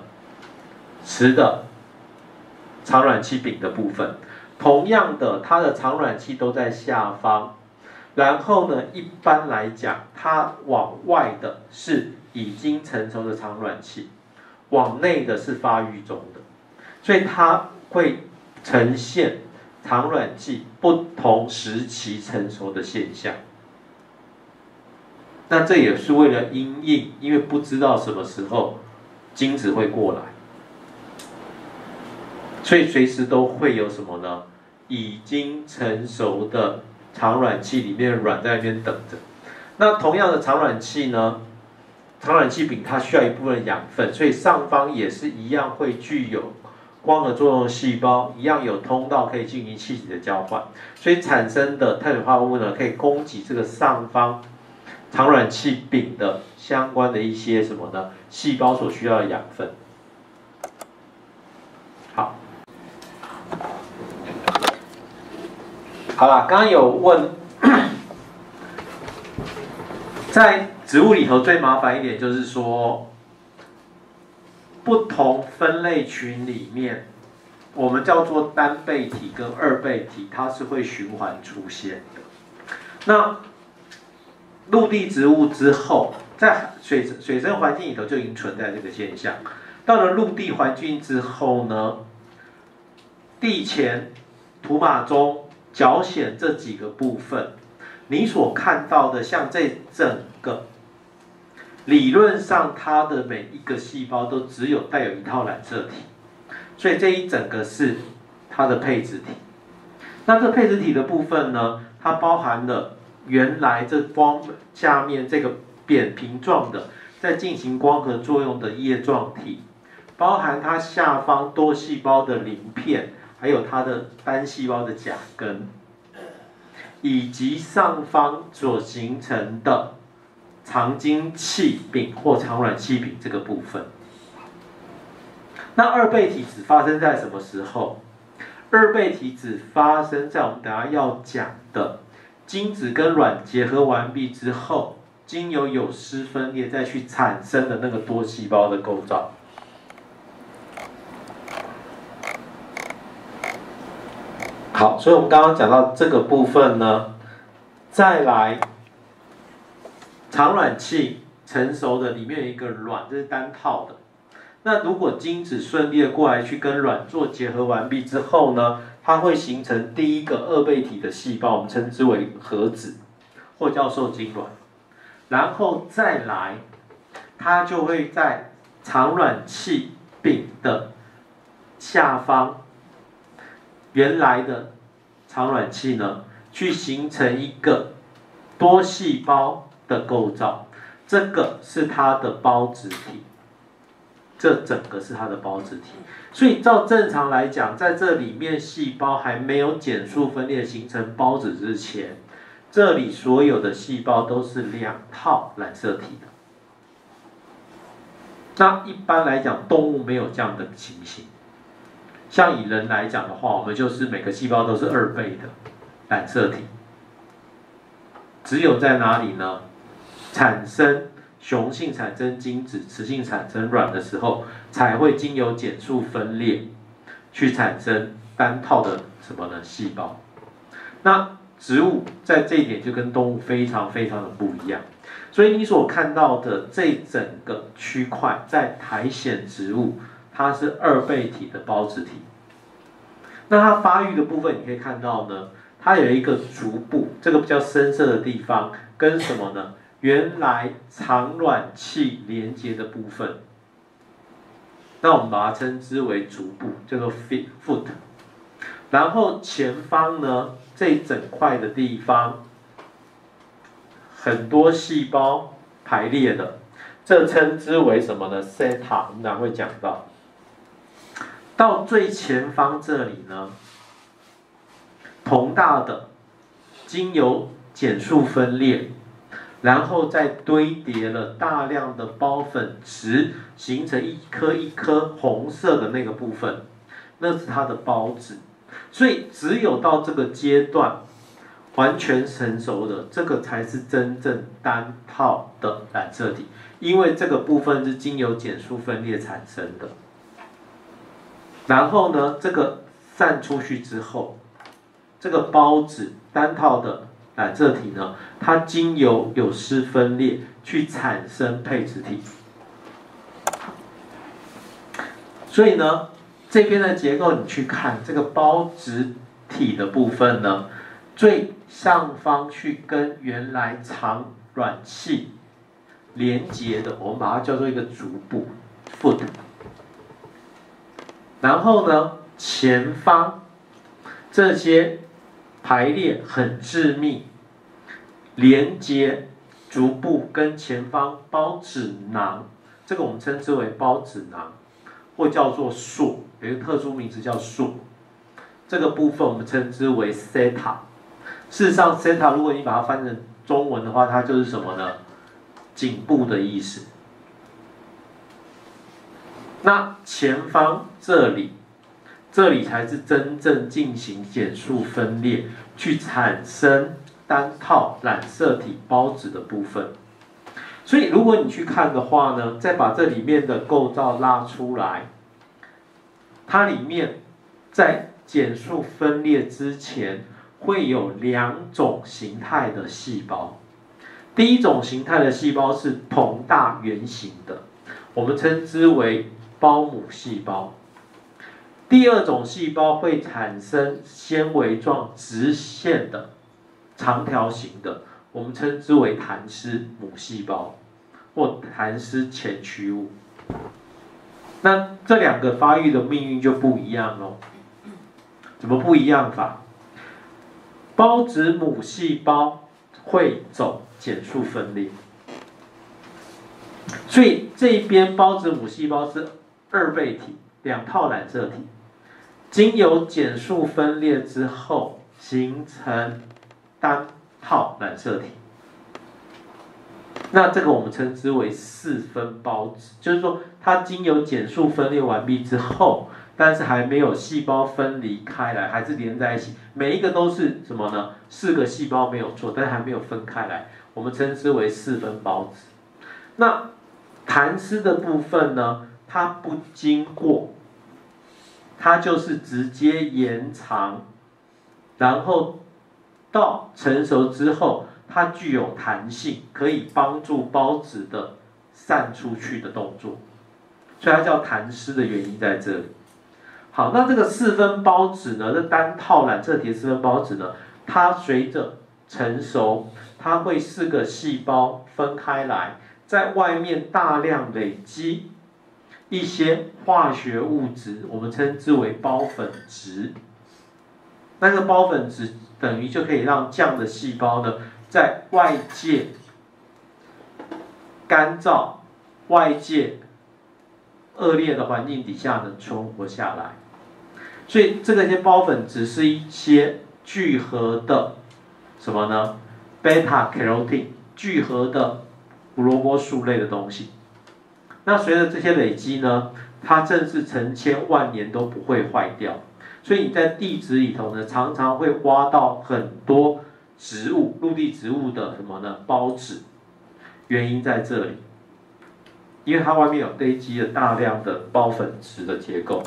雌的产卵器柄的部分，同样的，它的产卵器都在下方。然后呢，一般来讲，它往外的是已经成熟的产卵器，往内的是发育中的，所以它会呈现产卵器不同时期成熟的现象。那这也是为了因应，因为不知道什么时候精子会过来。 所以随时都会有什么呢？已经成熟的产卵器里面的卵在那边等着。那同样的产卵器呢，产卵器柄它需要一部分养分，所以上方也是一样会具有光合作用细胞，一样有通道可以进行气体的交换，所以产生的碳水化合物呢，可以供给这个上方产卵器柄的相关的一些什么呢？细胞所需要的养分。好。 好啦，刚刚有问，在植物里头最麻烦一点就是说，不同分类群里面，我们叫做单倍体跟二倍体，它是会循环出现的。那陆地植物之后，在水生环境里头就已经存在这个现象。到了陆地环境之后呢，地前、土马中。 脚蚬这几个部分，你所看到的，像这整个理论上，它的每一个细胞都只有带有一套染色体，所以这一整个是它的配子体。那这配子体的部分呢，它包含了原来这光下面这个扁平状的在进行光合作用的叶状体，包含它下方多细胞的鳞片。 还有它的单细胞的甲根，以及上方所形成的肠茎器柄或产卵器柄这个部分。那二倍体只发生在什么时候？二倍体只发生在我们等下要讲的精子跟卵结合完毕之后，经由有丝分裂再去产生的那个多细胞的构造。 好，所以我们刚刚讲到这个部分呢，再来，产卵器成熟的里面有一个卵，这是单套的。那如果精子顺利的过来去跟卵做结合完毕之后呢，它会形成第一个二倍体的细胞，我们称之为核子，或叫受精卵。然后再来，它就会在产卵器柄的下方。 原来的产卵器呢，去形成一个多细胞的构造。这个是它的孢子体，这整个是它的孢子体。所以照正常来讲，在这里面细胞还没有减数分裂形成孢子之前，这里所有的细胞都是两套染色体的。 那一般来讲，动物没有这样的情形。像以人来讲的话，我们就是每个细胞都是2倍的染色体。只有在哪里呢？产生雄性产生精子，雌性产生卵的时候，才会经由减数分裂，去产生单套的什么呢？细胞。那植物在这一点就跟动物非常非常的不一样。 所以你所看到的这整个区块，在苔藓植物，它是2倍体的孢子体。那它发育的部分，你可以看到呢，它有一个足部，这个比较深色的地方，跟什么呢？原来肠卵器连接的部分，那我们把它称之为足部，叫做 foot。然后前方呢，这整块的地方。 很多细胞排列的，这称之为什么呢 ？theta， 我们等下会讲到。到最前方这里呢，膨大的经由减数分裂，然后再堆叠了大量的孢粉质，形成一颗一颗红色的那个部分，那是它的孢子。所以只有到这个阶段。 完全成熟的，这个才是真正单套的染色体，因为这个部分是经由减数分裂产生的。然后呢，这个散出去之后，这个孢子单套的染色体呢，它经由有丝分裂去产生配子体。所以呢，这边的结构你去看这个孢子体的部分呢。 最上方去跟原来肠卵器连接的，我们把它叫做一个足部 （foot）。然后呢，前方这些排列很致密，连接足部跟前方孢子囊，这个我们称之为孢子囊，或叫做束，有一个特殊名词叫束。这个部分我们称之为 theta。 事实上 ，theta 如果你把它翻成中文的话，它就是什么呢？颈部的意思。那前方这里，这里才是真正进行减数分裂，去产生单套染色体孢子的部分。所以，如果你去看的话呢，再把这里面的构造拉出来，它里面在减数分裂之前。 会有2种形态的细胞，第一种形态的细胞是膨大圆形的，我们称之为胞母细胞。第二种细胞会产生纤维状直线的长条形的，我们称之为弹丝母细胞或弹丝前驱物。那这两个发育的命运就不一样咯。怎么不一样法？ 孢子母细胞会走减数分裂，所以这边孢子母细胞是2倍体，2套染色体，经由减数分裂之后形成单套染色体。那这个我们称之为4分孢子，就是说它经由减数分裂完毕之后。 但是还没有细胞分离开来，还是连在一起。每一个都是什么呢？4个细胞没有错，但是还没有分开来，我们称之为4分孢子。那弹丝的部分呢？它不经过，它就是直接延长，然后到成熟之后，它具有弹性，可以帮助孢子的散出去的动作，所以它叫弹丝的原因在这里。 好，那这个4分孢子呢？这单套染色体4分孢子呢，它随着成熟，它会4个细胞分开来，在外面大量累积一些化学物质，我们称之为孢粉质。那个孢粉质等于就可以让这样的细胞呢，在外界干燥、外界恶劣的环境底下呢存活下来。所以这个些孢粉质是一些聚合的什么呢？ beta carotene 聚合的胡萝卜素类的东西。那随着这些累积呢，它正是成千万年都不会坏掉。 所以你在地质里头呢，常常会挖到很多植物，陆地植物的什么呢？孢子，原因在这里，因为它外面有堆积了大量的孢粉质的结构。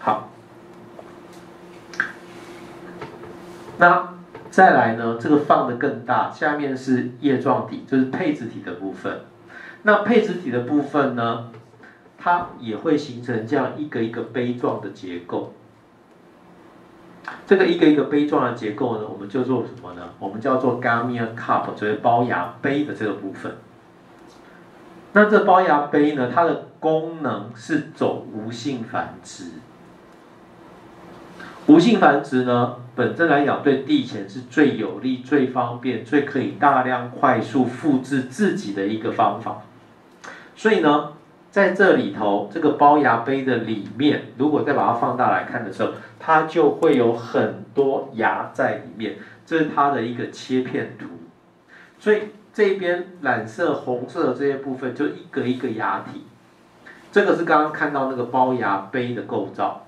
好，那再来呢？这个放得更大，下面是叶状体，就是配子体的部分。那配子体的部分呢，它也会形成这样一个一个杯状的结构。 这个一个一个杯状的结构呢，我们叫做什么呢？我们叫做 gamia cup， 就是孢芽杯的这个部分。那这孢芽杯呢，它的功能是走无性繁殖。无性繁殖呢，本身来讲对地潜是最有利、最方便、最可以大量快速复制自己的一个方法。所以呢， 在这里头，这个孢芽杯的里面，如果再把它放大来看的时候，它就会有很多芽在里面。这是它的一个切片图。所以这边染色红色的这些部分，就一个一个芽体。这个是刚刚看到那个孢芽杯的构造，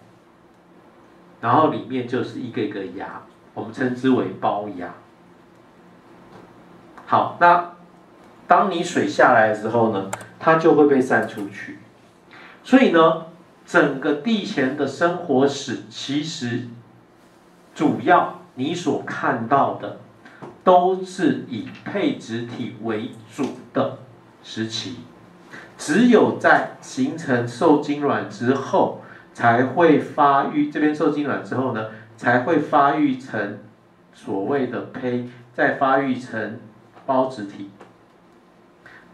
然后里面就是一个一个芽，我们称之为孢芽。好，那当你水下来的时候呢？ 它就会被散出去，所以呢，整个地潜的生活史其实主要你所看到的都是以配子体为主的时期，只有在形成受精卵之后才会发育，这边受精卵之后呢，才会发育成所谓的胚，再发育成孢子体。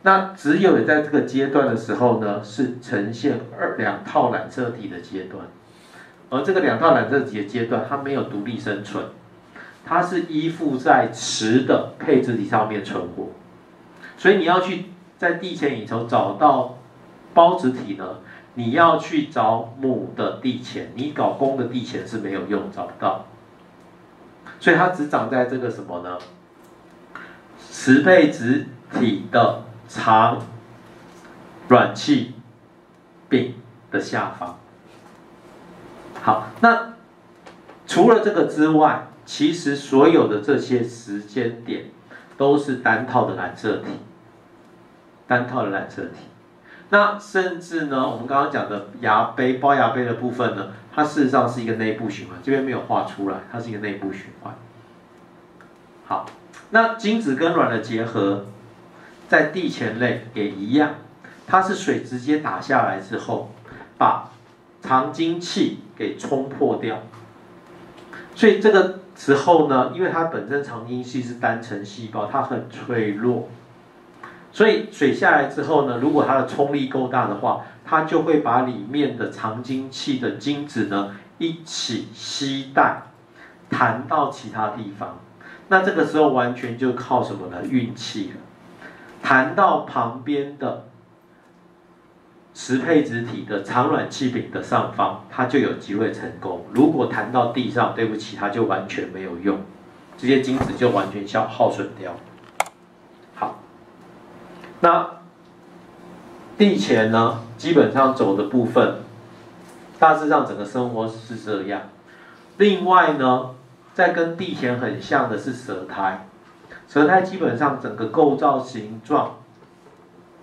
那只有在这个阶段的时候呢，是呈现两套染色体的阶段，而这个两套染色体的阶段，它没有独立生存，它是依附在雌的配子体上面存活，所以你要去在地潜里头找到孢子体呢，你要去找母的地潜，你搞公的地潜是没有用，找不到，所以它只长在这个什么呢？雌配子体的 肠卵气柄的下方。好，那除了这个之外，其实所有的这些时间点都是单套的染色体，单套的染色体。那甚至呢，我们刚刚讲的芽杯、孢芽杯的部分呢，它事实上是一个内部循环，这边没有画出来，它是一个内部循环。好，那精子跟卵的结合， 在地潜类也一样，它是水直接打下来之后，把常经器给冲破掉。所以这个时候呢，因为它本身常经器是单层细胞，它很脆弱，所以水下来之后呢，如果它的冲力够大的话，它就会把里面的常经器的精子呢一起吸带，弹到其他地方。那这个时候完全就靠什么呢？运气了。 谈到旁边的雌配子体的肠卵气柄的上方，它就有机会成功。如果谈到地上，对不起，它就完全没有用，这些精子就完全耗损掉。好，那地潜呢，基本上走的部分，大致上整个生活是这样。另外呢，在跟地潜很像的是舌苔。 舌苔基本上整个构造形状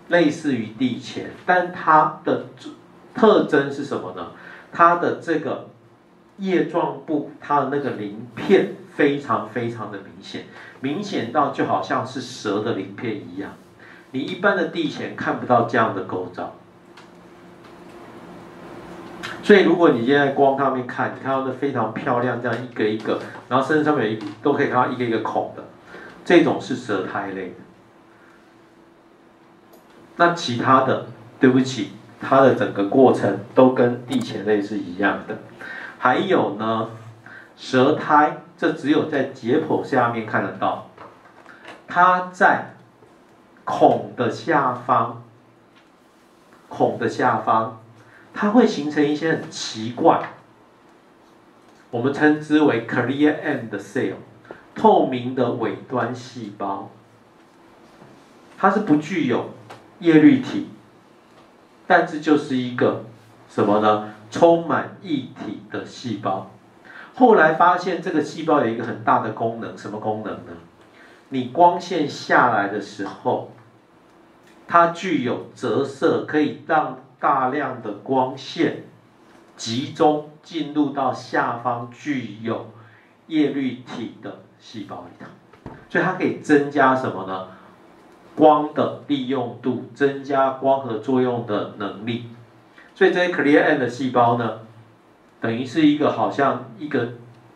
类似于地潜，但它的特征是什么呢？它的这个叶状部，它的那个鳞片非常非常的明显，明显到就好像是蛇的鳞片一样。你一般的地潜看不到这样的构造，所以如果你现在光上面看，你看到那非常漂亮，这样一个一个，然后身上面有都可以看到一个一个孔的。 这种是舌苔类的，那其他的，对不起，它的整个过程都跟地潜类是一样的。还有呢，舌苔这只有在解剖下面看得到，它在孔的下方，它会形成一些很奇怪，我们称之为 clear end cell， 透明的尾端细胞，它是不具有叶绿体，但是就是一个什么呢？充满液体的细胞。后来发现这个细胞有一个很大的功能，什么功能呢？你光线下来的时候，它具有折射，可以让大量的光线集中进入到下方具有叶绿体的细胞里头，所以它可以增加什么呢？光的利用度，增加光合作用的能力。所以这些 clear end 的细胞呢，等于是一个好像一个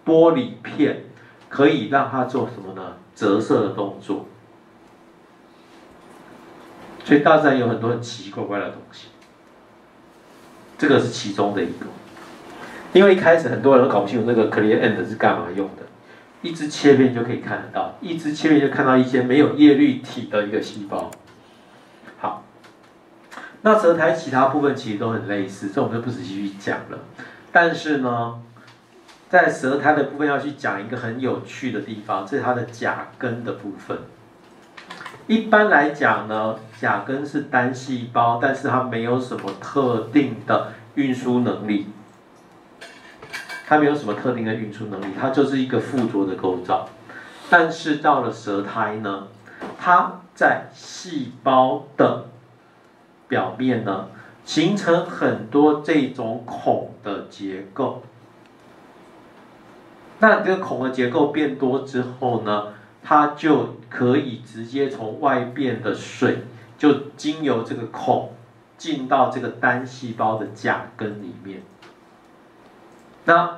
玻璃片，可以让它做什么呢？折射的动作。所以大自然有很多很奇奇怪怪的东西，这个是其中的一个。因为一开始很多人都搞不清楚那个 clear end 是干嘛用的，一支切片就可以看得到，一支切片就看到一些没有叶绿体的一个细胞。好，那舌苔其他部分其实都很类似，这我们就不仔细去讲了。但是呢，在舌苔的部分要去讲一个很有趣的地方，这是它的甲根的部分。一般来讲呢，甲根是单细胞，但是它没有什么特定的运输能力，它就是一个附着的构造。但是到了舌苔呢，它在细胞的表面呢，形成很多这种孔的结构。那这个孔的结构变多之后呢，它就可以直接从外边的水就经由这个孔进到这个单细胞的甲根里面。那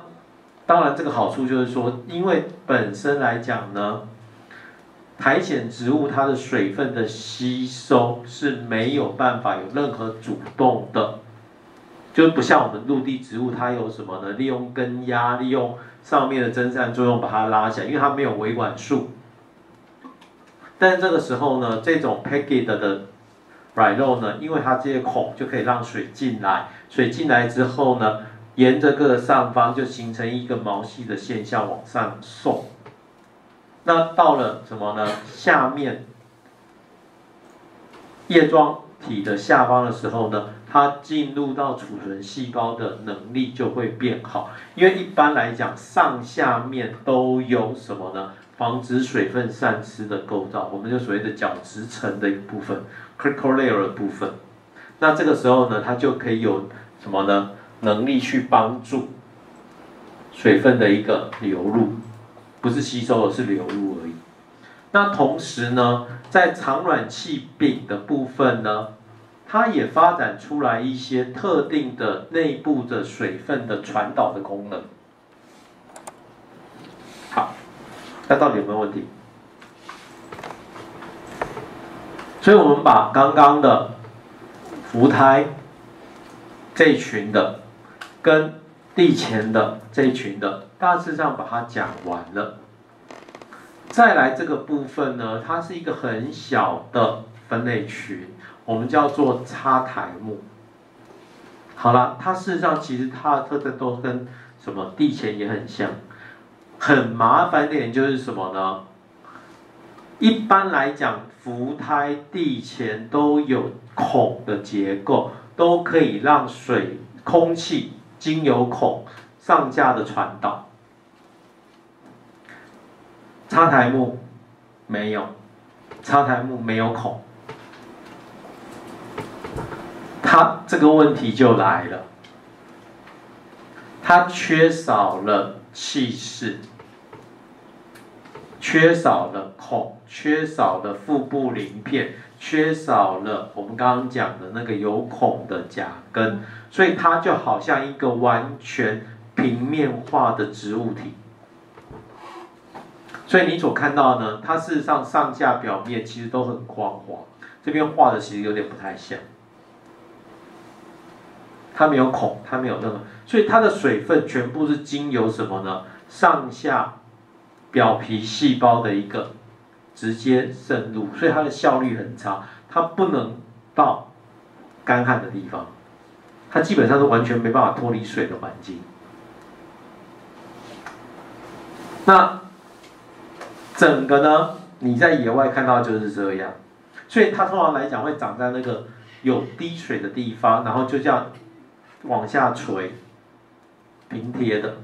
当然这个好处就是说，因为本身来讲呢，苔藓植物它的水分的吸收是没有办法有任何主动的，就是不像我们陆地植物，它有什么呢？利用根压，利用上面的蒸散作用把它拉起来，因为它没有维管束。但这个时候呢，这种 packet 的软肉呢，因为它这些孔就可以让水进来，水进来之后呢，沿着各个上方就形成一个毛细的现象往上送。那到了什么呢？下面叶状体的下方的时候呢，它进入到储存细胞的能力就会变好，因为一般来讲上下面都有什么呢？防止水分散失的构造，我们就所谓的角质层的一部分 ，critical layer 的部分。那这个时候呢，它就可以有什么呢？能力去帮助水分的一个流入，不是吸收，是流入而已。那同时呢，在肠软气禀的部分呢，它也发展出来一些特定的内部的水分的传导的功能。好，那到底有没有问题？所以我们把刚刚的浮苔这一群的跟地前的这一群的大致上把它讲完了。再来这个部分呢，它是一个很小的分类群，我们叫做插苔目。好了，它事实上其实它的特征都跟什么地前也很像。很麻烦点就是什么呢？一般来讲，浮苔、地前都有孔的结构，都可以让水、空气经由孔上下的传导。插苔目没有，插苔目没有孔，它这个问题就来了，它缺少了气室，缺少了孔，缺少了腹部鳞片，缺少了我们刚刚讲的那个有孔的甲根，所以它就好像一个完全平面化的植物体。所以你所看到呢，它事实上上下表面其实都很光滑，这边画的其实有点不太像。它没有孔，它没有任何，所以它的水分全部是经由什么呢？上下表皮细胞的一个直接渗入，所以它的效率很差，它不能到干旱的地方，它基本上是完全没办法脱离水的环境。那整个呢，你在野外看到就是这样，所以它通常来讲会长在那个有滴水的地方，然后就这样往下垂，平贴的。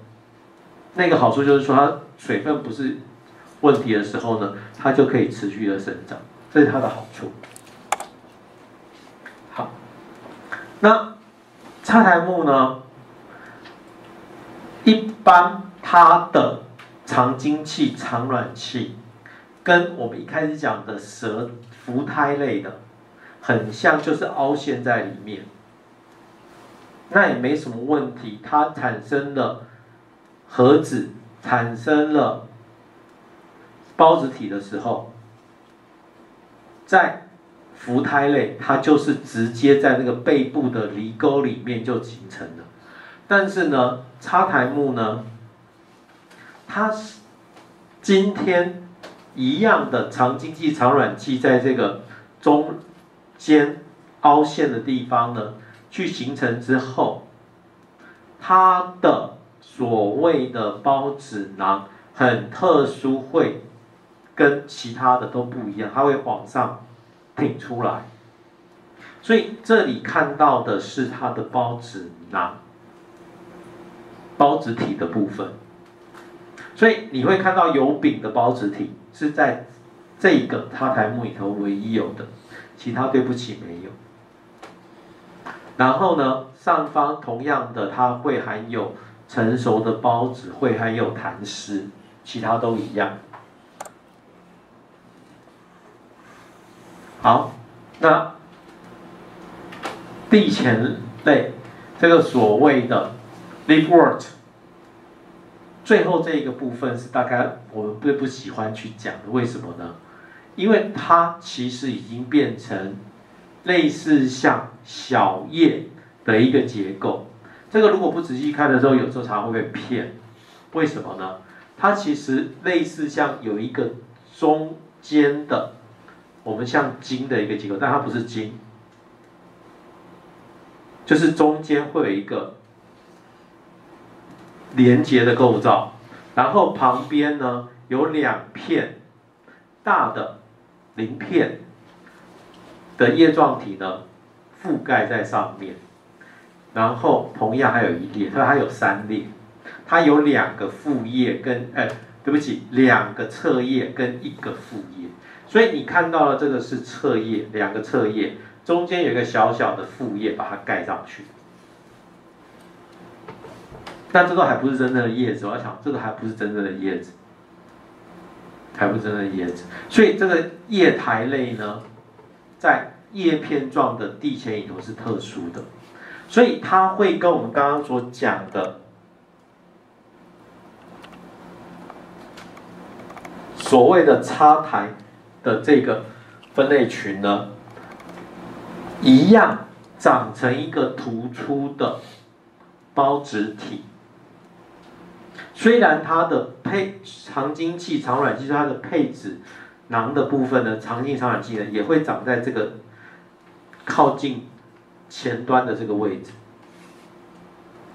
那个好处就是说，它水分不是问题的时候呢，它就可以持续的生长，这是它的好处。好，那叉台木呢，一般它的常茎器、常卵器，跟我们一开始讲的蛇浮苔类的很像，就是凹陷在里面，那也没什么问题，它产生了核子，产生了孢子体的时候，在浮苔类它就是直接在那个背部的犁沟里面就形成了。但是呢，叉台木呢，它今天一样的常茎器、常卵器在这个中间凹陷的地方呢，去形成之后，它的所谓的孢子囊很特殊，会跟其他的都不一样，它会往上挺出来。所以这里看到的是它的孢子囊、孢子体的部分。所以你会看到有柄的孢子体是在这个叉台木里头唯一有的，其他对不起没有。然后呢，上方同样的它会含有成熟的孢子，会含有痰湿，其他都一样。好，那地前类这个所谓的 leafwort。最后这一个部分是大概我们最不喜欢去讲的，为什么呢？因为它其实已经变成类似像小叶的一个结构。这个如果不仔细看的时候，有时候常常会被骗。为什么呢？它其实类似像有一个中间的，我们像茎的一个结构，但它不是茎，就是中间会有一个连接的构造，然后旁边呢有两片大的鳞片的叶状体呢覆盖在上面，然后同样还有一列，所以它有三列，它有两个副叶跟两个侧叶跟一个副叶，所以你看到了这个是侧叶，两个侧叶中间有一个小小的副叶把它盖上去。但这都还不是真正的叶子，我要想这个还不是真正的叶子，还不是真正的叶子。所以这个叶苔类呢，在叶片状的地前里头是特殊的，所以它会跟我们刚刚所讲的所谓的叉苔的这个分类群呢，一样长成一个突出的孢子体。虽然它的常茎器、常卵器，它的配子囊的部分呢，常茎、常卵器呢也会长在这个靠近前端的这个位置，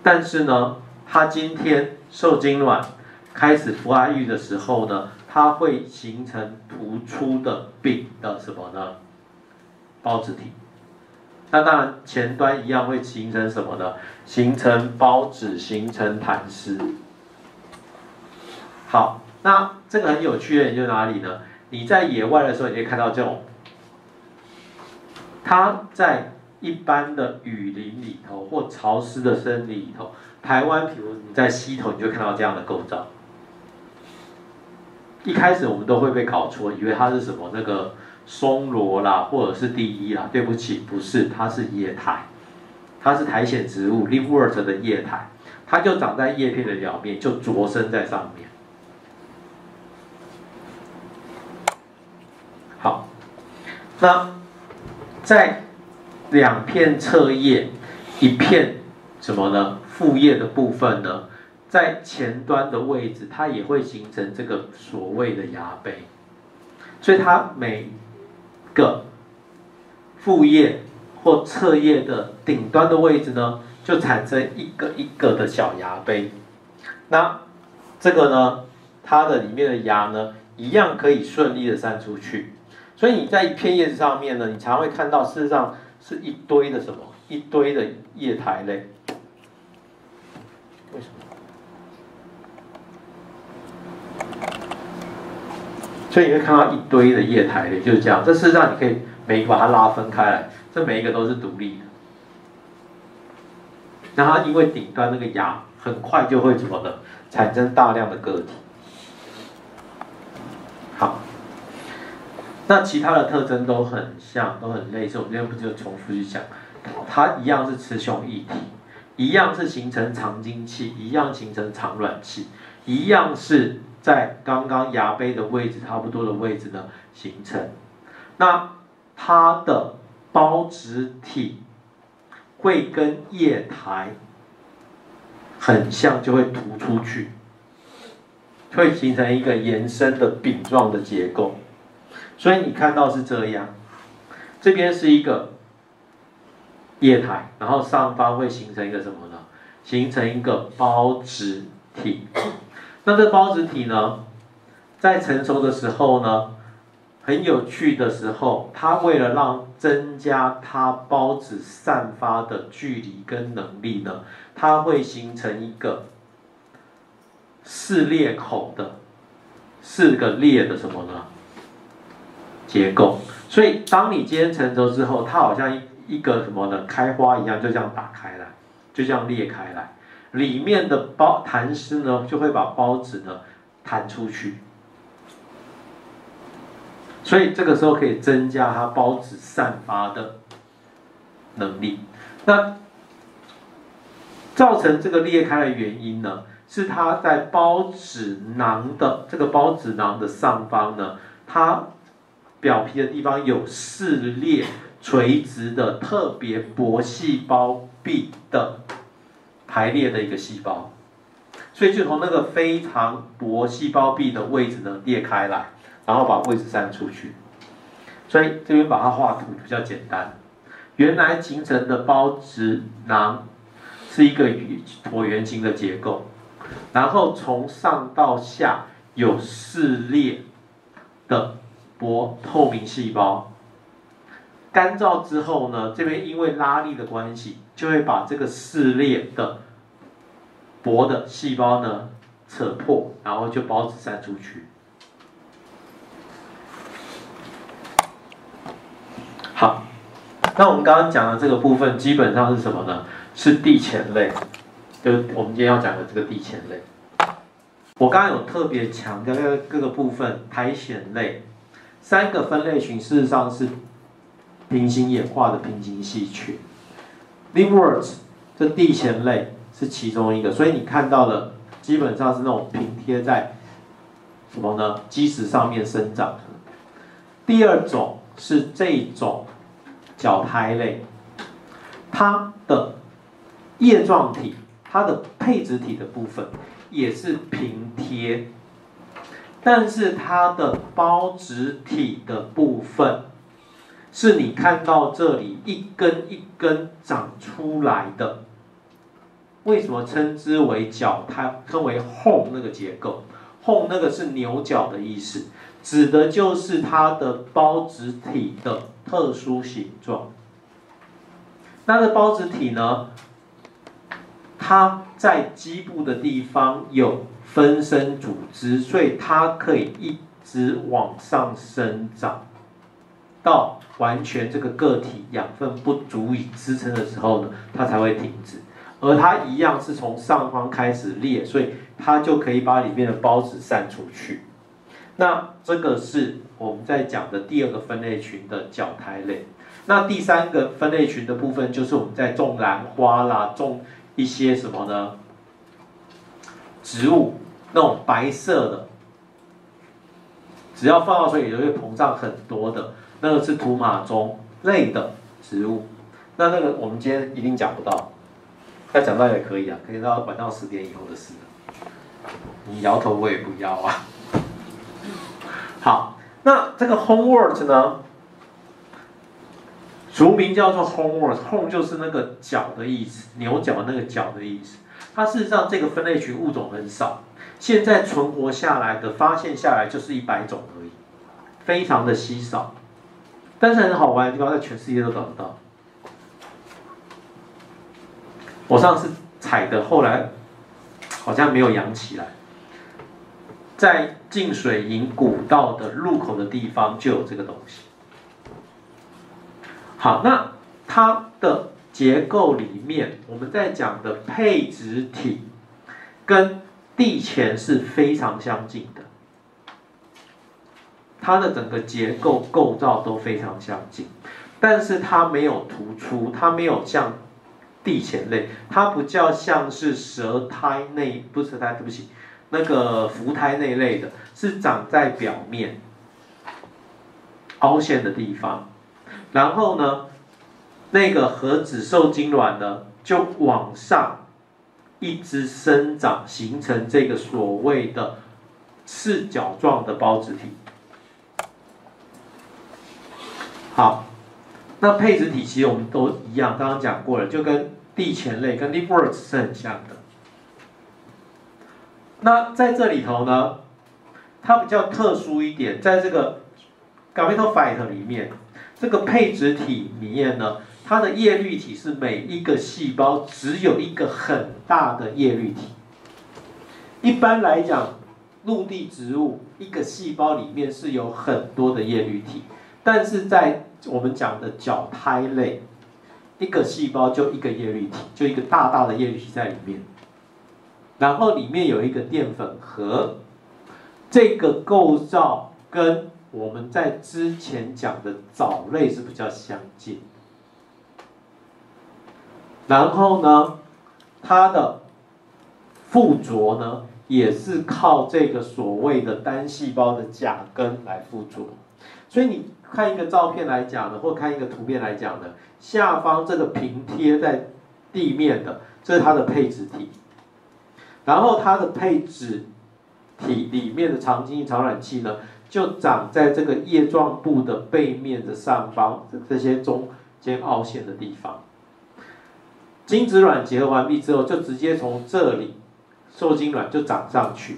但是呢，它今天受精卵开始发育的时候呢，它会形成突出的柄的什么呢？孢子体。那当然，前端一样会形成什么呢？形成孢子，形成痰湿。好，那这个很有趣的就是哪里呢？你在野外的时候，你可以看到这种，它在一般的雨林里头或潮湿的森林里头，台湾比如你在溪头，你就看到这样的构造。一开始我们都会被搞错，以为它是什么那个松萝啦，或者是第一啦，对不起，不是，它是叶苔，它是苔藓植物 leafwort 的叶苔，它就长在叶片的表面，就着生在上面。好，那在两片侧叶、一片什么呢？副叶的部分呢，在前端的位置，它也会形成这个所谓的芽杯。所以它每个副叶或侧叶的顶端的位置呢，就产生一个一个的小芽杯。那这个呢，它的里面的芽呢，一样可以顺利的散出去。所以你在一片叶子上面呢，你常会看到，事实上是一堆的什么，一堆的叶苔类。为什么？所以你会看到一堆的液态类，就是这样。这事实上你可以每一个把它拉分开来，这每一个都是独立的。然后因为顶端那个芽很快就会怎么呢？产生大量的个体。好，那其他的特征都很像，都很类似。我们今天不就重复去讲，它一样是雌雄异体，一样是形成常精器，一样形成常卵器，一样是。在刚刚芽杯的位置差不多的位置呢形成，那它的孢子体会跟叶苔很像，就会突出去，会形成一个延伸的饼状的结构。所以你看到是这样，这边是一个叶苔，然后上方会形成一个什么呢？形成一个孢子体。那这孢子体呢，在成熟的时候呢，很有趣的时候，它为了让增加它孢子散发的距离跟能力呢，它会形成一个四裂口的四个裂的什么呢？结构。所以当你今天成熟之后，它好像一个什么呢？开花一样，就这样打开来，就这样裂开来。里面的痰丝呢，就会把孢子呢弹出去，所以这个时候可以增加它孢子散发的能力。那造成这个裂开的原因呢，是它在孢子囊的这个孢子囊的上方呢，它表皮的地方有四裂垂直的特别薄细胞壁的。排列的一个细胞，所以就从那个非常薄细胞壁的位置呢裂开来，然后把位置删出去。所以这边把它画图比较简单。原来形成的孢子囊是一个椭圆形的结构，然后从上到下有四列的薄透明细胞。干燥之后呢，这边因为拉力的关系，就会把这个四裂的薄的细胞呢扯破，然后就孢子散出去。好，那我们刚刚讲的这个部分基本上是什么呢？是地前类，就是我们今天要讲的这个地前类。我刚刚有特别强调各个部分，苔藓类三个分类群事实上是。平行演化的平行系群 ，liverworts 这地前类是其中一个，所以你看到的基本上是那种平贴在什么呢？基石上面生长的。第二种是这种角苔类，它的叶状体，它的配子体的部分也是平贴，但是它的孢子体的部分。是你看到这里一根一根长出来的，为什么称之为角苔？称为 home 那个结构 ，home 那个是牛角的意思，指的就是它的孢子体的特殊形状。那这孢子体呢，它在基部的地方有分生组织，所以它可以一直往上生长。到完全这个个体养分不足以支撑的时候呢，它才会停止。而它一样是从上方开始裂，所以它就可以把里面的孢子散出去。那这个是我们在讲的第二个分类群的角苔类。那第三个分类群的部分就是我们在种兰花啦，种一些什么呢？植物那种白色的，只要放到水里就会膨胀很多的。那个是土马鬃类的植物，那个我们今天一定讲不到，要讲到也可以啊，可以到晚上10点以后的事了。你摇头我也不要啊。好，那这个 homework 呢，俗名叫做 homework，home 就是那个角的意思，牛角那个角的意思。它事实上这个分类群物种很少，现在存活下来的、发现下来就是100种而已，非常的稀少。但是很好玩的地方，在全世界都找得到。 我上次采的，后来好像没有养起来。在浸水营古道的入口的地方就有这个东西。好，那它的结构里面，我们在讲的配质体跟地钱是非常相近的，它的整个结构构造都非常相近，但是它没有突出，它没有像。 地钱类，它不叫像是舌苔内，不是舌苔，对不起，那个浮苔那类的，是长在表面凹陷的地方。然后呢，那个核子受精卵呢，就往上一直生长，形成这个所谓的四角状的孢子体。好。 那配质体其实我们都一样，刚刚讲过了，就跟地钱类、跟 leafworts 是很像的。那在这里头呢，它比较特殊一点，在这个 gametophyte 里面，这个配质体里面呢，它的叶绿体是每一个细胞只有一个很大的叶绿体。一般来讲，陆地植物一个细胞里面是有很多的叶绿体，但是在 我们讲的角苔类，一个细胞就一个叶绿体，就一个大大的叶绿体在里面，然后里面有一个淀粉核，这个构造跟我们在之前讲的藻类是比较相近。然后呢，它的附着呢也是靠这个所谓的单细胞的甲根来附着，所以你 看一个照片来讲的，或看一个图片来讲的，下方这个平贴在地面的，这是它的配质体。然后它的配质体里面的肠茎草染器呢，就长在这个叶状部的背面的上方这些中间凹陷的地方。精子卵结合完毕之后，就直接从这里受精卵就长上去。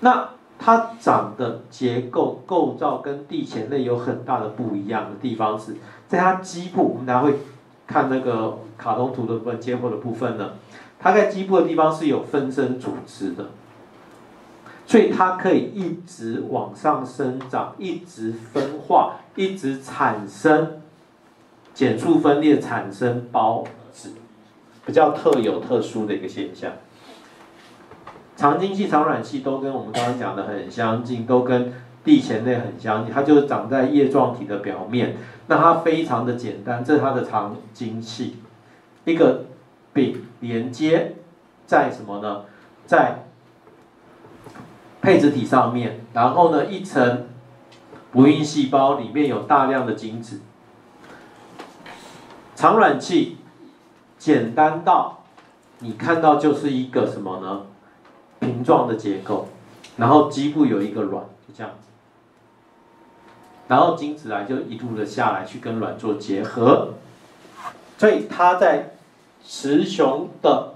那 它长的结构构造跟地钱类有很大的不一样的地方是，在它基部，我们大家会看那个卡通图的部分，解剖的部分呢，它在基部的地方是有分生组织的，所以它可以一直往上生长，一直分化，一直产生减数分裂，产生孢子，比较特殊的一个现象。 肠茎系、肠卵系都跟我们刚刚讲的很相近，都跟地钱类很相近。它就是长在叶状体的表面，那它非常的简单，这是它的肠茎系，一个柄连接在什么呢？在配质体上面，然后呢一层不孕细胞里面有大量的精子。肠卵系简单到你看到就是一个什么呢？ 瓶状的结构，然后基部有一个卵，就这样子，然后精子来就一路的下来去跟卵做结合，所以它在雌雄的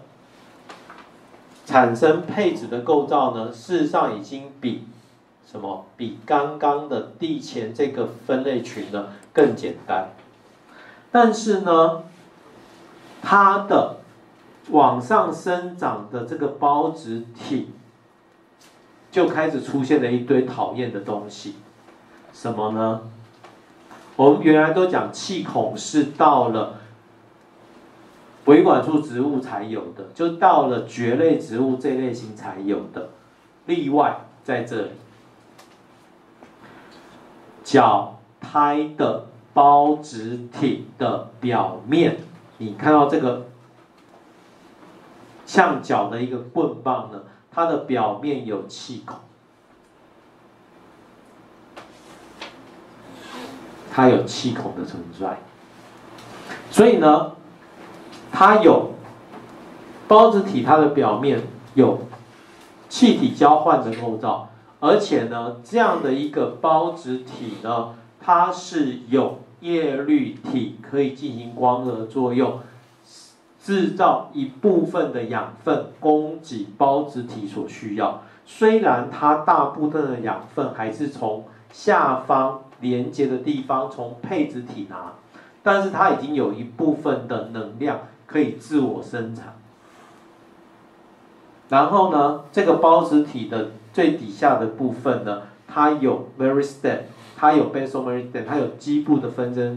产生配质的构造呢，事实上已经比什么比刚刚的地钱这个分类群呢更简单，但是呢，它的 往上生长的这个孢子体，就开始出现了一堆讨厌的东西，什么呢？我们原来都讲气孔是到了维管束植物才有的，就到了蕨类植物这类型才有的，例外在这里，角苔的孢子体的表面，你看到这个 像角的一个棍棒呢，它的表面有气孔，它有气孔的存在，所以呢，它有孢子体，它的表面有气体交换的构造，而且呢，这样的一个孢子体呢，它是有叶绿体可以进行光合作用，制造一部分的养分供给孢子体所需要。虽然它大部分的养分还是从下方连接的地方从配子体拿，但是它已经有一部分的能量可以自我生产。 然后呢，这个孢子体的最底下的部分呢，它有 meristem， 它有 basal meristem， 它有基部的分支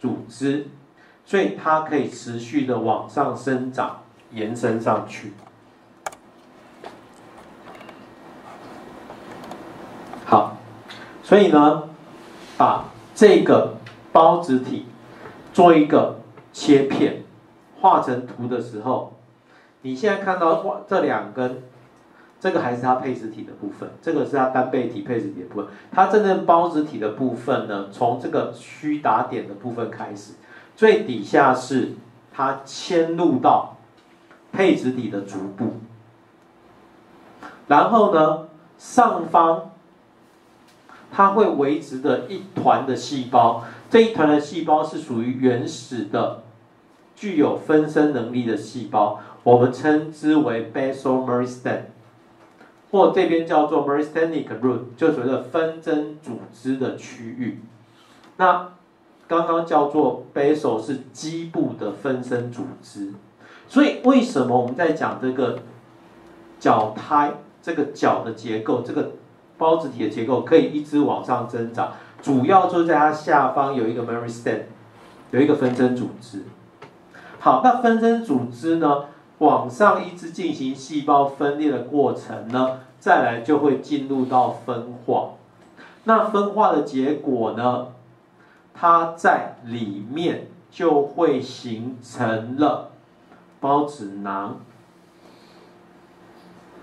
组织，所以它可以持续的往上生长，延伸上去。好，所以呢，把这个孢子体做一个切片，画成图的时候。 你现在看到这两根，这个还是它配子体的部分，这个是它单倍体配子体的部分。它真正孢子体的部分呢，从这个虚打点的部分开始，最底下是它迁入到配子体的足部，然后呢，上方它会维持着一团的细胞，这一团的细胞是属于原始的、具有分生能力的细胞。 我们称之为 basal meristem， 或这边叫做 meristemic root， 就所谓的分支组织的区域。那刚刚叫做 basal 是基部的分生组织，所以为什么我们在讲这个角胎、这个角的结构、这个孢子体的结构可以一直往上增长，主要就在它下方有一个 meristem， 有一个分生组织。好，那分生组织呢？ 往上一直进行细胞分裂的过程呢，再来就会进入到分化。那分化的结果呢，它在里面就会形成了孢子囊。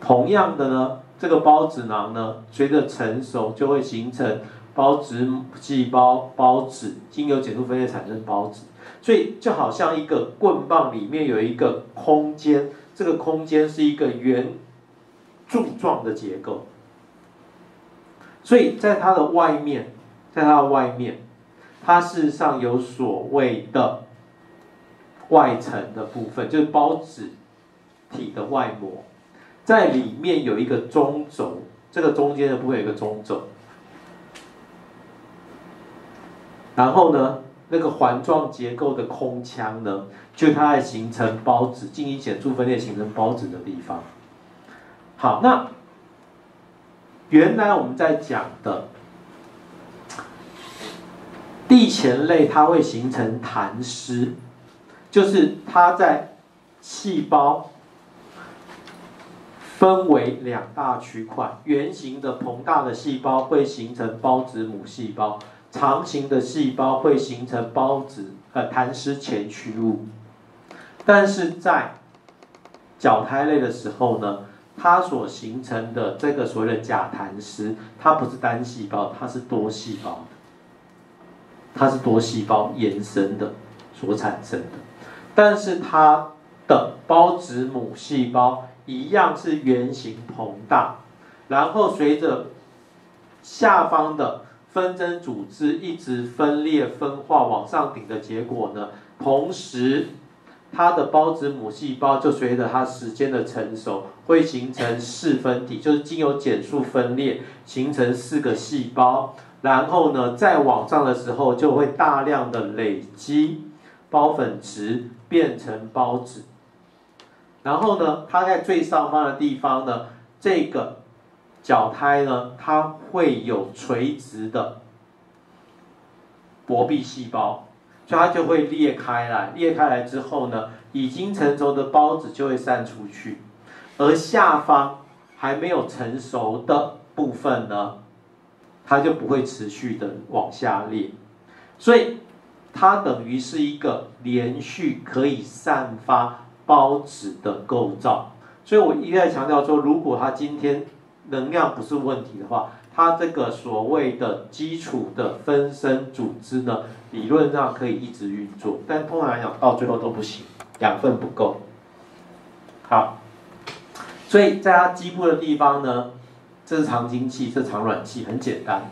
同样的呢，这个孢子囊呢，随着成熟就会形成孢子细胞、孢子，经由减数分裂产生孢子。 所以就好像一个棍棒里面有一个空间，这个空间是一个圆柱状的结构。所以在它的外面，它事实上有所谓的外层的部分，就是孢子体的外膜，在里面有一个中轴，这个中间的部分有一个中轴，然后呢？ 那个环状结构的空腔呢，就它在形成孢子，进行显著分裂形成孢子的地方。好，那原来我们在讲的地前类，它会形成弹丝，就是它在细胞分为两大区块，圆形的膨大的细胞会形成孢子母细胞。 长形的细胞会形成孢子弹丝前驱物，但是在角胎类的时候呢，它所形成的这个所谓的假弹丝，它不是单细胞，它是多细胞，延伸的所产生的，但是它的孢子母细胞一样是圆形膨大，然后随着下方的 分支组织一直分裂分化往上顶的结果呢，同时它的孢子母细胞就随着它时间的成熟，会形成四分体，就是经由减数分裂形成四个细胞，然后呢再往上的时候就会大量的累积孢粉质变成孢子，然后呢它在最上方的地方呢这个。 角胎呢，它会有垂直的薄壁细胞，所以它就会裂开来。裂开来之后呢，已经成熟的孢子就会散出去，而下方还没有成熟的部分呢，它就不会持续的往下裂。所以它等于是一个连续可以散发孢子的构造。所以我一再强调说，如果它今天 能量不是问题的话，它这个所谓的基础的分生组织呢，理论上可以一直运作，但通常来讲到最后都不行，养分不够。好，所以在它基部的地方呢，这是肠经气，这是肠卵气，很简单，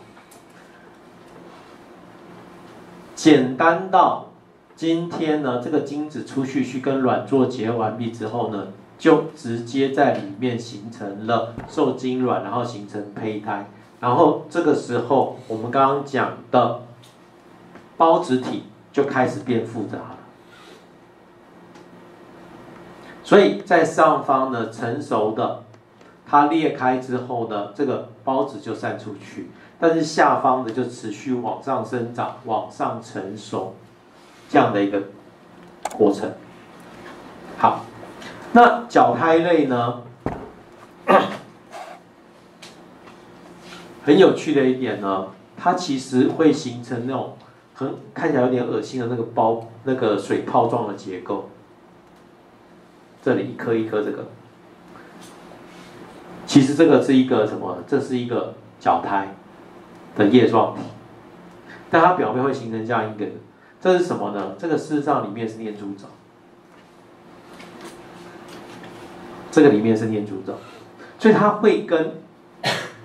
简单到今天呢，这个精子出去去跟卵做结合完毕之后呢，就直接在里面形成了受精卵，然后形成胚胎，然后这个时候我们刚刚讲的孢子体就开始变复杂了。 所以在上方呢，成熟的，它裂开之后呢，这个孢子就散出去，但是下方的就持续往上生长、往上成熟，这样的一个过程。好，那角苔类呢，很有趣的一点呢，它其实会形成那种很看起来有点恶心的那个包那个水泡状的结构。 这里一颗一颗，这个其实这个是一个什么？这是一个角苔的叶状体，但它表面会形成这样一个，这是什么呢？这个事实上里面是念珠藻，这个里面是念珠藻，所以它会跟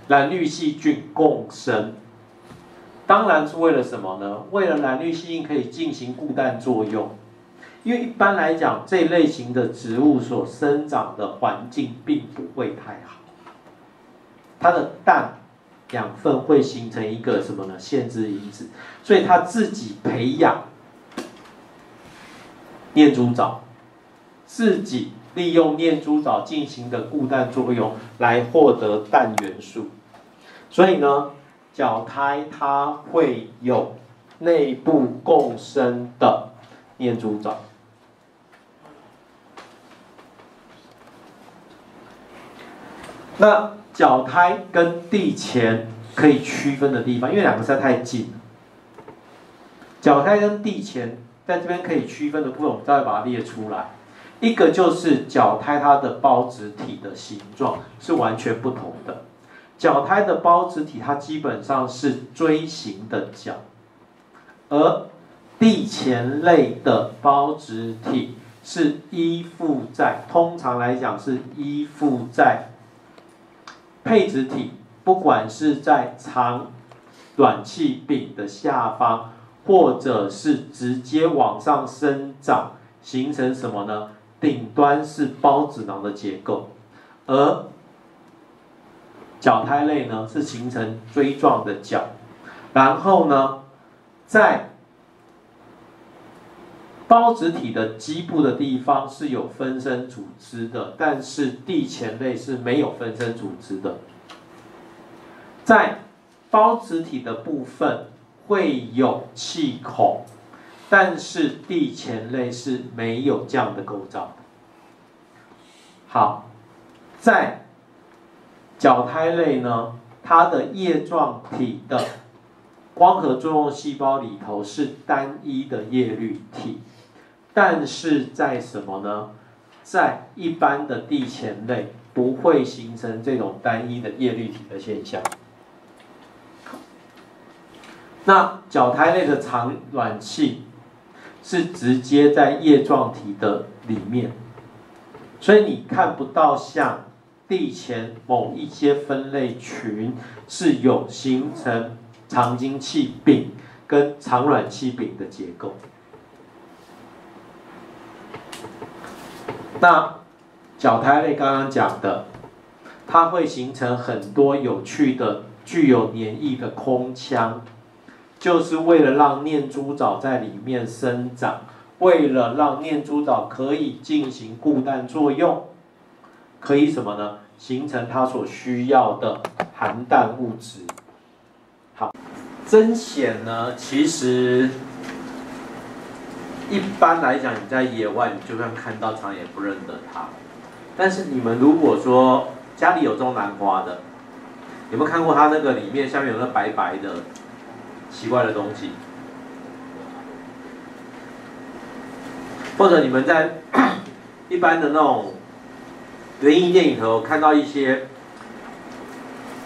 蓝绿细菌共生。当然是为了什么呢？为了蓝绿细菌可以进行固氮作用。 因为一般来讲，这类型的植物所生长的环境并不会太好，它的氮养分会形成一个什么呢？限制因子，所以它自己培养念珠藻，自己利用念珠藻进行的固氮作用来获得氮元素，所以呢，角苔它会有内部共生的念珠藻。 那角苔跟地钱可以区分的地方，因为两个实在太近了。角苔跟地钱在这边可以区分的部分，我们再把它列出来。一个就是角苔它的孢子体的形状是完全不同的。角苔的孢子体它基本上是锥形的角，而地钱类的孢子体是依附在，通常来讲是依附在。 配子体，不管是在肠卵气柄的下方，或者是直接往上生长，形成什么呢？顶端是孢子囊的结构，而角苔类呢是形成锥状的角，然后呢，在孢子体的基部的地方是有分生组织的，但是地钱类是没有分生组织的。在孢子体的部分会有气孔，但是地钱类是没有这样的构造的。好，在角苔类呢，它的叶状体的光合作用细胞里头是单一的叶绿体。 但是在什么呢？在一般的地钱类不会形成这种单一的叶绿体的现象。那角苔类的肠卵气是直接在叶状体的里面，所以你看不到像地钱某一些分类群是有形成肠经气柄跟肠卵气柄的结构。 那角苔类刚刚讲的，它会形成很多有趣的、具有黏液的空腔，就是为了让念珠藻在里面生长，为了让念珠藻可以进行固氮作用，可以什么呢？形成它所需要的含氮物质。好，针藓呢，其实。 一般来讲，你在野外，你就算看到常也不认得它。但是你们如果说家里有种南瓜的，有没有看过它那个里面下面有那白白的奇怪的东西？或者你们在一般的那种园艺店里头看到一些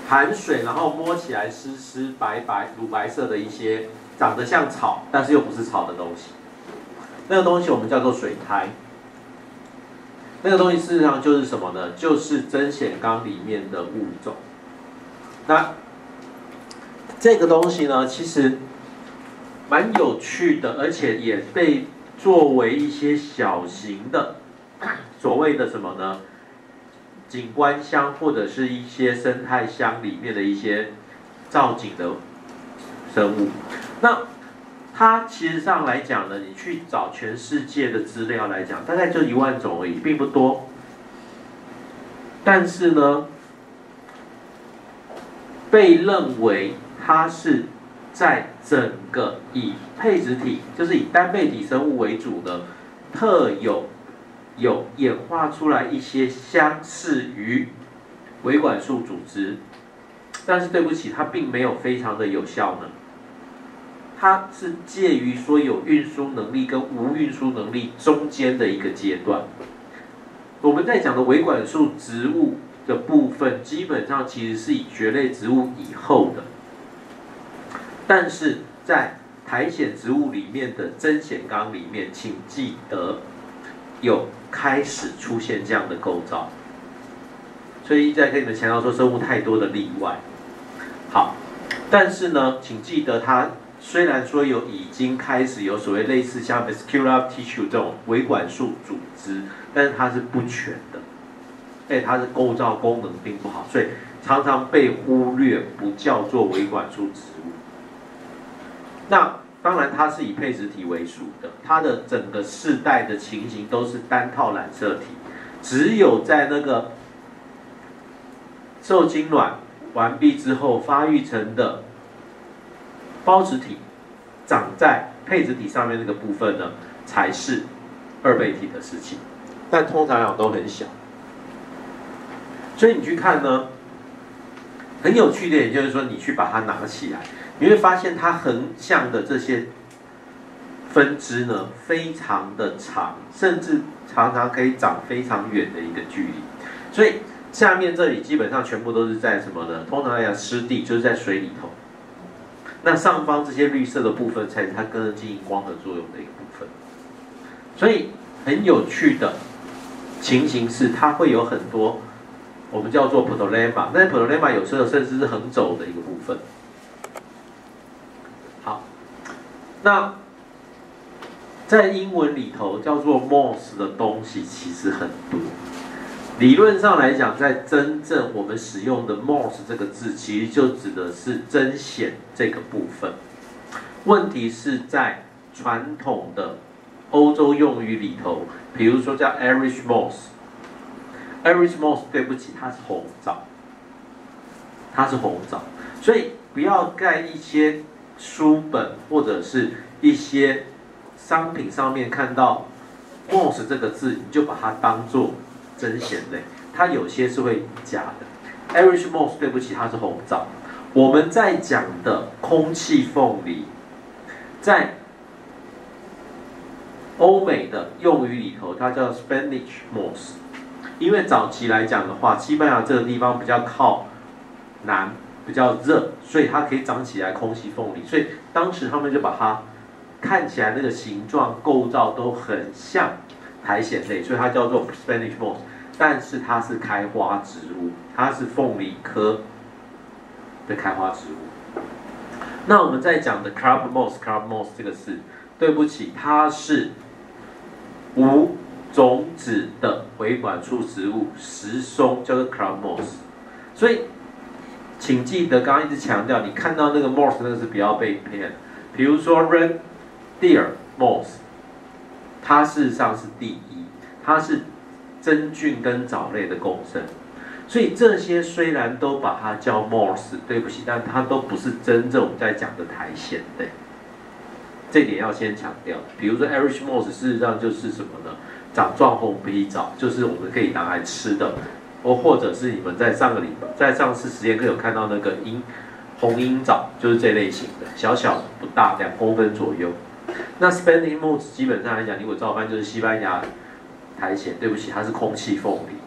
含水，然后摸起来湿湿白白、乳白色的一些长得像草，但是又不是草的东西。 那个东西我们叫做水苔，那个东西事实上就是什么呢？就是针显纲里面的物种。那这个东西呢，其实蛮有趣的，而且也被作为一些小型的所谓的什么呢？景观箱或者是一些生态箱里面的一些造景的生物。那它其实上来讲呢，你去找全世界的资料来讲，大概就1万种而已，并不多。但是呢，被认为它是在整个以配植体，就是以单倍体生物为主的特有演化出来一些相似于维管束组织，但是对不起，它并没有非常的有效能。它是介于说有运输能力跟无运输能力中间的一个阶段。我们在讲的维管束植物的部分，基本上其实是以蕨类植物以后的，但是在苔藓植物里面的针显纲里面，请记得有开始出现这样的构造。所以一直在跟你们强调说，生物太多的例外。好，但是呢，请记得它。虽然说有已经开始有所谓类似像 vascular tissue 这种维管束组织，但是它是不全的，哎，它的构造功能并不好，所以常常被忽略，不叫做维管束植物。那当然它是以配植体为主的，它的整个世代的情形都是单套染色体，只有在那个受精卵完毕之后发育成的孢子体长在配子体上面那个部分呢，才是二倍体的事情，但通常量都很小。所以你去看呢，很有趣的，也就是说你去把它拿起来，你会发现它横向的这些分支呢，非常的长，甚至常常可以长非常远的一个距离。所以下面这里基本上全部都是在什么呢？通常来讲湿地就是在水里头。那上方这些绿色的部分才是它跟着进行光合作用的一个部分，所以很有趣的情形是，它会有很多我们叫做 protolemma， 但是 protolemma 有时候甚至是横轴的一个部分。好，那在英文里头叫做 moss 的东西其实很多。理论上来讲，在真正我们使用的 moss 这个字，其实就指的是针显这个部分。问题是在传统的欧洲用语里头，比如说叫 Irish moss，Irish moss， 对不起，它是红藻，它是红藻，所以不要盖一些书本或者是一些商品上面看到 moss 这个字，你就把它当做针显类，它有些是会假的。Irish moss， 对不起，它是红藻。我们在讲的空气凤梨，在欧美的用语里头，它叫 Spanish moss。因为早期来讲的话，西班牙这个地方比较靠南，比较热，所以它可以长起来空气凤梨。所以当时他们就把它看起来那个形状构造都很像苔藓类，所以它叫做 Spanish moss， 但是它是开花植物，它是凤梨科的开花植物。那我们在讲的 crab moss，crab moss 这个是，对不起，它是无种子的维管束植物，石松叫做 crab moss。所以，请记得刚刚一直强调，你看到那个 moss 那是不要被骗。比如说 reindeer moss。它事实上是第一，它是真菌跟藻类的共生，所以这些虽然都把它叫 moss， 对不起，但它都不是真正我们在讲的苔藓类，这点要先强调。比如说 Irish moss 事实上就是什么呢？掌状红皮藻，就是我们可以拿来吃的，或者是你们在上次实验课有看到那个红鹰藻，就是这类型的，小小不大，2公分左右。那 Spanish moss 基本上来讲，如果照搬就是西班牙苔藓，对不起，它是空气凤梨。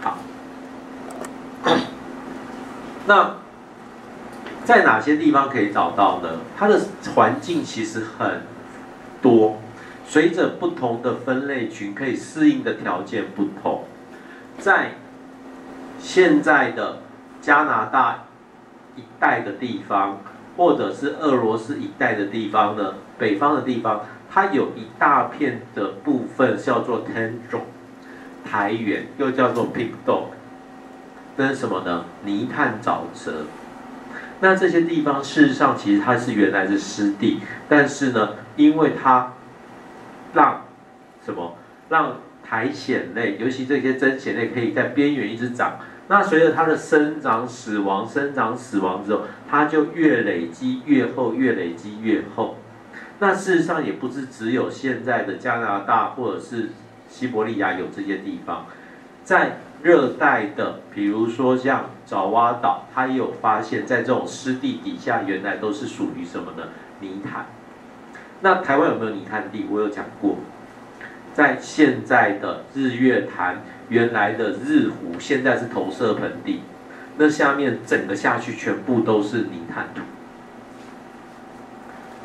好，那在哪些地方可以找到呢？它的环境其实很多，随着不同的分类群可以适应的条件不同，在现在的加拿大一带的地方，或者是俄罗斯一带的地方呢，北方的地方，它有一大片的部分叫做 tundra， 苔原，又叫做 pig dog， 那是什么呢？泥炭沼泽。那这些地方事实上其实它是原来是湿地，但是呢，因为它让什么让苔藓类，尤其这些真藓类可以在边缘一直长。那随着它的生长死亡，生长死亡之后，它就越累积越厚，越累积越厚。那事实上也不是只有现在的加拿大或者是西伯利亚有这些地方，在热带的，比如说像爪哇岛，它也有发现，在这种湿地底下原来都是属于什么呢？泥炭。那台湾有没有泥炭地？我有讲过，在现在的日月潭，原来的日湖现在是投射盆地，那下面整个下去全部都是泥炭土。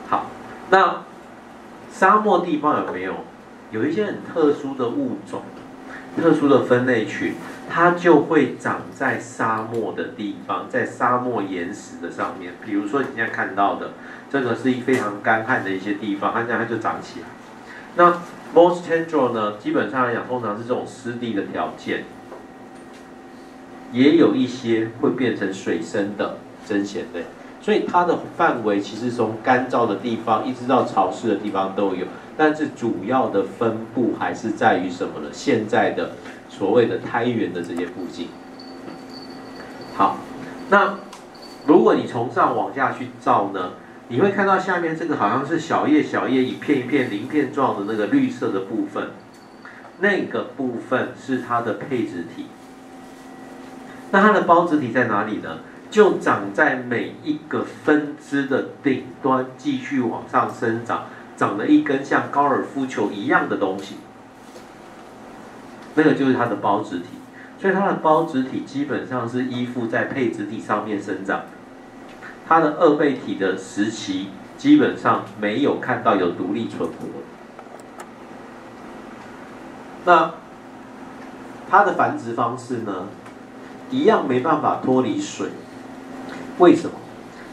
好，那沙漠地方有没有？有一些很特殊的物种、特殊的分类群，它就会长在沙漠的地方，在沙漠岩石的上面。比如说你现在看到的，这个是非常干旱的一些地方，它就长起来。那 most tundra 呢，基本上来讲，通常是这种湿地的条件，也有一些会变成水生的真藓类，所以它的范围其实从干燥的地方一直到潮湿的地方都有，但是主要的分布还是在于什么呢？现在的所谓的苔原的这些附近。好，那如果你从上往下去照呢？你会看到下面这个好像是小叶小叶一片一片鳞片状的那个绿色的部分，那个部分是它的配子体。那它的孢子体在哪里呢？就长在每一个分支的顶端，继续往上生长，长了一根像高尔夫球一样的东西，那个就是它的孢子体。所以它的孢子体基本上是依附在配子体上面生长的。它的二倍体的时期基本上没有看到有独立存活。那它的繁殖方式呢，一样没办法脱离水。为什么？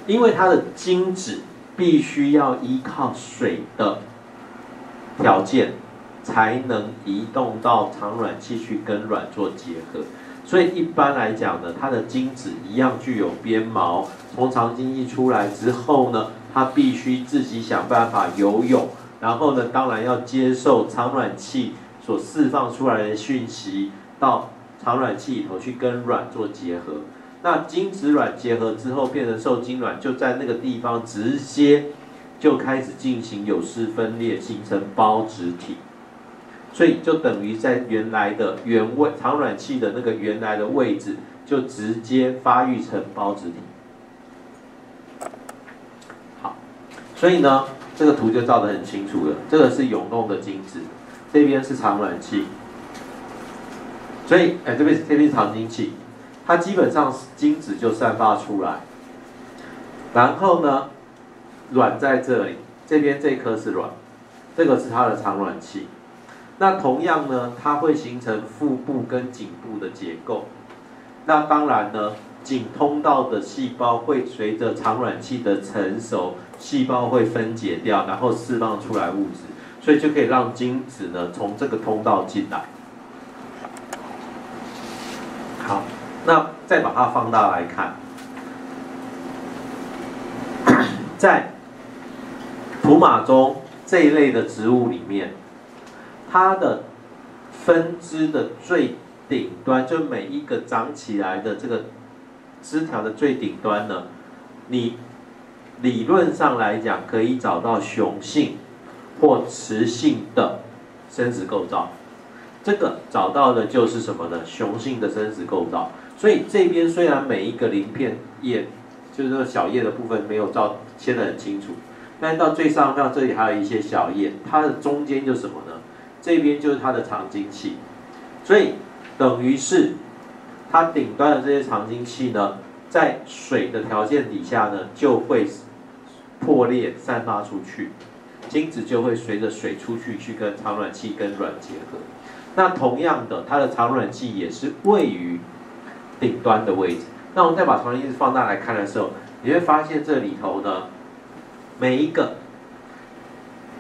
因为它的精子必须要依靠水的条件，才能移动到产卵器去跟卵做结合。所以一般来讲呢，它的精子一样具有鞭毛。从肠精液出来之后呢，它必须自己想办法游泳，然后呢，当然要接受产卵器所释放出来的讯息，到产卵器里头去跟卵做结合。那精子卵结合之后变成受精卵，就在那个地方直接就开始进行有丝分裂，形成孢子体。所以就等于在原来的原位产卵器的那个原来的位置，就直接发育成孢子体。好，所以呢，这个图就照得很清楚了。这个是涌动的精子，这边是产卵器，所以这边是肠精器，它基本上精子就散发出来，然后呢，卵在这里，这边这颗是卵，这个是它的产卵器。那同样呢，它会形成腹部跟颈部的结构。那当然呢，颈通道的细胞会随着产卵器的成熟，细胞会分解掉，然后释放出来物质，所以就可以让精子呢从这个通道进来。好，那再把它放大来看，在土马鬃这一类的植物里面。它的分支的最顶端，就每一个长起来的这个枝条的最顶端呢，你理论上来讲可以找到雄性或雌性的生殖构造。这个找到的就是什么呢？雄性的生殖构造。所以这边虽然每一个鳞片叶，就是说小叶的部分没有照切得很清楚，但到最上方这里还有一些小叶，它的中间就是什么呢？这边就是它的肠精器，所以等于是它顶端的这些肠精器呢，在水的条件底下呢，就会破裂散发出去，精子就会随着水出去，去跟产卵器跟卵结合。那同样的，它的产卵器也是位于顶端的位置。那我们再把产卵器放大来看的时候，你会发现这里头呢，每一个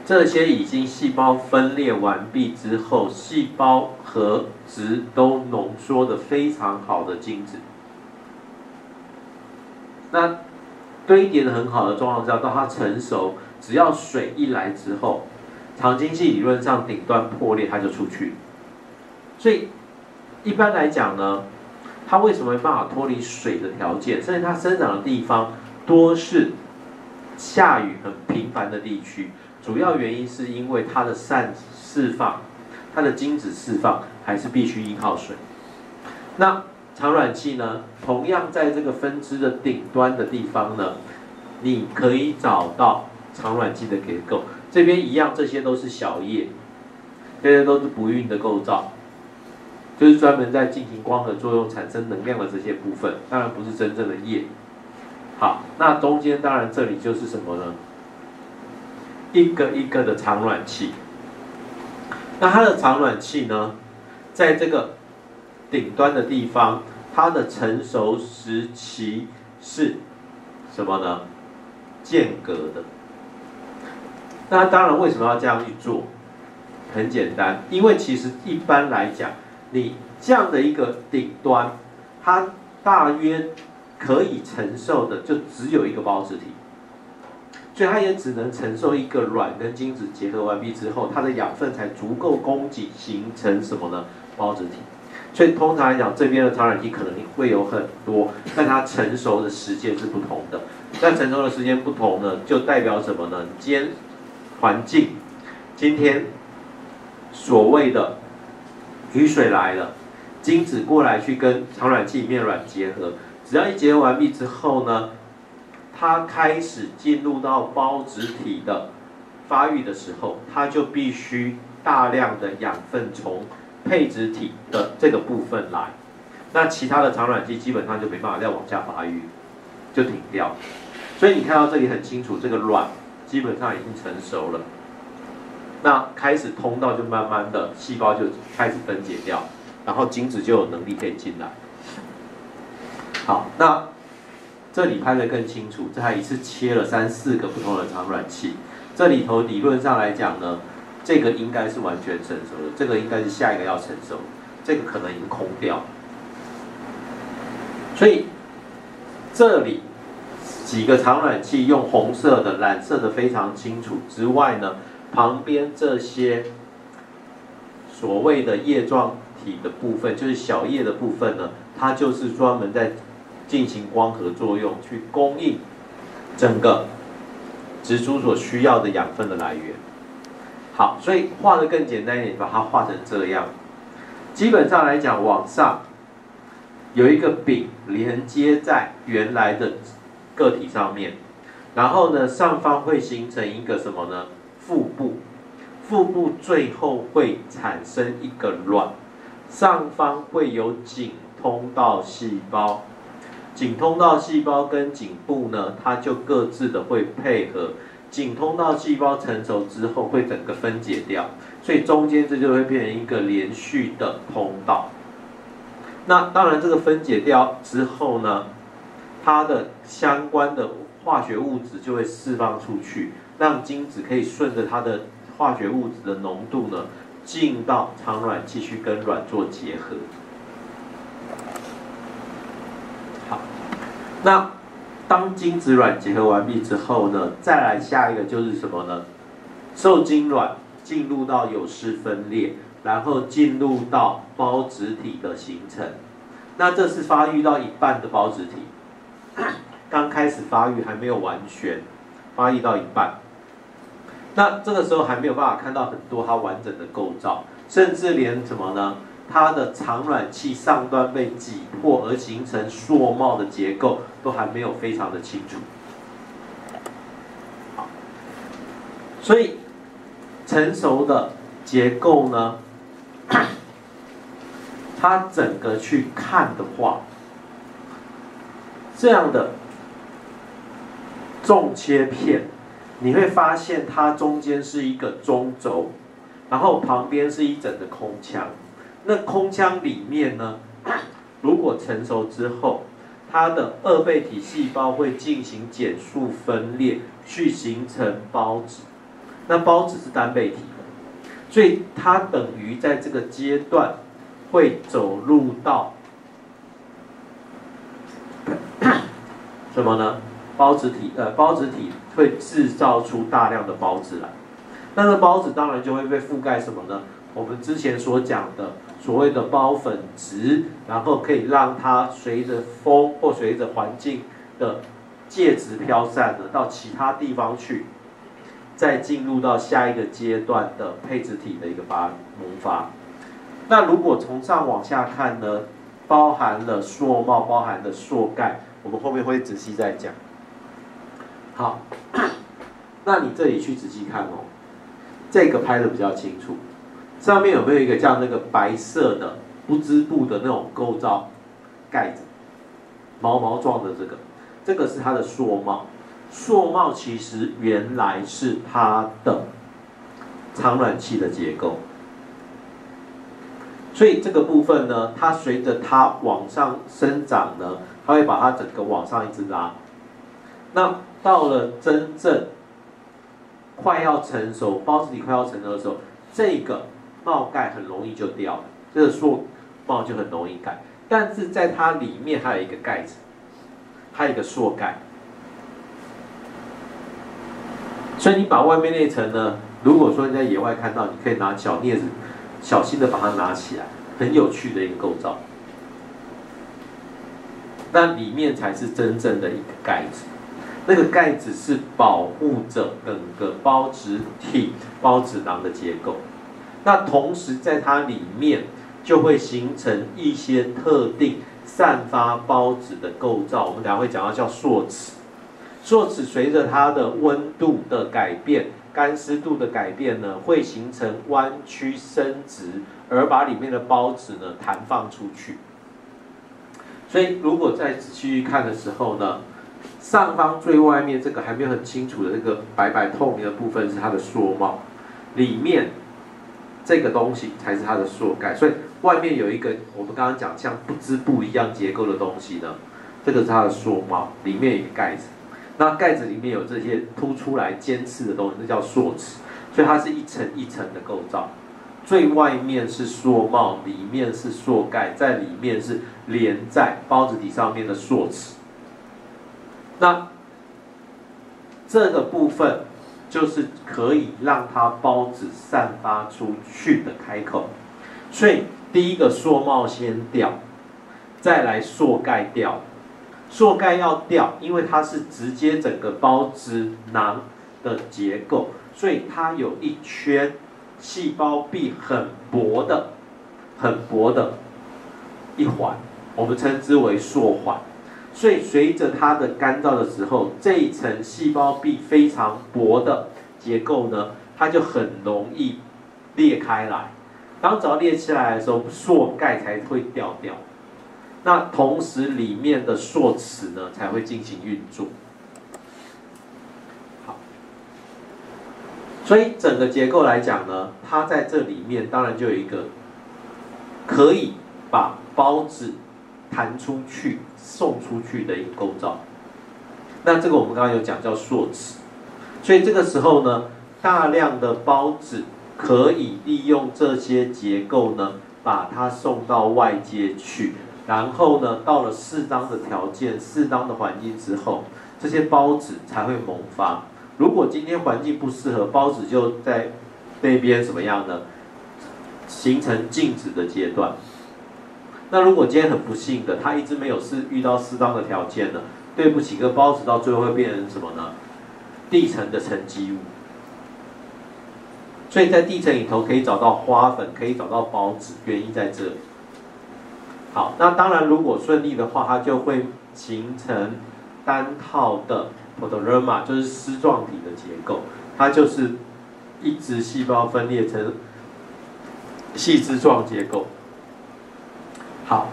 这些已经细胞分裂完毕之后，细胞核质都浓缩的非常好的精子。 那堆叠的很好的状况之下，到它成熟，只要水一来之后，肠经系理论上顶端破裂，它就出去。所以一般来讲呢，它为什么没办法脱离水的条件？甚至它生长的地方多是下雨很频繁的地区，主要原因是因为它的散释放，它的精子释放还是必须依靠水。那 产卵器呢，同样在这个分支的顶端的地方呢，你可以找到产卵器的结构。这边一样，这些都是小叶，这些都是不孕的构造，就是专门在进行光合作用产生能量的这些部分，当然不是真正的叶。好，那中间当然这里就是什么呢？一个一个的产卵器。那它的产卵器呢，在这个 顶端的地方，它的成熟时期是什么呢？间隔的。那当然，为什么要这样去做？很简单，因为其实一般来讲，你这样的一个顶端，它大约可以承受的就只有一个孢子体，所以它也只能承受一个卵跟精子结合完毕之后，它的养分才足够供给形成什么呢？孢子体。 所以通常来讲，这边的产卵器可能会有很多，但它成熟的时间是不同的。那成熟的时间不同呢，就代表什么呢？今天环境，今天所谓的雨水来了，精子过来去跟产卵器里面卵结合，只要一结合完毕之后呢，它开始进入到孢子体的发育的时候，它就必须大量的养分从 配子体的这个部分来，那其他的产卵器基本上就没办法再往下发育，就停掉。所以你看到这里很清楚，这个卵基本上已经成熟了，那开始通道就慢慢的细胞就开始分解掉，然后精子就有能力可以进来。好，那这里拍得更清楚，这还一次切了3、4个不同的产卵器，这里头理论上来讲呢， 这个应该是完全成熟的，这个应该是下一个要成熟，这个可能已经空掉了。所以这里几个产卵器用红色的染色的非常清楚之外呢，旁边这些所谓的叶状体的部分，就是小叶的部分呢，它就是专门在进行光合作用，去供应整个植株所需要的养分的来源。 好，所以画得更简单一点，把它画成这样。基本上来讲，往上有一个柄连接在原来的个体上面，然后呢，上方会形成一个什么呢？腹部，腹部最后会产生一个卵，上方会有颈通道细胞，颈通道细胞跟颈部呢，它就各自的会配合。 颈通道细胞成熟之后会整个分解掉，所以中间这就会变成一个连续的通道。那当然，这个分解掉之后呢，它的相关的化学物质就会释放出去，让精子可以顺着它的化学物质的浓度呢，进到产卵器去跟卵做结合。好，那 当精子卵结合完毕之后呢，再来下一个就是什么呢？受精卵进入到有丝分裂，然后进入到孢子体的形成。那这是发育到一半的孢子体，刚开始发育还没有完全发育到一半。那这个时候还没有办法看到很多它完整的构造，甚至连什么呢？ 它的产卵器上端被挤破而形成硕帽的结构，都还没有非常的清楚。好，所以成熟的结构呢，它整个去看的话，这样的纵切片你会发现它中间是一个中轴，然后旁边是一整个空腔。那空腔里面呢，如果成熟之后，它的二倍体细胞会进行减数分裂，去形成孢子。那孢子是单倍体的，所以它等于在这个阶段会走入到什么呢？孢子体，孢子体会制造出大量的孢子来。那这孢子当然就会被覆盖什么呢？我们之前所讲的所谓的孢粉质，然后可以让它随着风或随着环境的介质飘散的到其他地方去，再进入到下一个阶段的配子体的一个萌发。那如果从上往下看呢，包含了硕帽，包含了硕盖，我们后面会仔细再讲。好，那你这里去仔细看哦，这个拍的比较清楚。上面有没有一个像那个白色的不织布的那种构造盖子，毛毛状的这个，这个是它的硕帽。硕帽其实原来是它的产卵器的结构，所以这个部分呢，它随着它往上生长呢，它会把它整个往上一直拉。那到了真正快要成熟，孢子体快要成熟的时候，这个帽盖很容易就掉了，这个硕帽就很容易盖。但是在它里面还有一个盖子，还有一个硕盖。所以你把外面那层呢，如果说你在野外看到，你可以拿小镊子小心的把它拿起来，很有趣的一个构造。那里面才是真正的一个盖子，那个盖子是保护着整个孢子体、孢子囊的结构。那同时在它里面就会形成一些特定散发孢子的构造，我们等一下会讲到叫硕齿。硕齿随着它的温度的改变、干湿度的改变呢，会形成弯曲伸直，而把里面的孢子呢弹放出去。所以如果再仔细看的时候呢，上方最外面这个还没有很清楚的这个白白透明的部分是它的硕帽，里面这个东西才是它的硕盖。所以外面有一个我们刚刚讲像不织布一样结构的东西呢，这个是它的硕帽，里面有一个盖子。那盖子里面有这些凸出来尖刺的东西，那叫硕齿，所以它是一层一层的构造。最外面是硕帽，里面是硕盖，在里面是连在孢子体上面的硕齿。那这个部分就是可以让它孢子散发出去的开口。所以第一个硕帽先掉，再来硕盖掉。硕盖要掉，因为它是直接整个孢子囊的结构，所以它有一圈细胞壁很薄的一环，我们称之为硕环。所以随着它的干燥的时候，这一层细胞壁非常薄的结构呢，它就很容易裂开来。当只要裂起来的时候，硕盖才会掉。那同时里面的硕齿呢才会进行运作。好，所以整个结构来讲呢，它在这里面当然就有一个可以把孢子弹出去、送出去的一个构造。那这个我们刚刚有讲叫硕齿，所以这个时候呢，大量的孢子可以利用这些结构呢，把它送到外界去。然后呢，到了适当的条件、适当的环境之后，这些孢子才会萌发。如果今天环境不适合，孢子就在那边什么样呢？形成静止的阶段。那如果今天很不幸的，它一直没有遇到适当的条件呢，对不起，这个孢子到最后会变成什么呢？地层的沉积物。所以在地层里头可以找到花粉，可以找到孢子，原因在这里。好，那当然，如果顺利的话，它就会形成单套的 pododerma， 就是丝状体的结构。它就是一直细胞分裂成细枝状结构。好，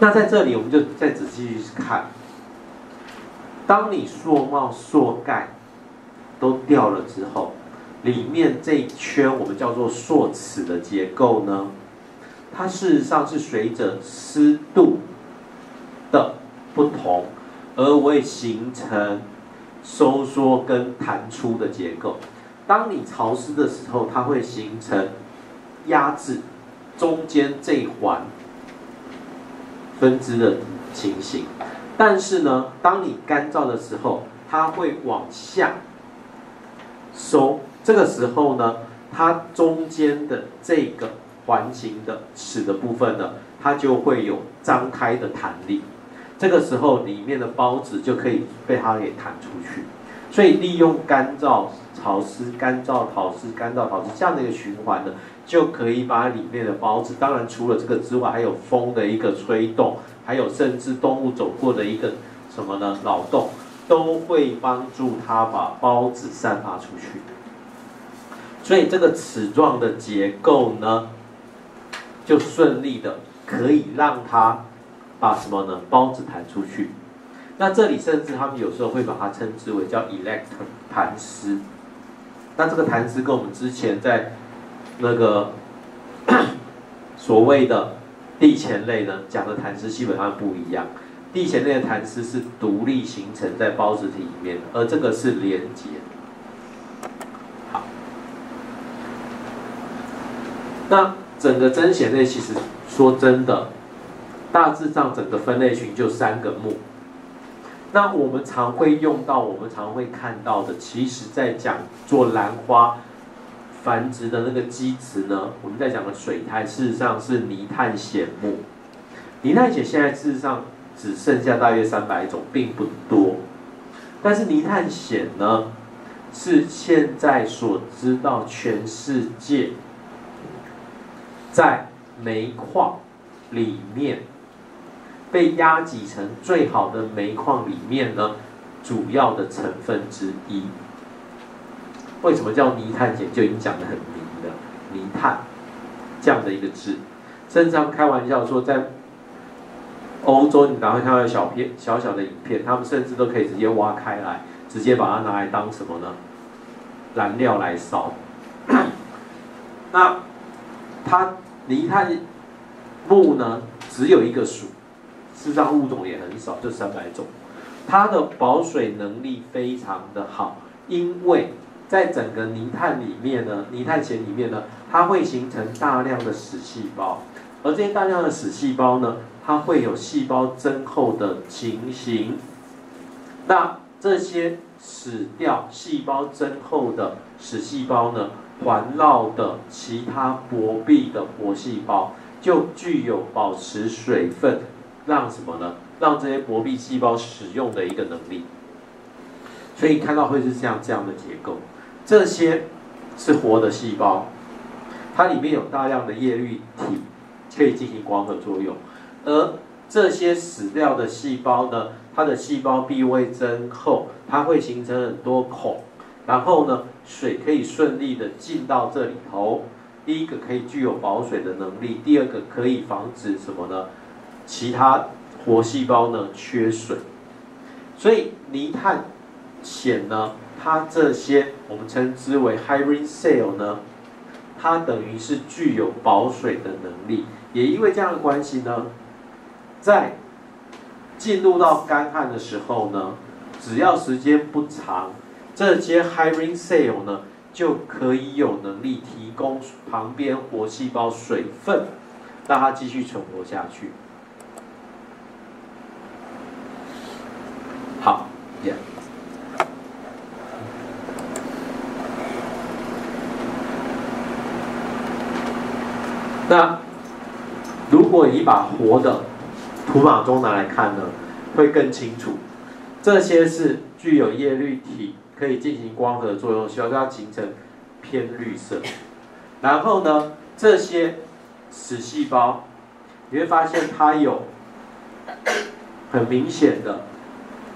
那在这里我们就再仔细去看。当你硕帽、硕盖都掉了之后，里面这一圈我们叫做硕齿的结构呢，它事实上是随着湿度的不同而会形成收缩跟弹出的结构。当你潮湿的时候，它会形成压制中间这一环分支的情形。但是呢，当你干燥的时候，它会往下收。这个时候呢，它中间的这个环形的齿的部分呢，它就会有张开的弹力。这个时候，里面的孢子就可以被它给弹出去。所以，利用干燥、潮湿、干燥、潮湿、干燥、潮湿这样的一个循环呢，就可以把里面的孢子。当然，除了这个之外，还有风的一个吹动，还有甚至动物走过的一个什么呢？扰动，都会帮助它把孢子散发出去。所以，这个齿状的结构呢，就顺利的可以让它把什么呢？孢子弹出去。那这里甚至他们有时候会把它称之为叫 electron 弹丝。那这个弹丝跟我们之前在那个所谓的地前类呢讲的弹丝基本上不一样。地前类的弹丝是独立形成在孢子体里面的，而这个是连接。好，那整个针显类其实说真的，大致上整个分类群就3个目。那我们常会用到，我们常会看到的，其实在讲做兰花繁殖的那个基质呢，我们在讲的水苔，事实上是泥炭藓目。泥炭藓现在事实上只剩下大约300种，并不多。但是泥炭藓呢，是现在所知道全世界在煤矿里面被压挤成最好的煤矿里面呢，主要的成分之一。为什么叫泥炭碱？就已经讲得很明了，泥炭这样的一个字，甚至他们开玩笑说，在欧洲你哪会看到小小的影片，他们甚至都可以直接挖开来，直接把它拿来当什么呢？燃料来烧。那它泥炭木呢，只有1个属。事实上物种也很少，就300种。它的保水能力非常的好，因为在整个泥炭里面呢，泥炭藓里面呢，它会形成大量的死细胞，而这些大量的死细胞呢，它会有细胞增厚的情形。那这些死掉细胞增厚的死细胞呢，环绕的其他薄壁的活细胞就具有保持水分，让什么呢？让这些薄壁细胞使用的一个能力。所以看到会是这样的结构。这些是活的细胞，它里面有大量的叶绿体可以进行光合作用。而这些死掉的细胞呢，它的细胞壁会增厚，它会形成很多孔，然后呢，水可以顺利的进到这里头。第一个可以具有保水的能力，第二个可以防止什么呢？其他活细胞呢缺水，所以泥炭藓呢，它这些我们称之为 hyaline cell 呢，它等于是具有保水的能力。也因为这样的关系呢，在进入到干旱的时候呢，只要时间不长，这些 hyaline cell 呢就可以有能力提供旁边活细胞水分，让它继续存活下去。好，那如果你把活的土马鬃拿来看呢，会更清楚。这些是具有叶绿体，可以进行光合作用，需要它形成偏绿色。然后呢，这些死细胞，你会发现它有很明显的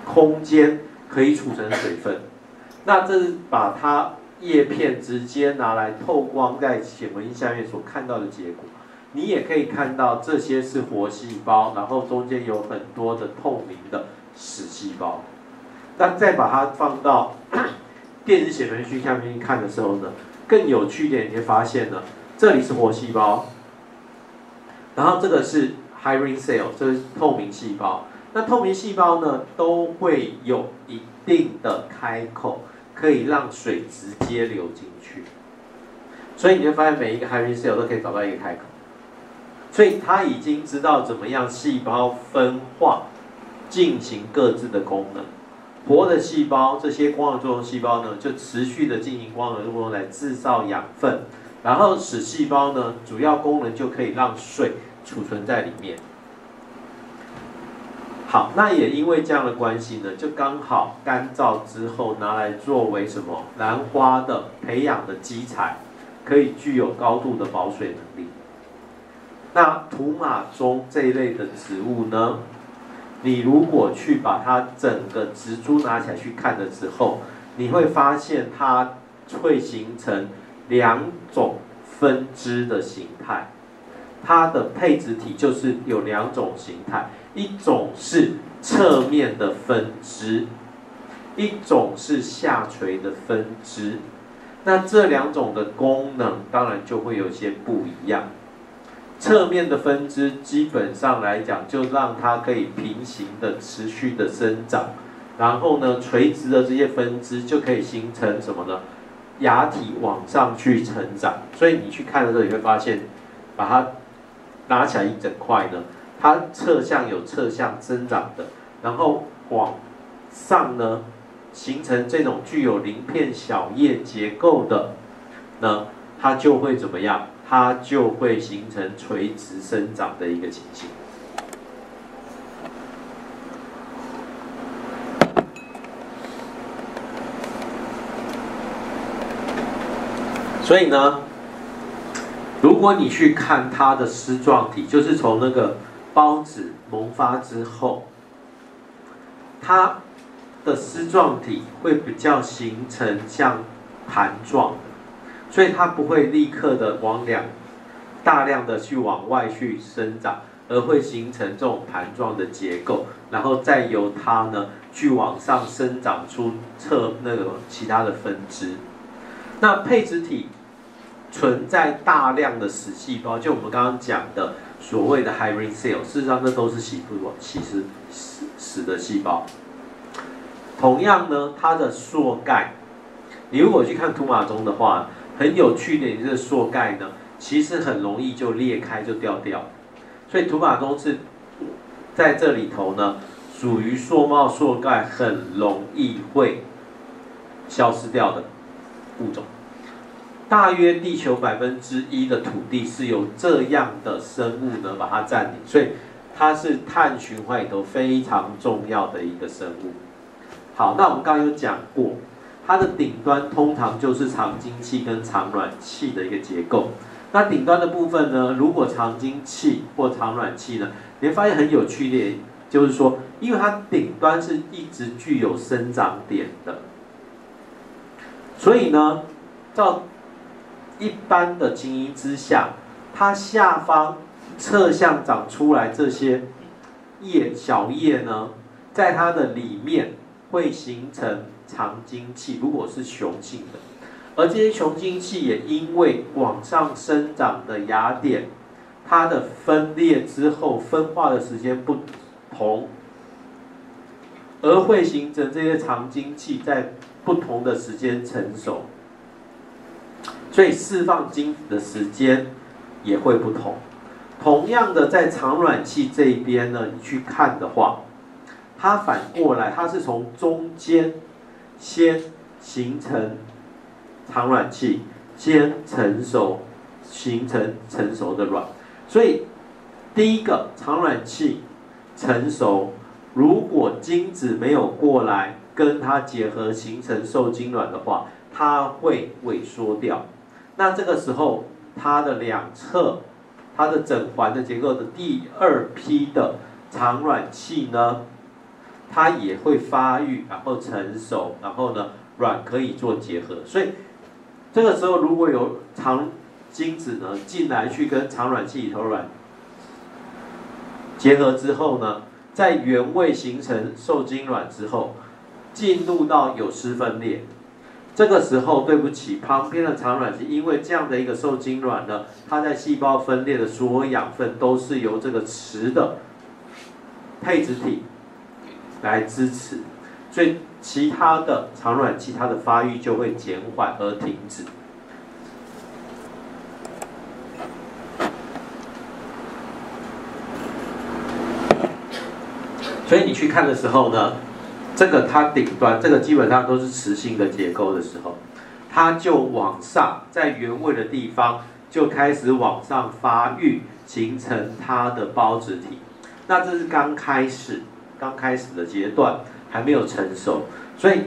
空间可以储存水分，那这是把它叶片直接拿来透光，在显微镜下面所看到的结果。你也可以看到这些是活细胞，然后中间有很多的透明的死细胞。那再把它放到电子写轮区下面看的时候呢，更有趣一点，你会发现呢，这里是活细胞，然后这个是 Heyring cell， 这是透明细胞。那透明细胞呢，都会有一定的开口，可以让水直接流进去。所以你会发现每一个 Heyring cell 都可以找到一个开口，所以它已经知道怎么样细胞分化，进行各自的功能。 活的细胞，这些光合作用细胞呢，就持续的进行光合作用来制造养分，然后使细胞呢主要功能就可以让水储存在里面。好，那也因为这样的关系呢，就刚好干燥之后拿来作为什么兰花的培养的基材，可以具有高度的保水能力。那土马鬃这一类的植物呢？ 你如果去把它整个植株拿起来去看了之后，你会发现它会形成两种分支的形态，它的配子体就是有两种形态，一种是侧面的分支，一种是下垂的分支。那这两种的功能当然就会有些不一样。 侧面的分支基本上来讲，就让它可以平行的持续的生长，然后呢，垂直的这些分支就可以形成什么呢？芽体往上去成长。所以你去看的时候，你会发现，把它拿起来一整块呢，它侧向有侧向生长的，然后往上呢，形成这种具有鳞片小叶结构的，那它就会怎么样？ 它就会形成垂直生长的一个情形。所以呢，如果你去看它的丝状体，就是从那个孢子萌发之后，它的丝状体会比较形成像盘状。 所以它不会立刻的往大量的去往外去生长，而会形成这种盘状的结构，然后再由它呢去往上生长出其他的分支。那配子体存在大量的死细胞，就我们刚刚讲的所谓的 Heyring cell， 事实上那都是死的细胞。同样呢，它的硕盖，你如果去看土马鬃的话。 很有趣的，你这个硕盖呢，其实很容易就裂开就掉，所以土马鬃是在这里头呢，属于硕帽硕盖很容易会消失掉的物种。大约地球1%的土地是由这样的生物呢把它占领，所以它是碳循环里头非常重要的一个生物。好，那我们刚刚有讲过。 它的顶端通常就是肠经器跟肠卵器的一个结构。那顶端的部分呢，如果肠经器或肠卵器呢，你会发现很有趣的，就是说，因为它顶端是一直具有生长点的，所以呢，照一般的情形之下，它下方侧向长出来这些小叶呢，在它的里面会形成。 肠经器如果是雄性的，而这些雄性器也因为往上生长的芽点，它的分裂之后分化的时间不同，而会形成这些肠经器在不同的时间成熟，所以释放精子的时间也会不同。同样的，在肠卵器这一边呢，你去看的话，它反过来，它是从中间。 先形成肠卵器，先成熟，形成成熟的卵。所以，第一个肠卵器成熟，如果精子没有过来跟它结合形成受精卵的话，它会萎缩掉。那这个时候，它的两侧，它的整环的结构的第二批的肠卵器呢？ 它也会发育，然后成熟，然后呢，卵可以做结合。所以这个时候如果有肠精子呢进来去跟肠卵器里头卵结合之后呢，在原位形成受精卵之后，进入到有丝分裂。这个时候，对不起，旁边的产卵期，因为这样的一个受精卵呢，它在细胞分裂的所有养分都是由这个雌的配子体来支持，所以其他的产卵期它的发育就会减缓而停止。 所以你去看的时候呢，这个它顶端，这个基本上都是雌性的结构的时候，它就往上，在原位的地方就开始往上发育，形成它的孢子体。那这是刚开始的阶段，还没有成熟，所以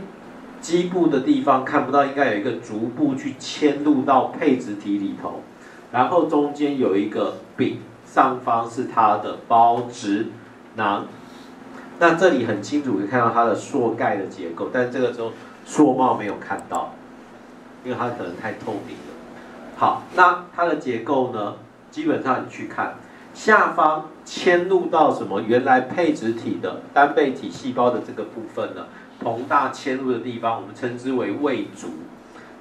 基部的地方看不到，应该有一个逐步去嵌入到配子体里头，然后中间有一个柄，上方是它的孢子囊。 那这里很清楚可以看到它的硕盖的结构，但这个时候硕帽没有看到，因为它可能太透明了。好，那它的结构呢？基本上你去看下方嵌入到什么原来配子体的单倍体细胞的这个部分呢？膨大嵌入的地方，我们称之为胃足，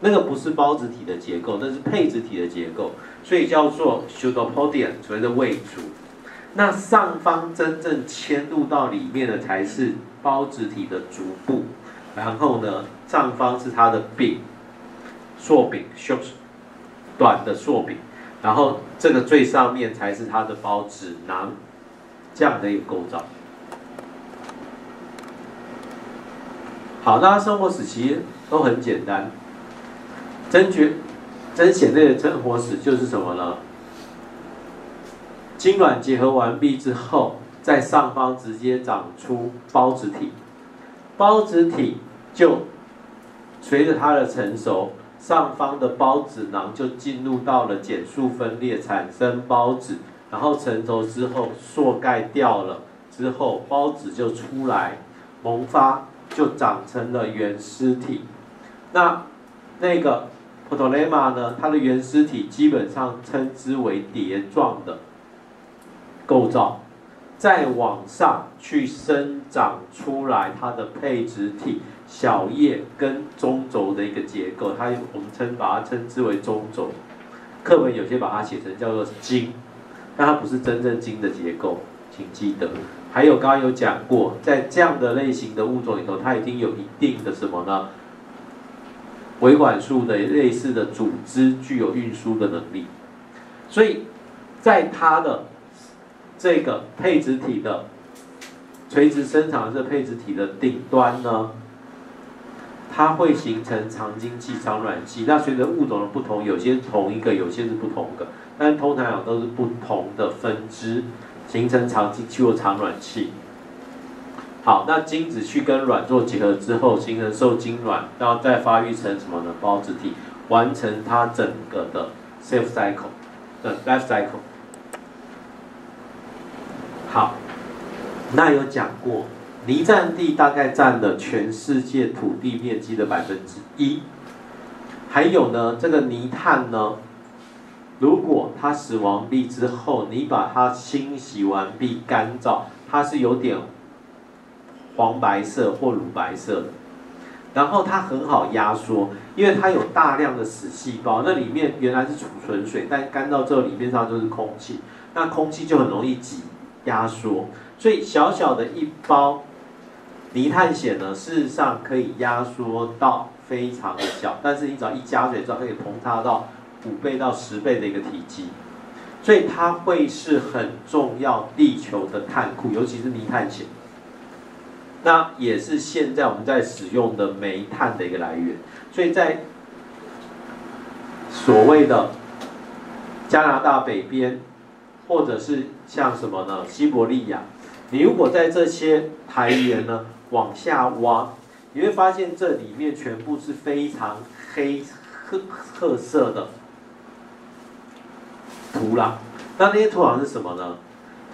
那个不是孢子体的结构，那是配子体的结构，所以叫做 pseudopodium， 所谓的胃足。 那上方真正嵌入到里面的才是孢子体的足部，然后呢，上方是它的柄，硕柄，短的硕柄，然后这个最上面才是它的孢子囊，这样的一个构造。好，那生活史其实都很简单，甄选类的生活史就是什么呢？ 精卵结合完毕之后，在上方直接长出孢子体，孢子体就随着它的成熟，上方的孢子囊就进入到了减数分裂，产生孢子，然后成熟之后硕盖掉了之后，孢子就出来萌发，就长成了原丝体。那个 Ptolema 呢，它的原丝体基本上称之为碟状的。 构造，再往上去生长出来，它的配子体、小叶跟中轴的一个结构，它我们把它称之为中轴。课本有些把它写成叫做茎，但它不是真正茎的结构，请记得。还有刚刚有讲过，在这样的类型的物种里头，它已经有一定的什么呢？维管束的类似的组织具有运输的能力，所以在它的 这个配子体的垂直生长，这配子体的顶端呢，它会形成长茎系、产卵系。那随着物种的不同，有些同一个，有些是不同的，但通常讲都是不同的分支形成长茎系或产卵系。好，那精子去跟卵做结合之后，形成受精卵，然后再发育成什么呢？孢子体，完成它整个的 life cycle。 好，那有讲过，泥占地大概占了全世界土地面积的1%。还有呢，这个泥炭呢，如果它死亡毕之后，你把它清洗完毕、干燥，它是有点黄白色或乳白色的。然后它很好压缩，因为它有大量的死细胞，那里面原来是储存水，但干燥之后里面上就是空气，那空气就很容易挤。 压缩，所以小小的一包泥炭藓呢，事实上可以压缩到非常的小，但是你只要一加水之后，可以膨大到5倍到10倍的一个体积，所以它会是很重要地球的碳库，尤其是泥炭藓，那也是现在我们在使用的煤炭的一个来源，所以在所谓的加拿大北边。 或者是像什么呢？西伯利亚，你如果在这些苔原呢往下挖，你会发现这里面全部是非常褐色的土壤。那那些土壤是什么呢？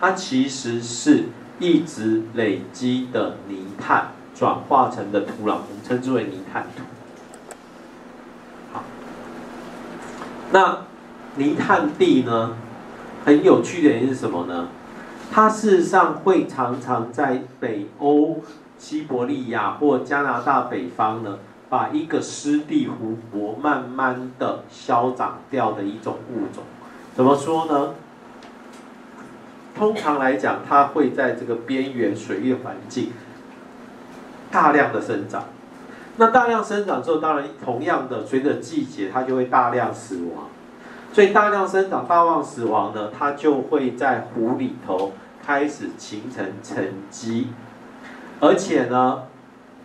它其实是一直累积的泥炭转化成的土壤，我们称之为泥炭土。好，那泥炭地呢？ 很有趣的原因是什么呢？它事实上会常常在北欧、西伯利亚或加拿大北方呢，把一个湿地湖泊慢慢的消长掉的一种物种。怎么说呢？通常来讲，它会在这个边缘水域环境大量的生长。那大量生长之后，当然同样的，随着季节，它就会大量死亡。所以大量生长、大量死亡呢，它就会在湖里头开始形成沉积，而且呢，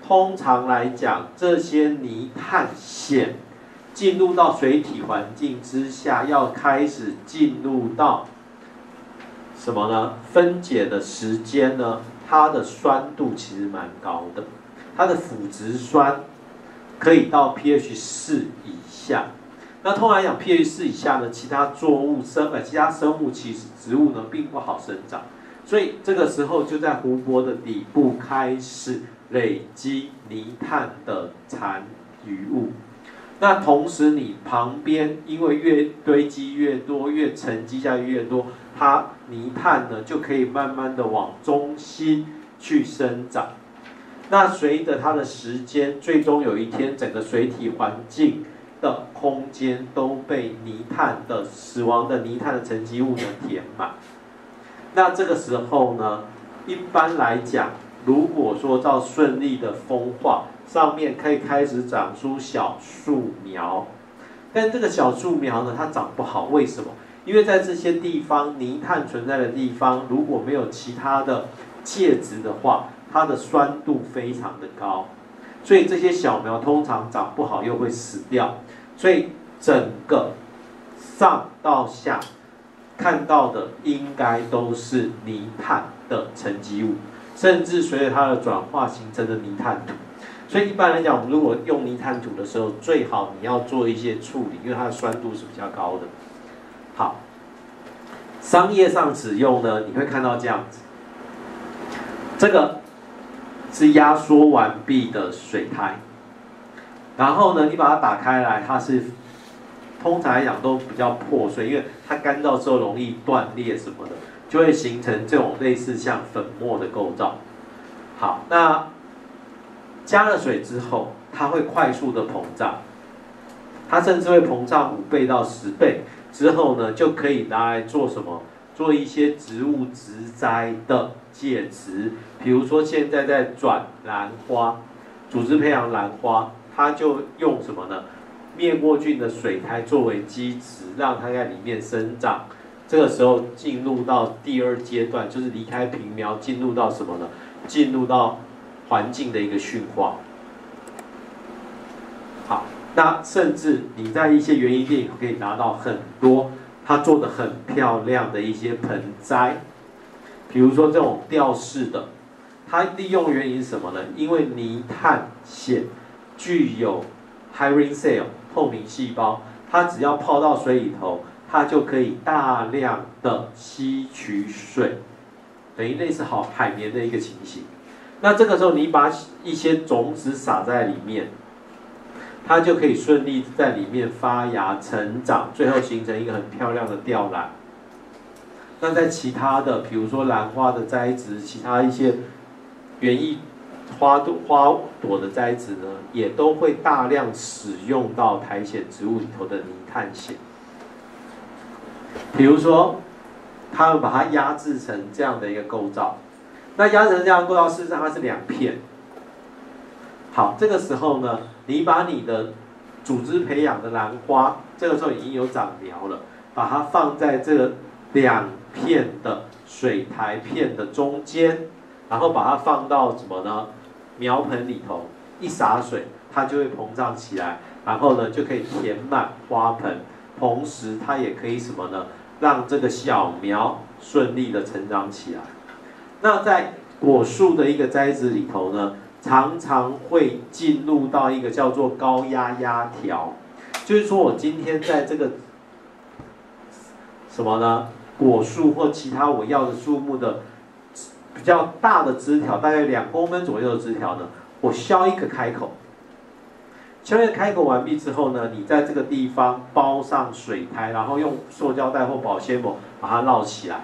通常来讲，这些泥炭藓进入到水体环境之下，要开始进入到什么呢？分解的时间呢，它的酸度其实蛮高的。它的腐殖酸可以到 pH 4以下，那通常讲 pH 4以下呢，其他生物其实植物呢并不好生长，所以这个时候就在湖泊的底部开始累积泥炭的残余物。那同时你旁边因为越堆积越多，越沉积下越多，它泥炭呢就可以慢慢的往中心去生长。那随着它的时间，最终有一天，整个水体环境的空间都被死亡的泥炭的沉积物呢填满。那这个时候呢，一般来讲，如果说照顺利的风化，上面可以开始长出小树苗。但这个小树苗呢，它长不好，为什么？因为在这些地方，泥炭存在的地方，如果没有其他的介质的话，它的酸度非常的高，所以这些小苗通常长不好又会死掉。所以整个上到下看到的应该都是泥炭的沉积物，甚至随着它的转化形成的泥炭土。所以一般来讲，我们如果用泥炭土的时候，最好你要做一些处理，因为它的酸度是比较高的。好，商业上使用呢，你会看到这样子，这个是压缩完毕的水苔，然后呢，你把它打开来，它是通常来讲都比较破碎，因为它干燥之后容易断裂什么的，就会形成这种类似像粉末的构造。好，那加了水之后，它会快速的膨胀，它甚至会膨胀5倍到10倍，之后呢，就可以拿来做什么？做一些植物植栽的介质，比如说现在在转兰花，组织培养兰花，它就用什么呢？面膜菌的水苔作为基质，让它在里面生长。这个时候进入到第二阶段，就是离开平苗，进入到什么呢？进入到环境的一个驯化。好，那甚至你在一些园艺店可以拿到很多它做的很漂亮的一些盆栽，比如说这种吊式的，它利用原因什么呢？因为泥炭藓具有 hyaline cell 透明细胞，它只要泡到水里头，它就可以大量的吸取水，等于类似海绵的一个情形。那这个时候你把一些种子撒在里面，它就可以顺利在里面发芽成长，最后形成一个很漂亮的吊兰。那在其他的，比如说兰花的栽植，其他一些园艺花朵的栽植呢，也都会大量使用到苔藓植物里头的泥炭藓。比如说，他们把它压制成这样的一个构造，那压制成这样的构造，事实上它是2片。好，这个时候呢，你把你的组织培养的兰花，这个时候已经有长苗了，把它放在这个2片的水苔片的中间，然后把它放到什么呢？苗盆里头，一洒水，它就会膨胀起来，然后呢就可以填满花盆，同时它也可以什么呢？让这个小苗顺利的成长起来。那在果树的一个栽植里头呢，常常会进入到一个叫做高压压条，就是说我今天在这个什么呢果树或其他我要的树木的比较大的枝条，大概2公分左右的枝条呢，我削一个开口，削一个开口完毕之后呢，你在这个地方包上水苔，然后用塑胶袋或保鲜膜把它绕起来。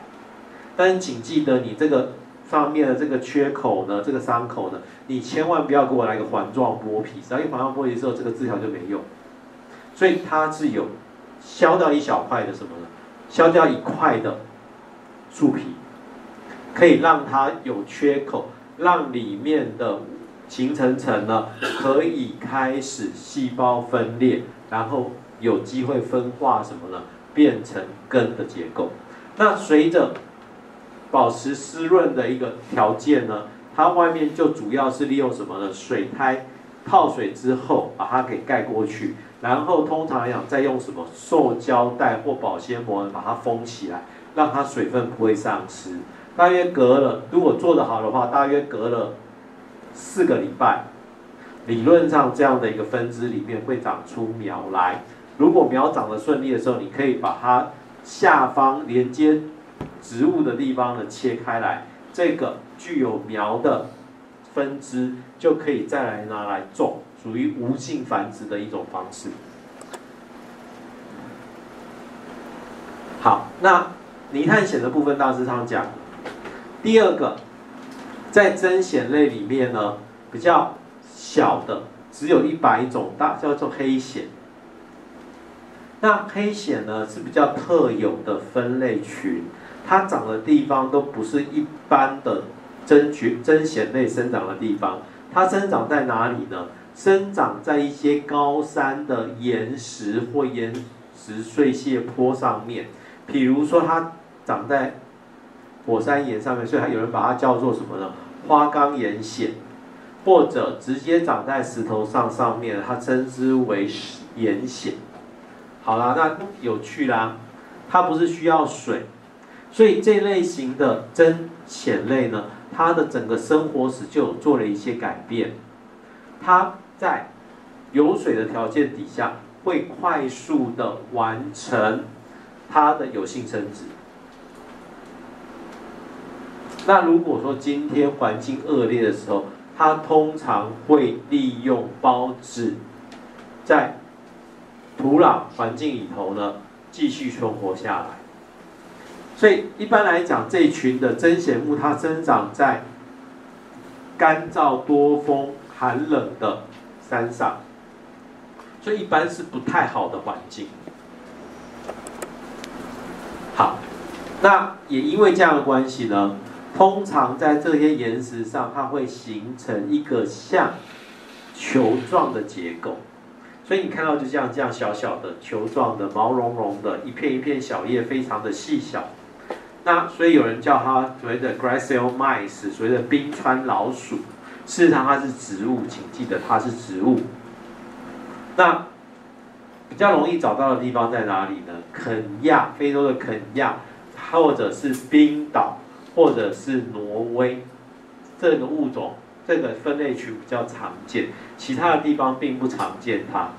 但是请记得，你这个上面的这个缺口呢，这个伤口呢，你千万不要给我来个环状剥皮，只要一环状剥皮之后，这个治疗就没用。所以它是有削掉一小块的什么呢？削掉一块的树皮，可以让它有缺口，让里面的形成层呢可以开始细胞分裂，然后有机会分化什么呢？变成根的结构。那随着 保持湿润的一个条件呢，它外面就主要是利用什么呢？水苔泡水之后把它给盖过去，然后通常来讲再用什么塑胶袋或保鲜膜把它封起来，让它水分不会丧失。大约隔了，如果做得好的话，大约隔了4个礼拜，理论上这样的一个分支里面会长出苗来。如果苗长得顺利的时候，你可以把它下方连接 植物的地方呢切开来，这个具有苗的分支就可以再来拿来种，属于无性繁殖的一种方式。好，那泥探险的部分大致上讲。第二个，在真藓类里面呢，比较小的只有100种，大叫做黑藓。那黑藓呢是比较特有的分类群。 它长的地方都不是一般的真藓类生长的地方，它生长在哪里呢？生长在一些高山的岩石或岩石碎屑坡上面，比如说它长在火山岩上面，所以有人把它叫做什么呢？花岗岩藓，或者直接长在石头上面，它称之为岩藓。好啦，那有趣啦，它不是需要水。 所以这类型的真藓类呢，它的整个生活史就有做了一些改变。它在有水的条件底下，会快速的完成它的有性生殖。那如果说今天环境恶劣的时候，它通常会利用孢子在土壤环境里头呢继续存活下来。 所以一般来讲，这一群的真藓目它生长在干燥多风、寒冷的山上，所以一般是不太好的环境。好，那也因为这样的关系呢，通常在这些岩石上，它会形成一个像球状的结构。 所以你看到就像这样小小的球状的毛茸茸的，一片一片小叶，非常的细小。那所以有人叫它所谓的 Gracile mice， 所谓的冰川老鼠。事实上它是植物，请记得它是植物。那比较容易找到的地方在哪里呢？肯亚，非洲的肯亚，或者是冰岛，或者是挪威，这个物种。 这个分类群比较常见，其他的地方并不常见它。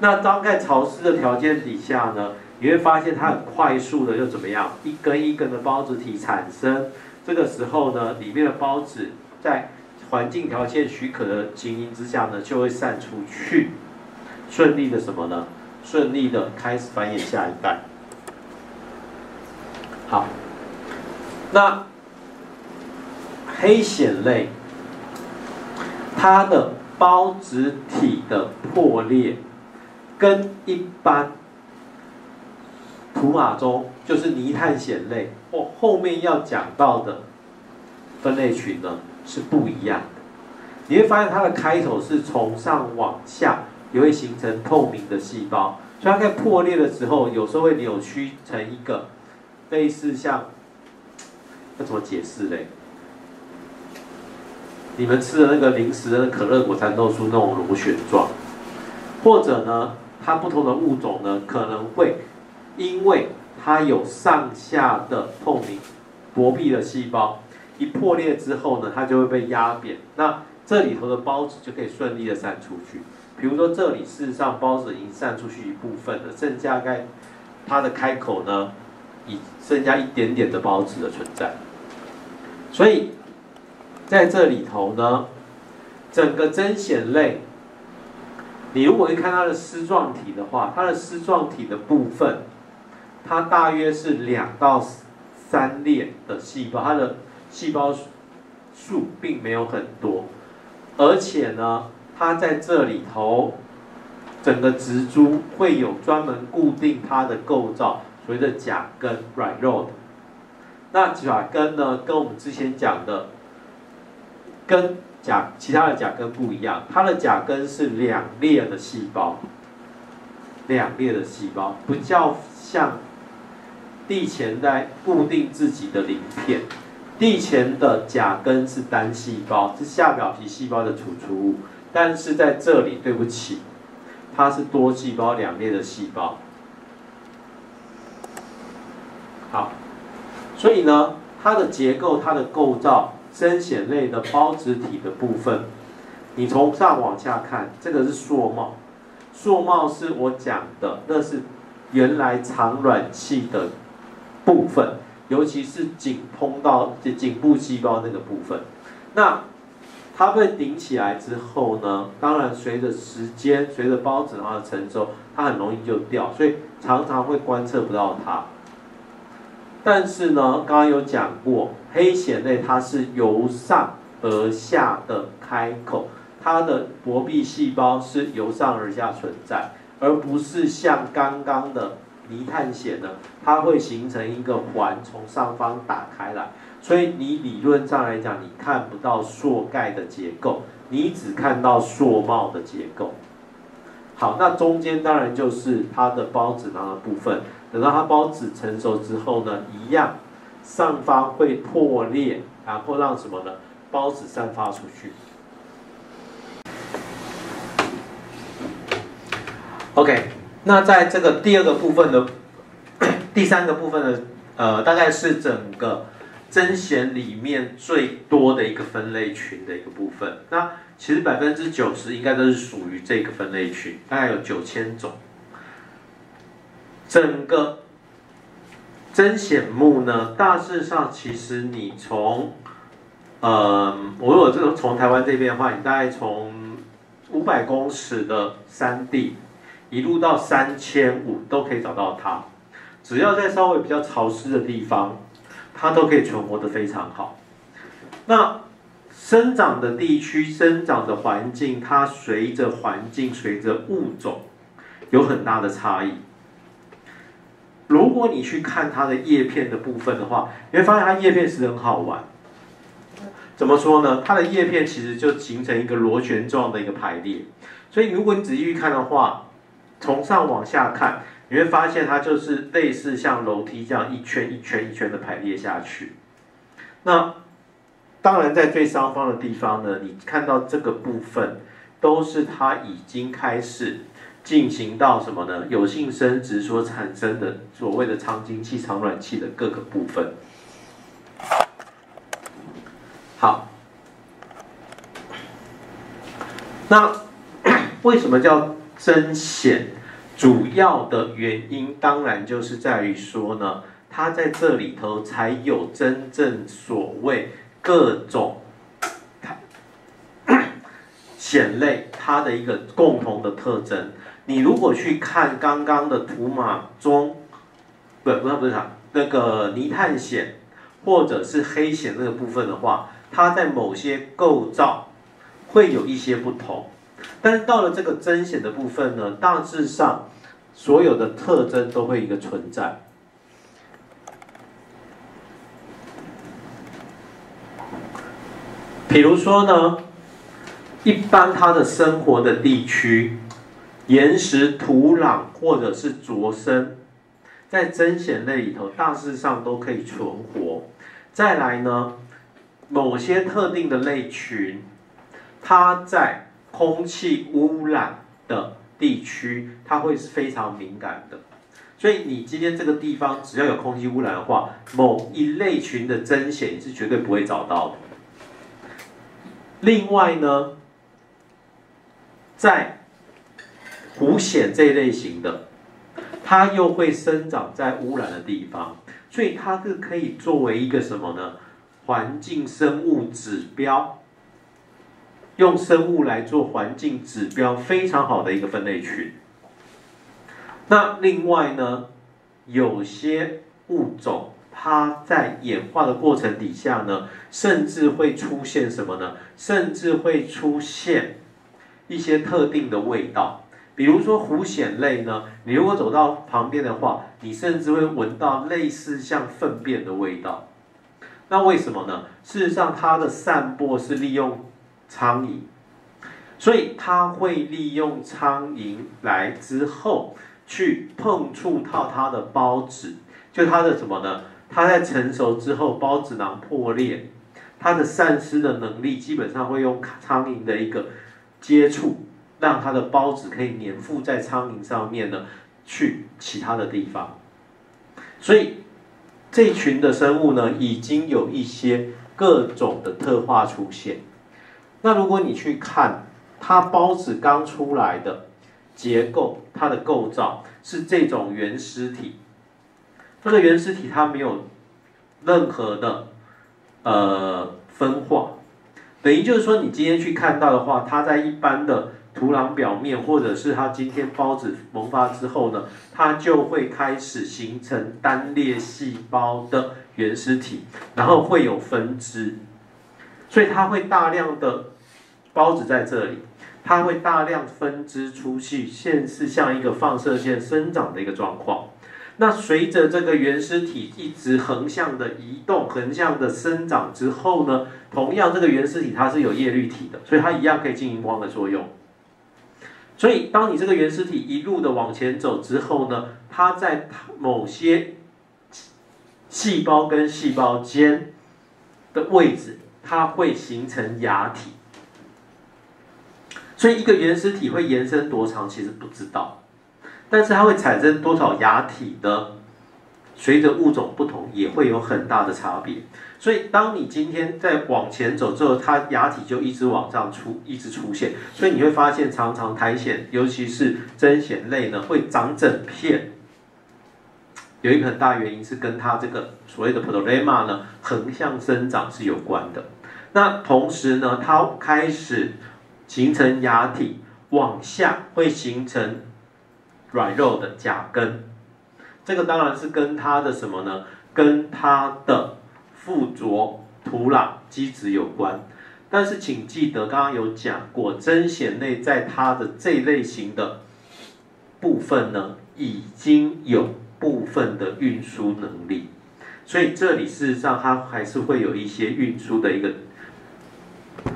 那当在潮湿的条件底下呢，你会发现它很快速的就怎么样，一根一根的孢子体产生。这个时候呢，里面的孢子在环境条件许可的情形之下呢，就会散出去，顺利的什么呢？顺利的开始繁衍下一代。好，那黑藓类， 它的孢子体的破裂，跟一般土马鬃就是泥炭藓类或后面要讲到的分类群呢是不一样的。你会发现它的开头是从上往下，也会形成透明的细胞，所以它在破裂的时候，有时候会扭曲成一个类似像，要怎么解释嘞？ 你们吃的那个零食的可乐果蚕豆酥那种螺旋状，或者呢，它不同的物种呢，可能会因为它有上下的透明薄壁的细胞，一破裂之后呢，它就会被压扁，那这里头的孢子就可以顺利的散出去。比如说这里事实上孢子已经散出去一部分了，剩下它的开口呢，已剩下一点点的孢子的存在，所以 在这里头呢，整个真藓类，你如果一看它的丝状体的话，它的丝状体的部分，它大约是2到3列的细胞，它的细胞数并没有很多，而且呢，它在这里头，整个植株会有专门固定它的构造，所谓的假根 （right rod）。那假根呢，跟我们之前讲的根假其他的假根不一样，它的假根是两裂的细胞，两裂的细胞不叫像地前在固定自己的鳞片。 地前的假根是单细胞，是下表皮细胞的储存物，但是在这里，对不起，它是多细胞两裂的细胞。好，所以呢，它的结构、它的构造，深藓类的孢质体的部分，你从上往下看，这个是硕帽，硕帽是我讲的，那是原来肠卵系的部分。 尤其是颈部细胞那个部分，那它被顶起来之后呢，当然随着时间，随着孢子它的成熟，它很容易就掉，所以常常会观测不到它。但是呢，刚刚有讲过，黑藓类它是由上而下的开口，它的薄壁细胞是由上而下存在，而不是像刚刚的。 泥炭藓呢，它会形成一个环，从上方打开来，所以你理论上来讲，你看不到硕盖的结构，你只看到硕帽的结构。好，那中间当然就是它的孢子囊的部分。等到它孢子成熟之后呢，一样上方会破裂，然后让什么呢？孢子散发出去。OK。 那在这个第二个部分的，第三个部分的，大概是整个真藓里面最多的一个分类群的一个部分。那其实 90% 应该都是属于这个分类群，大概有9000种。整个真藓目呢，大致上其实你从，我如果这种从台湾这边的话，你大概从500公尺的山地。 一路到3500都可以找到它，只要在稍微比较潮湿的地方，它都可以存活得非常好。那生长的地区、生长的环境，它随着环境、随着物种有很大的差异。如果你去看它的叶片的部分的话，你会发现它叶片是很好玩。怎么说呢？它的叶片其实就形成一个螺旋状的一个排列，所以如果你仔细去看的话， 从上往下看，你会发现它就是类似像楼梯这样一圈一圈一圈的排列下去。那当然，在最上方的地方呢，你看到这个部分都是它已经开始进行到什么呢？有性生殖所产生的所谓的肠经器、肠卵器的各个部分。好，那为什么叫？ 真藓主要的原因当然就是在于说呢，它在这里头才有真正所谓各种藓类它的一个共同的特征。你如果去看刚刚的土马鬃，那个泥炭藓或者是黑藓那个部分的话，它在某些构造会有一些不同。 但是到了这个真藓的部分呢，大致上所有的特征都会一个存在。比如说呢，一般它的生活的地区、岩石、土壤或者是着生，在真藓类里头大致上都可以存活。再来呢，某些特定的类群，它在 空气污染的地区，它会是非常敏感的，所以你今天这个地方只要有空气污染的话，某一类群的真藓是绝对不会找到的。另外呢，在湖藓这一类型的，它又会生长在污染的地方，所以它是可以作为一个什么呢？环境生物指标。 用生物来做环境指标，非常好的一个分类群。那另外呢，有些物种它在演化的过程底下呢，甚至会出现什么呢？甚至会出现一些特定的味道。 比如说狐藓类呢，你如果走到旁边的话，你甚至会闻到类似像粪便的味道。那为什么呢？事实上，它的散播是利用苍蝇，所以它会利用苍蝇来之后去碰触到它的孢子，就它的什么呢？它在成熟之后，孢子囊破裂，它的散失的能力基本上会用苍蝇的一个接触。 让它的孢子可以粘附在苍蝇上面呢，去其他的地方。所以这群的生物呢，已经有一些各种的特化出现。那如果你去看它孢子刚出来的结构，它的构造是这种原尸体。这个原尸体它没有任何的分化，等于就是说你今天去看到的话，它在一般的 土壤表面，或者是它今天孢子萌发之后呢，它就会开始形成单裂细胞的原始体，然后会有分支，所以它会大量的孢子在这里，它会大量分支出去，是像一个放射线生长的一个状况。那随着这个原始体一直横向的移动、横向的生长之后呢，同样这个原始体它是有叶绿体的，所以它一样可以进行光的作用。 所以，当你这个原始体一路的往前走之后呢，它在某些细胞跟细胞间的位置，它会形成芽体。所以，一个原始体会延伸多长，其实不知道，但是它会产生多少芽体呢？随着物种不同，也会有很大的差别。所以，当你今天在往前走之后，它芽体就一直往上出，一直出现。所以你会发现，常常苔藓，尤其是针藓类呢，会长整片。有一个很大原因是跟它这个所谓的 pteroma 呢横向生长是有关的。那同时呢，它开始形成芽体，往下会形成软肉的甲根。这个当然是跟它的什么呢？跟它的 附着土壤基质有关，但是请记得，刚刚有讲过，针藓类在它的这类型的部分呢，已经有部分的运输能力，所以这里事实上它还是会有一些运输的一个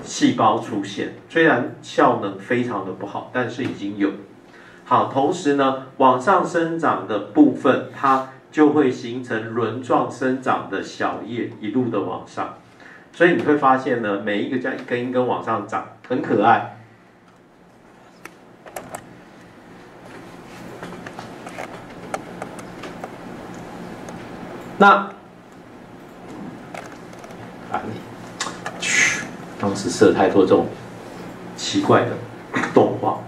细胞出现，虽然效能非常的不好，但是已经有。好，同时呢，往上生长的部分它 就会形成轮状生长的小叶，一路的往上，所以你会发现呢，每一个这样一根一根往上长，很可爱。那，当时设太多这种奇怪的动画。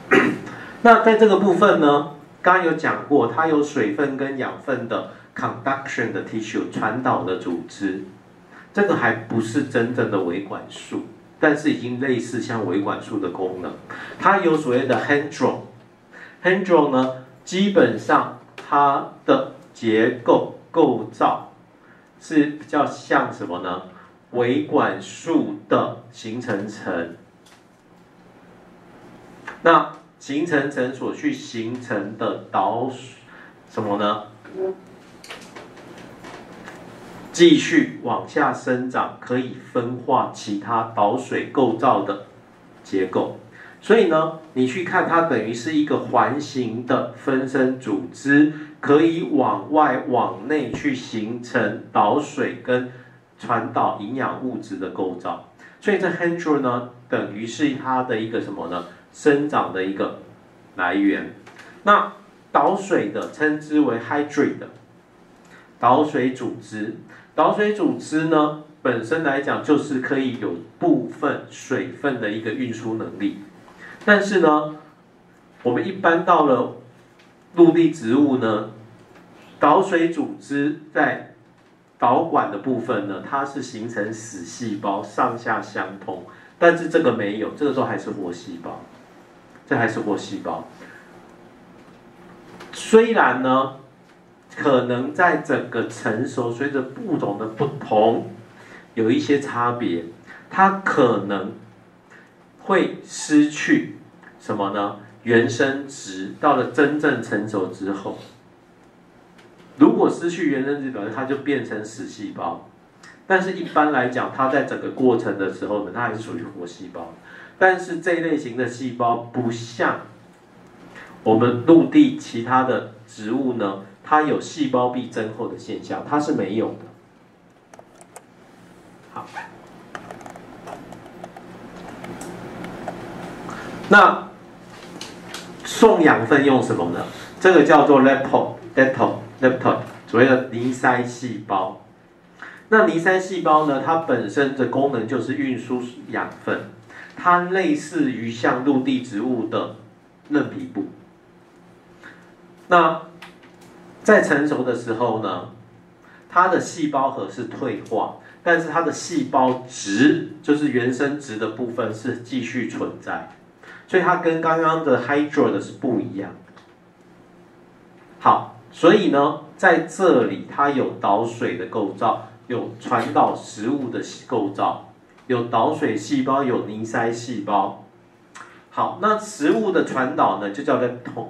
那在这个部分呢， 刚刚有讲过，它有水分跟养分的 conduction 的 tissue 传导的组织，这个还不是真正的维管束，但是已经类似像维管束的功能。它有所谓的 hindron 呢，基本上它的结构构造是比较像什么呢？维管束的形成层。那 形成层所去形成的导什么呢？继续往下生长，可以分化其他导水构造的结构。所以呢，你去看它等于是一个环形的分生组织，可以往外往内去形成导水跟传导营养物质的构造。所以这 hindron 呢，等于是它的一个什么呢？ 生长的一个来源，那导水的称之为 hydrate 的导水组织。导水组织呢，本身来讲就是可以有部分水分的一个运输能力，但是呢，我们一般到了陆地植物呢，导水组织在导管的部分呢，它是形成死细胞上下相通，但是这个没有，这个都还是活细胞。 这还是活细胞。虽然呢，可能在整个成熟随着物种的不同有一些差别，它可能会失去什么呢？原生值到了真正成熟之后，如果失去原生值，表示它就变成死细胞。但是，一般来讲，它在整个过程的时候呢，它还是属于活细胞。但是这一类型的细胞不像我们陆地其他的植物呢，它有细胞壁增厚的现象，它是没有的。好，那送养分用什么呢？这个叫做 leptoid， 所谓的泥塞细胞。那泥塞细胞呢，它本身的功能就是运输养分，它类似于像陆地植物的嫩皮部。那在成熟的时候呢，它的细胞核是退化，但是它的细胞质，就是原生质的部分是继续存在，所以它跟刚刚的 hydroid 是不一样。好，所以呢，在这里它有导水的构造，有传导食物的构造，有导水细胞，有泥塞细胞。好，那食物的传导呢，就叫 lepton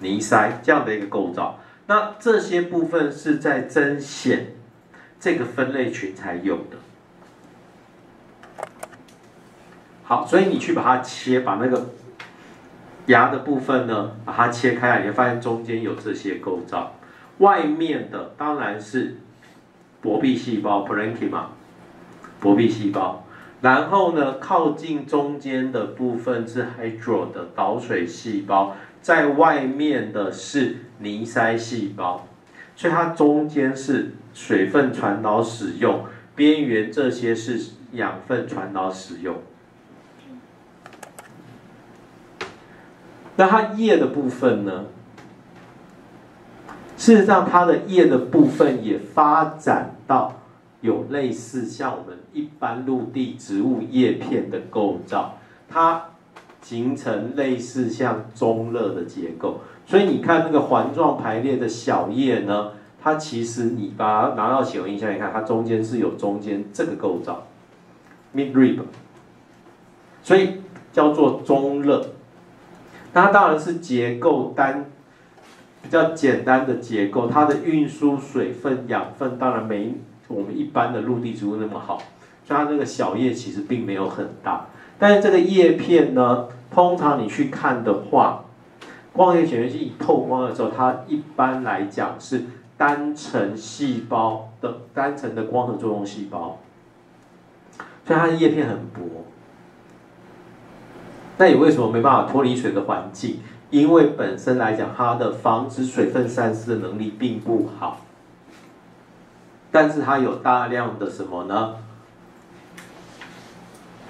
泥塞这样的一个构造。那这些部分是在针藓这个分类群才有的。好，所以你去把它切，把那个芽的部分呢，把它切开来，你会发现中间有这些构造。外面的当然是薄壁细胞 （parenchyma）， 薄壁细胞。然后呢，靠近中间的部分是 hydroid 的导水细胞，在外面的是泥塞细胞，所以它中间是水分传导使用，边缘这些是养分传导使用。那它叶的部分呢？事实上，它的叶的部分也发展到有类似像我们一般陆地植物叶片的构造，它形成类似像中肋的结构。所以你看那个环状排列的小叶呢，它其实你把它拿到显微镜下来看，它中间是有中间这个构造 ，midrib， 所以叫做中肋。那它当然是结构单。比较简单的结构，它的运输水分、养分当然没我们一般的陆地植物那么好，所以它那个小叶其实并没有很大。但是这个叶片呢，通常你去看的话，光学显微镜透光的时候，它一般来讲是单层细胞的单层的光合作用细胞，所以它的叶片很薄。那也为什么没办法脱离水的环境？因为本身来讲，它的防止水分散失的能力并不好，但是它有大量的什么呢？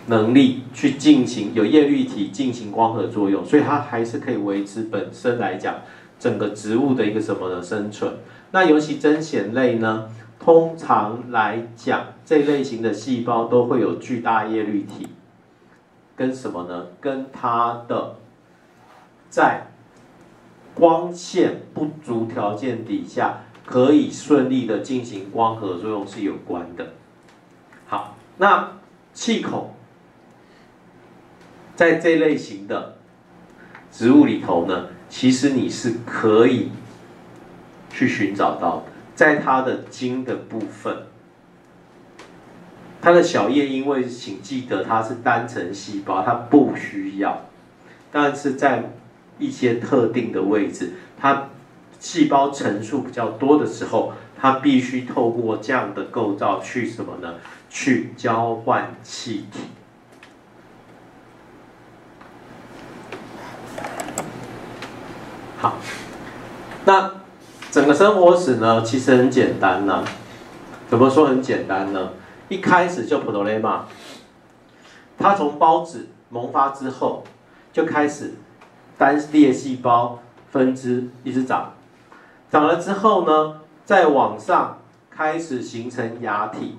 能力去进行有叶绿体进行光合作用，所以它还是可以维持本身来讲整个植物的一个什么的生存。那尤其针藓类呢，通常来讲这类型的细胞都会有巨大叶绿体，跟什么呢？跟它的在光线不足条件底下，可以顺利的进行光合作用是有关的。好，那气孔在这类型的植物里头呢，其实你是可以去寻找到的，在它的茎的部分，它的小叶，因为请记得它是单层细胞，它不需要，但是在一些特定的位置，它细胞层数比较多的时候，它必须透过这样的构造去什么呢？去交换气体。好，那整个生活史呢，其实很简单呢、啊。怎么说很简单呢？一开始就 Protolema， 它从孢子萌发之后就开始。单裂细胞分支一直长，长了之后呢，再往上开始形成芽体，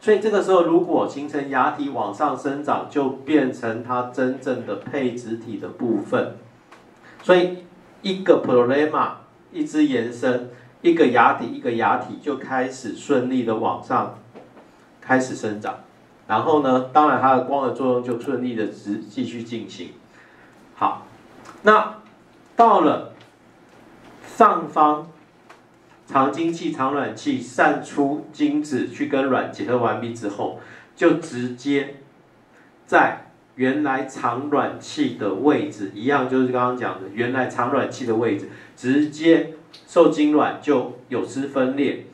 所以这个时候如果形成芽体往上生长，就变成它真正的配子体的部分。所以一个 prolemma 一直延伸，一个芽体一个芽体就开始顺利的往上开始生长，然后呢，当然它的光的作用就顺利的继续进行。好，那到了上方。 肠经器、肠卵器散出精子去跟卵结合完毕之后，就直接在原来肠卵器的位置，一样就是刚刚讲的，原来肠卵器的位置，直接受精卵就有丝分裂，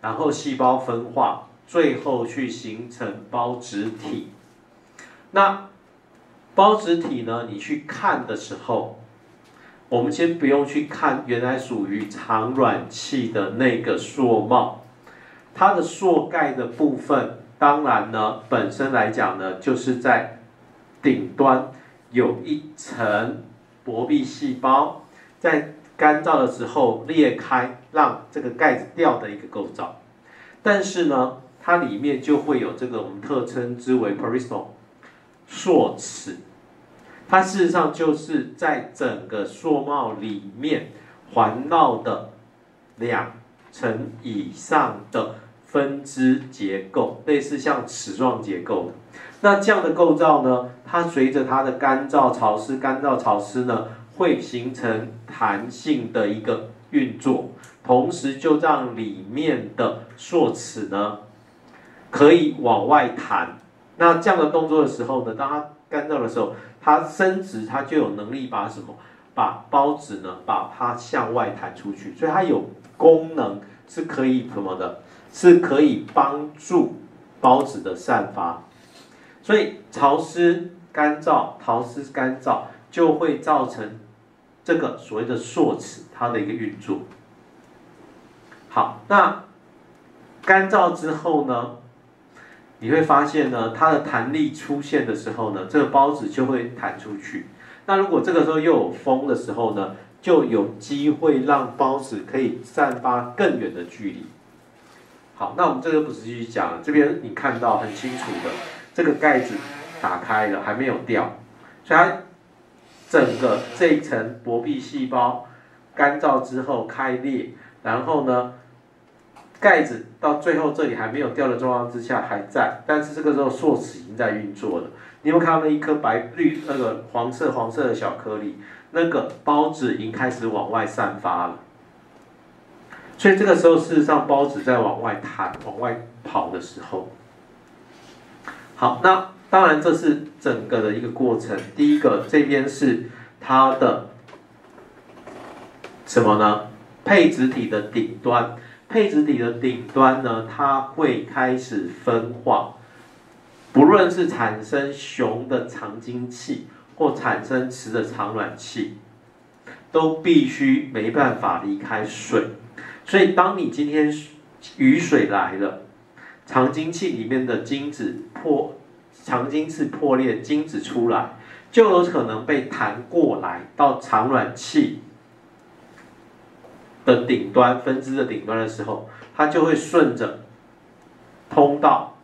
然后细胞分化，最后去形成孢质体。那孢质体呢？你去看的时候。 我们先不用去看原来属于肠卵器的那个硕帽，它的硕盖的部分，当然呢，本身来讲呢，就是在顶端有一层薄壁细胞，在干燥的时候裂开，让这个盖子掉的一个构造。但是呢，它里面就会有这个我们特称之为 peristalm 硕齿。 它事实上就是在整个硕帽里面环绕的2层以上的分支结构，类似像齿状结构的。那这样的构造呢，它随着它的干燥潮湿呢，会形成弹性的一个运作，同时就让里面的硕齿呢可以往外弹。那这样的动作的时候呢，当它干燥的时候。 它伸直，它就有能力把什么，把孢子呢，把它向外弹出去，所以它有功能是可以什么的，是可以帮助孢子的散发。所以潮湿干燥就会造成这个所谓的硕齿它的一个运作。好，那干燥之后呢？ 你会发现呢，它的弹力出现的时候呢，这个孢子就会弹出去。那如果这个时候又有风的时候呢，就有机会让孢子可以散发更远的距离。好，那我们这个不仔细讲了，这边你看到很清楚的，这个盖子打开了，还没有掉，所以它整个这一层薄壁细胞干燥之后开裂，然后呢？ 盖子到最后这里还没有掉的状况之下还在，但是这个时候硕齿已经在运作了。你有没有看到那一颗黄色的小颗粒？那个孢子已经开始往外散发了。所以这个时候事实上孢子在往外弹、往外跑的时候，好，那当然这是整个的一个过程。第一个这边是它的什么呢？配质体的顶端。 配质体的顶端呢，它会开始分化，不论是产生雄的肠经器或产生雌的肠卵器，都必须没办法离开水。所以，当你今天雨水来了，肠经器里面的精子肠经器破裂，精子出来，就有可能被弹过来到肠卵器。 的顶端分支的顶端的时候，它就会顺着通道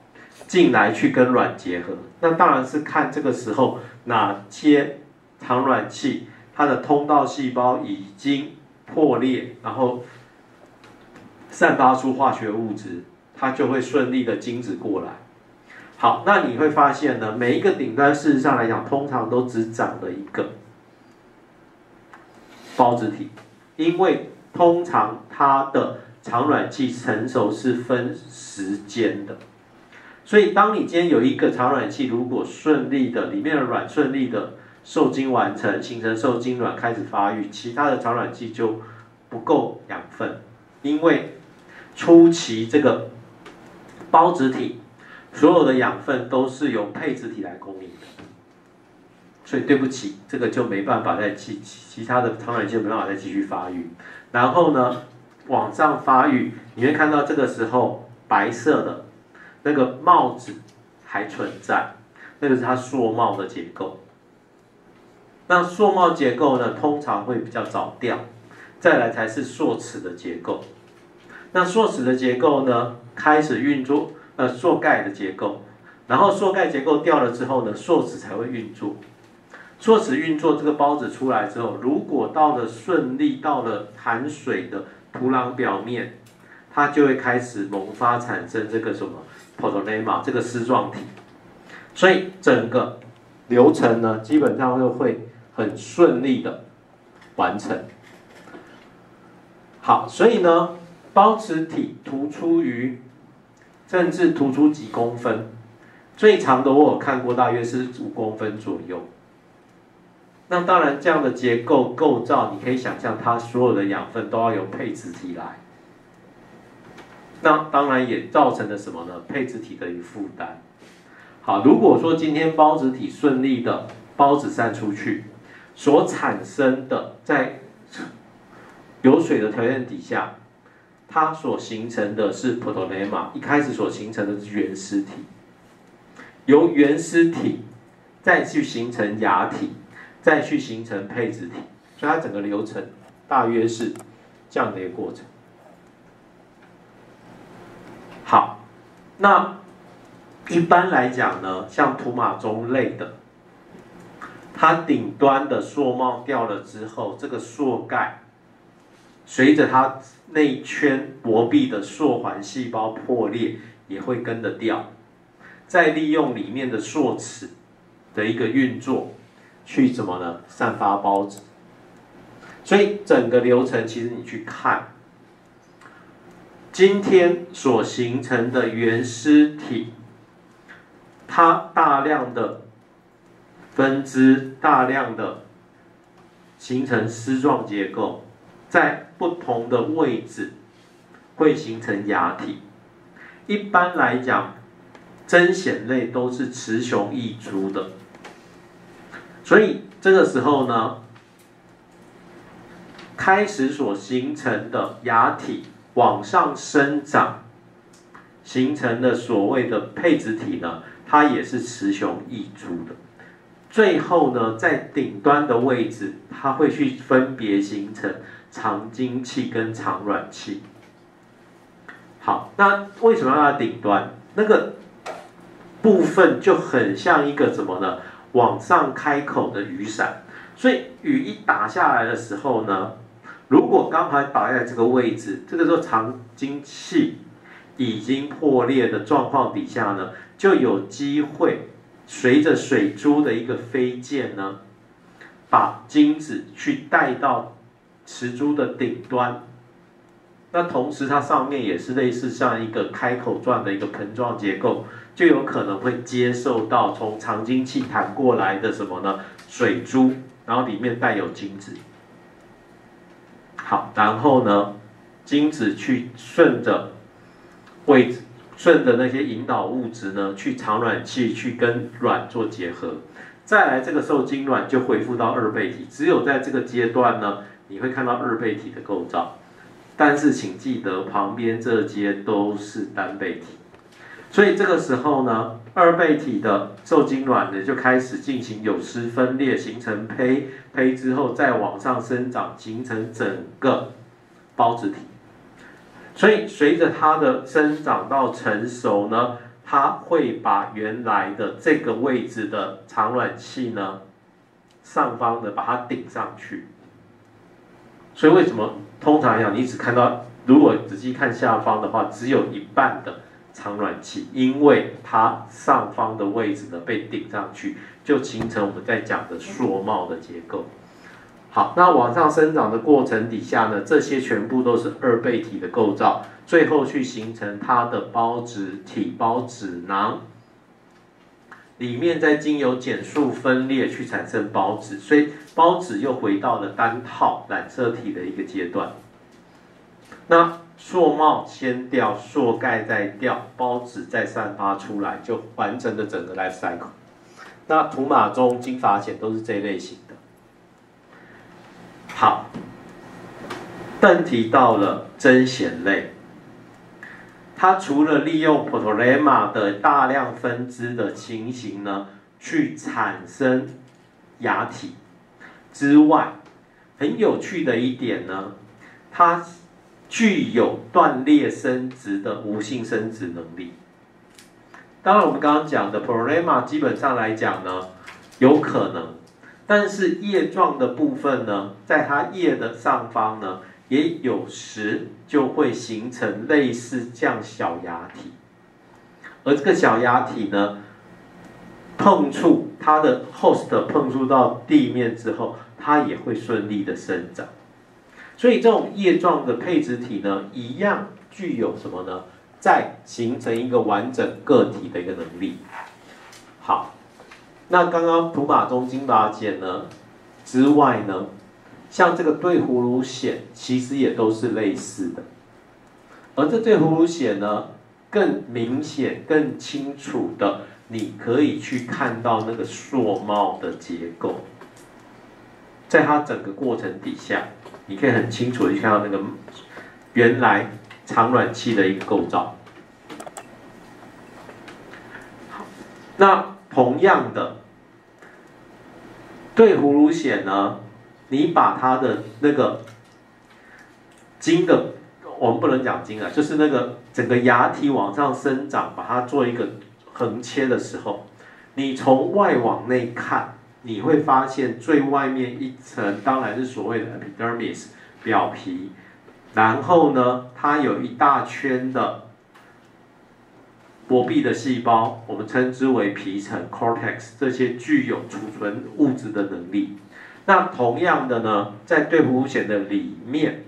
进来去跟卵结合。那当然是看这个时候哪些肠卵器它的通道细胞已经破裂，然后散发出化学物质，它就会顺利的精子过来。好，那你会发现呢，每一个顶端事实上来讲，通常都只长了一个孢子体，因为。 通常它的肠卵器成熟是分时间的，所以当你今天有一个肠卵器，如果顺利的里面的卵顺利的受精完成，形成受精卵开始发育，其他的肠卵器就不够养分，因为初期这个孢子体所有的养分都是由配质体来供应的，所以对不起，这个就没办法再其他的肠卵器就没办法再继续发育。 然后呢，往上发育，你会看到这个时候白色的那个帽子还存在，那个是它硕帽的结构。那硕帽结构呢，通常会比较早掉，再来才是硕齿的结构。那硕齿的结构呢，开始运作，硕盖的结构，然后硕盖结构掉了之后呢，硕齿才会运作。促使运作这个孢子出来之后，如果到了顺利到了含水的土壤表面，它就会开始萌发产生这个什么 protonema 这个丝状体。所以整个流程呢，基本上就会很顺利的完成。好，所以呢，孢子体突出于，甚至突出几公分，最长的我有看过，大约是5公分左右。 那当然，这样的结构构造，你可以想象，它所有的养分都要由配子体来。那当然也造成了什么呢？配子体的一负担。好，如果说今天孢子体顺利的孢子散出去，所产生的在有水的条件底下，它所形成的是 protonema， 一开始所形成的是原丝体，由原丝体再去形成芽体。 再去形成配子体，所以它整个流程大约是这样的一个过程。好，那一般来讲呢，像图马中类的，它顶端的塑帽掉了之后，这个塑盖随着它内圈薄壁的塑环细胞破裂，也会跟着掉，再利用里面的塑齿的一个运作。 去怎么呢？散发孢子，所以整个流程其实你去看，今天所形成的原丝体，它大量的分支，大量的形成丝状结构，在不同的位置会形成芽体。一般来讲，真藓类都是雌雄异株的。 所以这个时候呢，开始所形成的芽体往上生长，形成的所谓的配子体呢，它也是雌雄异株的。最后呢，在顶端的位置，它会去分别形成长茎器跟长卵器。好，那为什么要在顶端？那个部分就很像一个怎么呢？ 往上开口的雨伞，所以雨一打下来的时候呢，如果刚好打在这个位置，这个时候长茎器已经破裂的状况底下呢，就有机会随着水珠的一个飞溅呢，把精子去带到雌株的顶端。那同时它上面也是类似像一个开口状的一个盆状结构。 就有可能会接受到从长茎器弹过来的什么呢？水珠，然后里面带有精子。好，然后呢，精子去顺着位置，顺着那些引导物质呢，去长卵器去跟卵做结合。再来，这个时候精卵就恢复到二倍体。只有在这个阶段呢，你会看到二倍体的构造，但是请记得旁边这些都是单倍体。 所以这个时候呢，二倍体的受精卵呢就开始进行有丝分裂，形成胚，胚之后再往上生长，形成整个孢子体。所以随着它的生长到成熟呢，它会把原来的这个位置的长卵器呢上方的把它顶上去。所以为什么通常来讲，你只看到如果仔细看下方的话，只有一半的。 长卵器，因为它上方的位置呢被顶上去，就形成我们在讲的塑帽的结构。好，那往上生长的过程底下呢，这些全部都是二倍体的构造，最后去形成它的孢子体、孢子囊，里面再经由减数分裂去产生孢子，所以孢子又回到了单套染色体的一个阶段。那 塑帽先掉，塑盖再掉，孢子再散发出来，就完成了整个 life cycle。那图马中、金发藓都是这类型的。好，但提到了真藓类，它除了利用 protonema 的大量分支的情形呢，去产生芽体之外，很有趣的一点呢，它 具有断裂生殖的无性生殖能力。当然，我们刚刚讲的 protonema 基本上来讲呢，有可能但是叶状的部分呢，在它叶的上方呢，也有时就会形成类似这样小芽体，而这个小芽体呢，碰触它的 host 碰触到地面之后，它也会顺利的生长。所以这种叶状的配植体呢，一样具有什么呢？再形成一个完整个体的一个能力。好。 那刚刚土马中金拔碱呢之外呢，像这个对葫芦藓其实也都是类似的，而这对葫芦藓呢更明显、更清楚的，你可以去看到那个硕帽的结构，在它整个过程底下，你可以很清楚的看到那个原来产卵器的一个构造。那。 同样的，对葫芦藓呢，你把它的那个茎的，我们不能讲茎啊，就是那个整个芽体往上生长，把它做一个横切的时候，你从外往内看，你会发现最外面一层当然是所谓的 epidermis 表皮，然后呢，它有一大圈的。 薄壁的细胞，我们称之为皮层 （cortex）， 这些具有储存物质的能力。那同样的呢，在对葫芦藓的里面，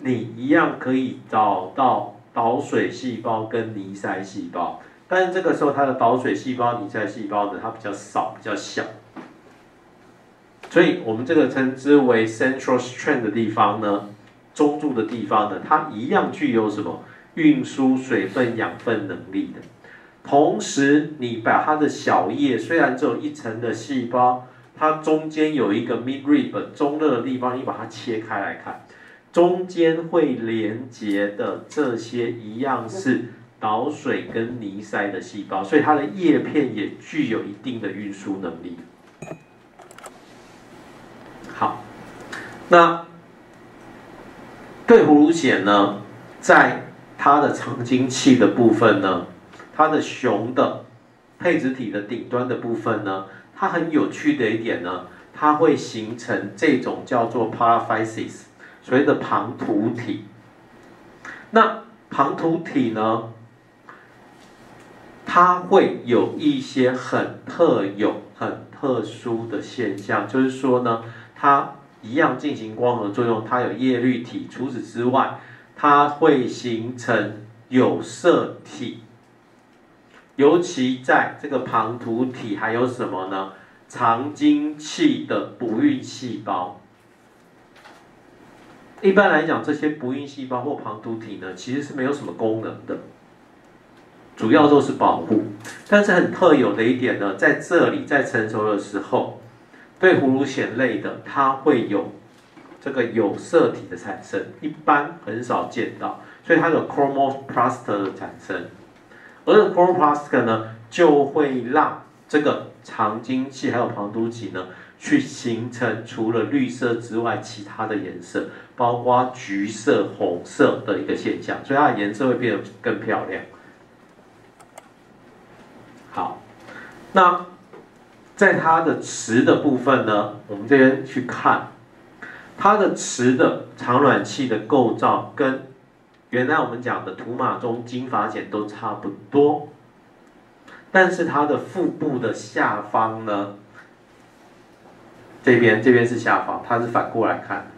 你一样可以找到导水细胞跟泥塞细胞，但是这个时候它的导水细胞、泥塞细胞呢，它比较少、比较小，所以我们这个称之为 central strand 的地方呢，中柱的地方呢，它一样具有什么？ 运输水分、养分能力的，同时你把它的小叶虽然只有一层的细胞，它中间有一个 midrib 中肋的地方，你把它切开来看，中间会连接的这些一样是导水跟泥塞的细胞，所以它的叶片也具有一定的运输能力。好，那对葫芦藓呢，在 它的长茎器的部分呢，它的雄的配植体的顶端的部分呢，它很有趣的一点呢，它会形成这种叫做 paraphysis， 所谓的旁突体。那旁突体呢，它会有一些很特有、很特殊的现象，就是说呢，它一样进行光合作用，它有叶绿体，除此之外。 它会形成有色体，尤其在这个旁突体还有什么呢？长茎器的不孕细胞。一般来讲，这些不孕细胞或旁突体呢，其实是没有什么功能的，主要都是保护。但是很特有的一点呢，在这里在成熟的时候，对葫芦藓类的，它会有。 这个有色体的产生一般很少见到，所以它有 chromoplast 的产生，而 chromoplast 呢就会让这个长茎器还有旁突体呢去形成除了绿色之外其他的颜色，包括橘色、红色的一个现象，所以它的颜色会变得更漂亮。好，那在它的雌的部分呢，我们这边去看。 它的雌的产卵器的构造跟原来我们讲的土马中金拔碱都差不多，但是它的腹部的下方呢，这边是下方，它是反过来看，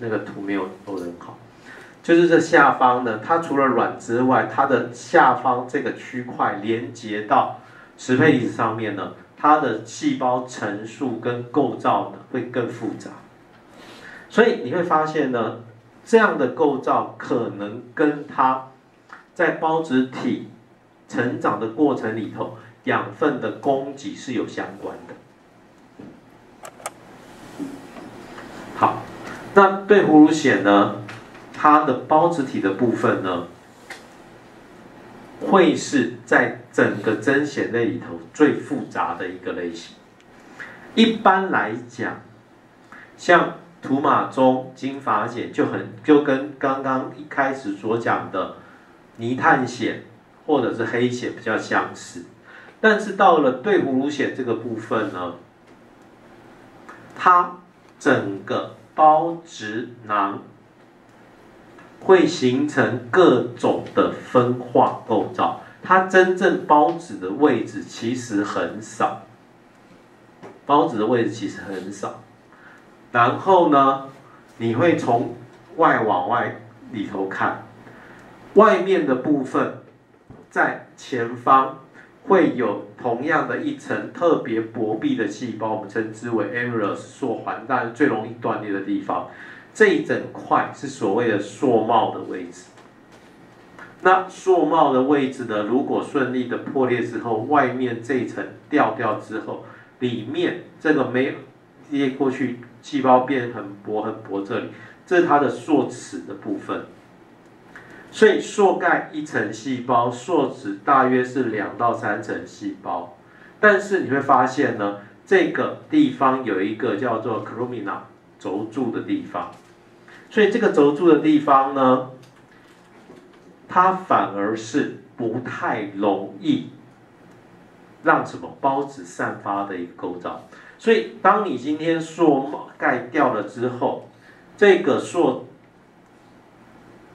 那个图没有做得很好，就是这下方呢，它除了卵之外，它的下方这个区块连接到雌配体上面呢，它的细胞层数跟构造呢会更复杂。 所以你会发现呢，这样的构造可能跟它在孢子体成长的过程里头养分的供给是有相关的。好，那对葫芦藓呢，它的孢子体的部分呢，会是在整个真藓类里头最复杂的一个类型。一般来讲，像 土马中金拔碱就跟刚刚一开始所讲的泥炭藓或者是黑藓比较相似，但是到了对葫芦藓这个部分呢，它整个孢质囊会形成各种的分化构造，它真正孢子的位置其实很少，孢子的位置其实很少。然后呢，你会从外往外里头看，外面的部分在前方会有同样的一层特别薄壁的细胞，我们称之为 amorous 塑环，但是最容易断裂的地方。 这一整块是所谓的塑帽的位置。那塑帽的位置呢？如果顺利的破裂之后，外面这一层掉掉之后，里面这个没有裂过去，细胞变很薄很薄，这里这是它的塑齿的部分。所以塑盖一层细胞，塑齿大约是2到3层细胞。但是你会发现呢，这个地方有一个叫做 columina 轴柱的地方。 所以这个轴柱的地方呢，它反而是不太容易让什么孢子散发的一个构造。所以当你今天塑盖掉了之后，这个塑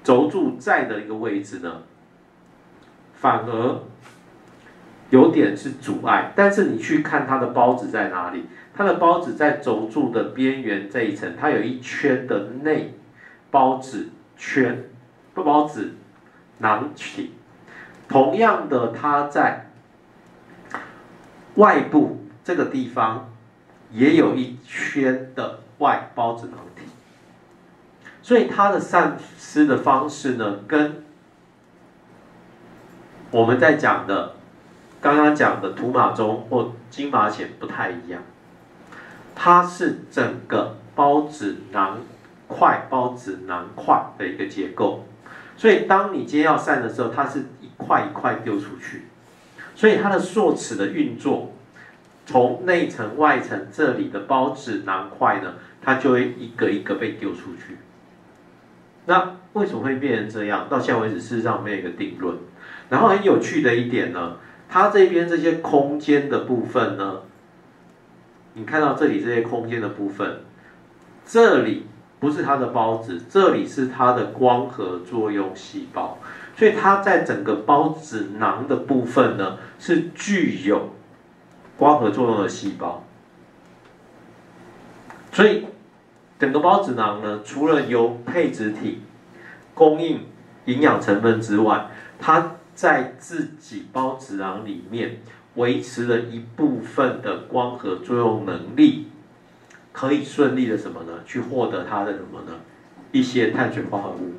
轴柱在的一个位置呢，反而有点是阻碍。但是你去看它的孢子在哪里，它的孢子在轴柱的边缘这一层，它有一圈的内。 孢子圈，孢子囊体，同样的，它在外部这个地方也有一圈的外孢子囊体，所以它的散失的方式呢，跟我们在讲的刚刚讲的土马鬃或金马藓不太一样，它是整个孢子囊。 块孢子囊块的一个结构，所以当你今天要散的时候，它是一块一块丢出去，所以它的塑齿的运作，从内层外层这里的孢子囊块呢，它就会一个一个被丢出去。那为什么会变成这样？到现在为止，事实上没有一个定论。然后很有趣的一点呢，它这边这些空间的部分呢，你看到这里这些空间的部分，这里。 不是它的孢子，这里是它的光合作用细胞，所以它在整个孢子囊的部分呢，是具有光合作用的细胞。所以整个孢子囊呢，除了由配植体供应营养成分之外，它在自己孢子囊里面维持了一部分的光合作用能力。 可以顺利的什么呢？去获得它的什么呢？一些碳水化合物。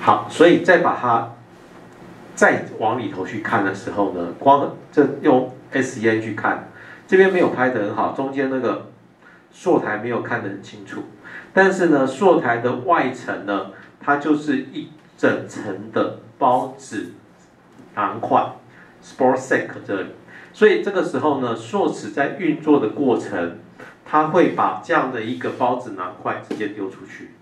好，所以再把它再往里头去看的时候呢，光这用 SEM 去看，这边没有拍得很好，中间那个硕台没有看得很清楚。但是呢，硕台的外层呢，它就是一整层的孢子囊块 （spore sac） 这里。 所以这个时候呢，硕齿在运作的过程，它会把这样的一个孢子囊块直接丢出去。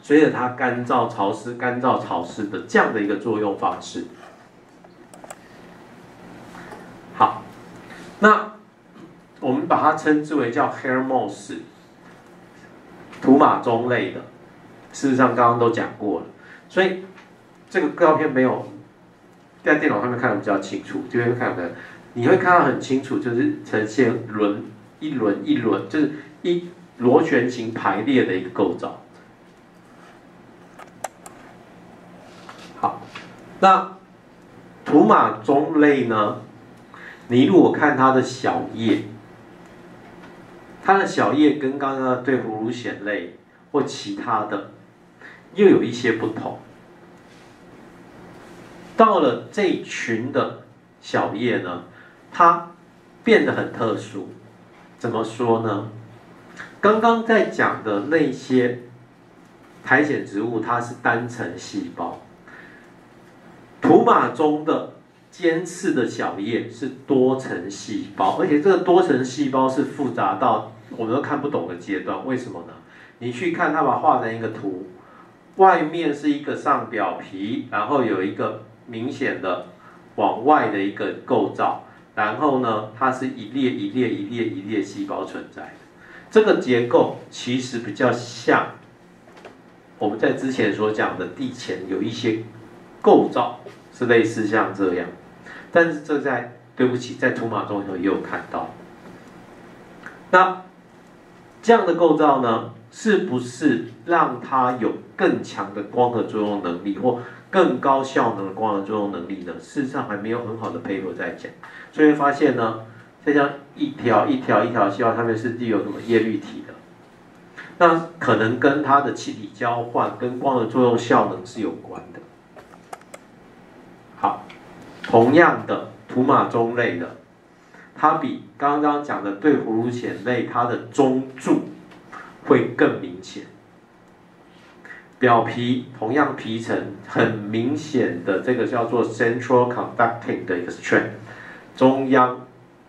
随着它干燥潮湿、干燥潮湿的这样的一个作用方式。好，那我们把它称之为叫 hair moss， 土马鬃类的，事实上刚刚都讲过了，所以这个照片没有。 在电脑上面看的比较清楚，这边看的你会看到很清楚，就是呈现轮一轮一轮，就是一螺旋形排列的一个构造。好，那土马鬃类呢？你如果看它的小叶，它的小叶跟刚刚的对葫芦藓类或其他的又有一些不同。 到了这一群的小叶呢，它变得很特殊。怎么说呢？刚刚在讲的那些苔藓植物，它是单层细胞。土马鬃的尖刺的小叶是多层细胞，而且这个多层细胞是复杂到我们都看不懂的阶段。为什么呢？你去看它把它画成一个图，外面是一个上表皮，然后有一个。 明显的往外的一个构造，然后呢，它是一列一列一列一列细胞存在的。这个结构其实比较像我们在之前所讲的地钱有一些构造是类似像这样，但是这在对不起，在图马中也有看到。那这样的构造呢，是不是让它有更强的光合作用能力或更高效能的光合作用能力呢？事实上还没有很好的 paper 在讲，所以会发现呢，这样一条一条一条细胞上面是具有什么叶绿体的，那可能跟它的气体交换跟光合作用效能是有关的。好，同样的土马钟类的，它比刚刚讲的对葫芦藓类它的中柱会更明显。表皮同样皮层很明显的这个叫做 central conducting 的一个 strand， 中央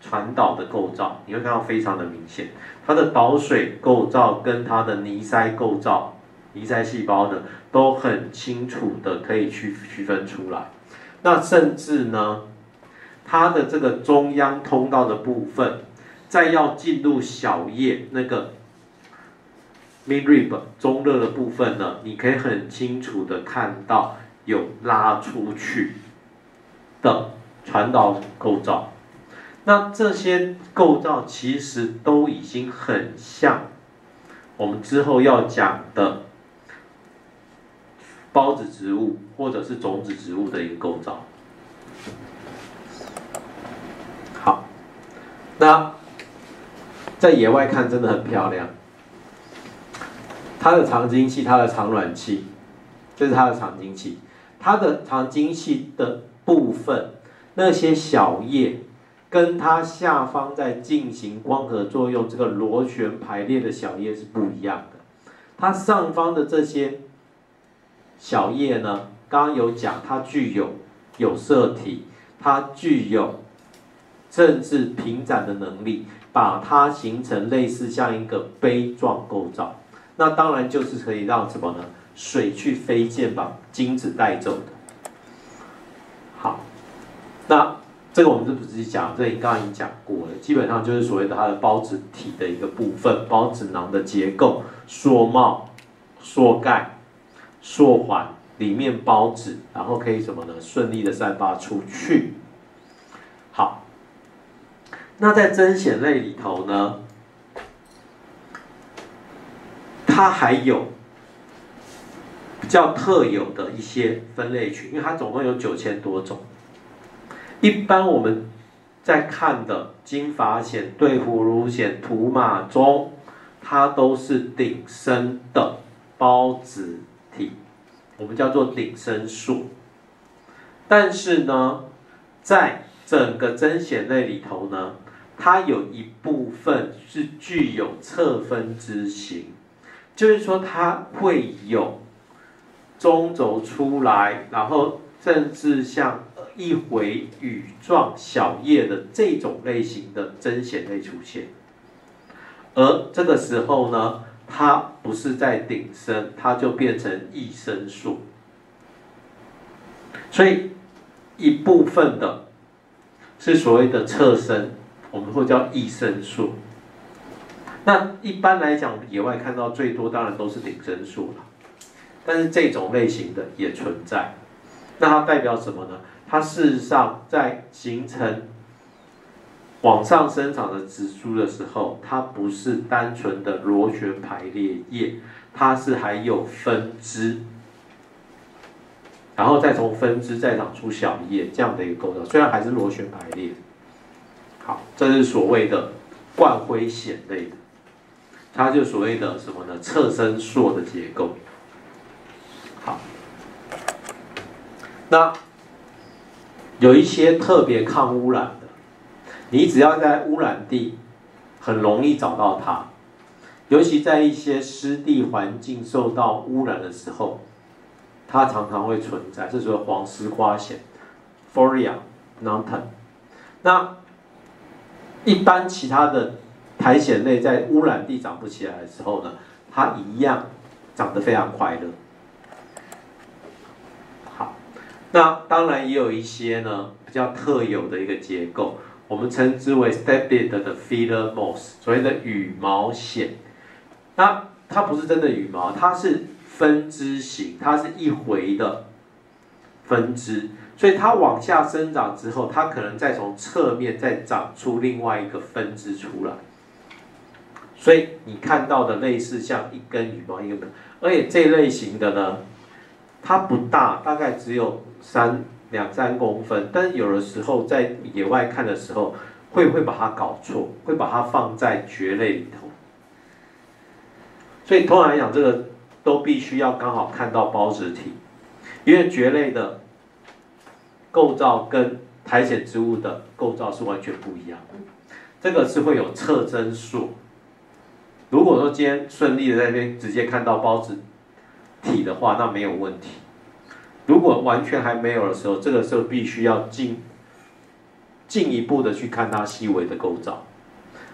传导的构造，你会看到非常的明显。它的导水构造跟它的泥塞构造，泥塞细胞呢都很清楚的可以区分出来。那甚至呢，它的这个中央通道的部分，再要进入小叶那个 midrib 中肋的部分呢，你可以很清楚的看到有拉出去的传导构造。那这些构造其实都已经很像我们之后要讲的孢子植物或者是种子植物的一个构造。好，那在野外看真的很漂亮。它的长茎系，它的长卵系，这是它的长茎系。它的长茎系的部分，那些小叶跟它下方在进行光合作用这个螺旋排列的小叶是不一样的。它上方的这些小叶呢，刚刚有讲，它具有有色体，它具有甚至平展的能力，把它形成类似像一个杯状构造。那当然就是可以让什么呢？水去飞溅，把精子带走的。好，那这个我们就不仔细讲，这里刚刚已经讲过了。基本上就是所谓的它的孢子体的一个部分，孢子囊的结构、缩帽、缩盖、缩环里面孢子，然后可以什么呢？顺利的散发出去。好，那在针藓类里头呢？它还有比较特有的一些分类群，因为它总共有9000多种。一般我们在看的金发藓、对葫芦藓、土马钟，它都是顶生的孢子体，我们叫做顶生属。但是呢，在整个针藓类里头呢，它有一部分是具有侧分支型。就是说，它会有中轴出来，然后甚至像一回羽状小叶的这种类型的针藓类出现。而这个时候呢，它不是在顶生，它就变成异生属。所以一部分的是所谓的侧生，我们会叫异生属。那一般来讲，野外看到最多当然都是顶生属了，但是这种类型的也存在。那它代表什么呢？它事实上在形成往上生长的植株的时候，它不是单纯的螺旋排列叶，它是还有分支，然后再从分支再长出小叶这样的一个构造，虽然还是螺旋排列。好，这是所谓的冠灰藓类的。它就所谓的什么呢？侧生硕的结构。好，那有一些特别抗污染的，你只要在污染地，很容易找到它。尤其在一些湿地环境受到污染的时候，它常常会存在。这就是黄丝瓜藓 （Foria nonton）。那一般其他的苔藓类在污染地长不起来的时候呢，它一样长得非常快乐。好，那当然也有一些呢比较特有的一个结构，我们称之为 staplet 的 feather moss， 所谓的羽毛藓。那它不是真的羽毛，它是分支型，它是一回的分支，所以它往下生长之后，它可能再从侧面再长出另外一个分支出来。所以你看到的类似像一根羽毛一根，而且这类型的呢，它不大，大概只有2-3公分，但是有的时候在野外看的时候，会把它搞错，会把它放在蕨类里头。所以通常来讲，这个都必须要刚好看到孢子体，因为蕨类的构造跟苔藓植物的构造是完全不一样的，这个是会有侧针束。 如果说今天顺利的在那边直接看到孢子体的话，那没有问题。如果完全还没有的时候，这个时候必须要进一步的去看它细微的构造。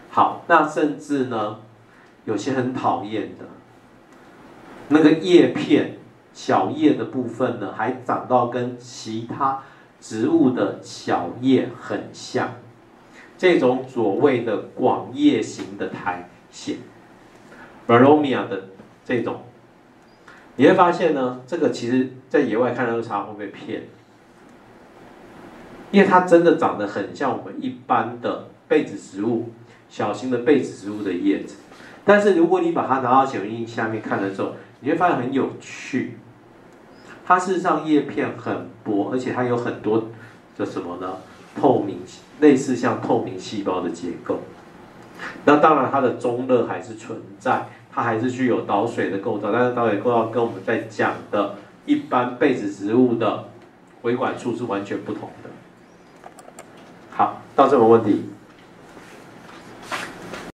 好，那甚至呢，有些很讨厌的，那个叶片小叶的部分呢，还长到跟其他植物的小叶很像，这种所谓的广叶型的苔藓。 Veronia 的这种，你会发现呢，这个其实在野外看到常常会被骗，因为它真的长得很像我们一般的被子植物、小型的被子植物的叶子。但是如果你把它拿到显微镜下面看的时候，你会发现很有趣，它事实上叶片很薄，而且它有很多的什么呢？透明，类似像透明细胞的结构。 那当然，它的中热还是存在，它还是具有导水的构造，但是导水构造跟我们在讲的一般被子植物的维管束是完全不同的。好，到这有没有问题？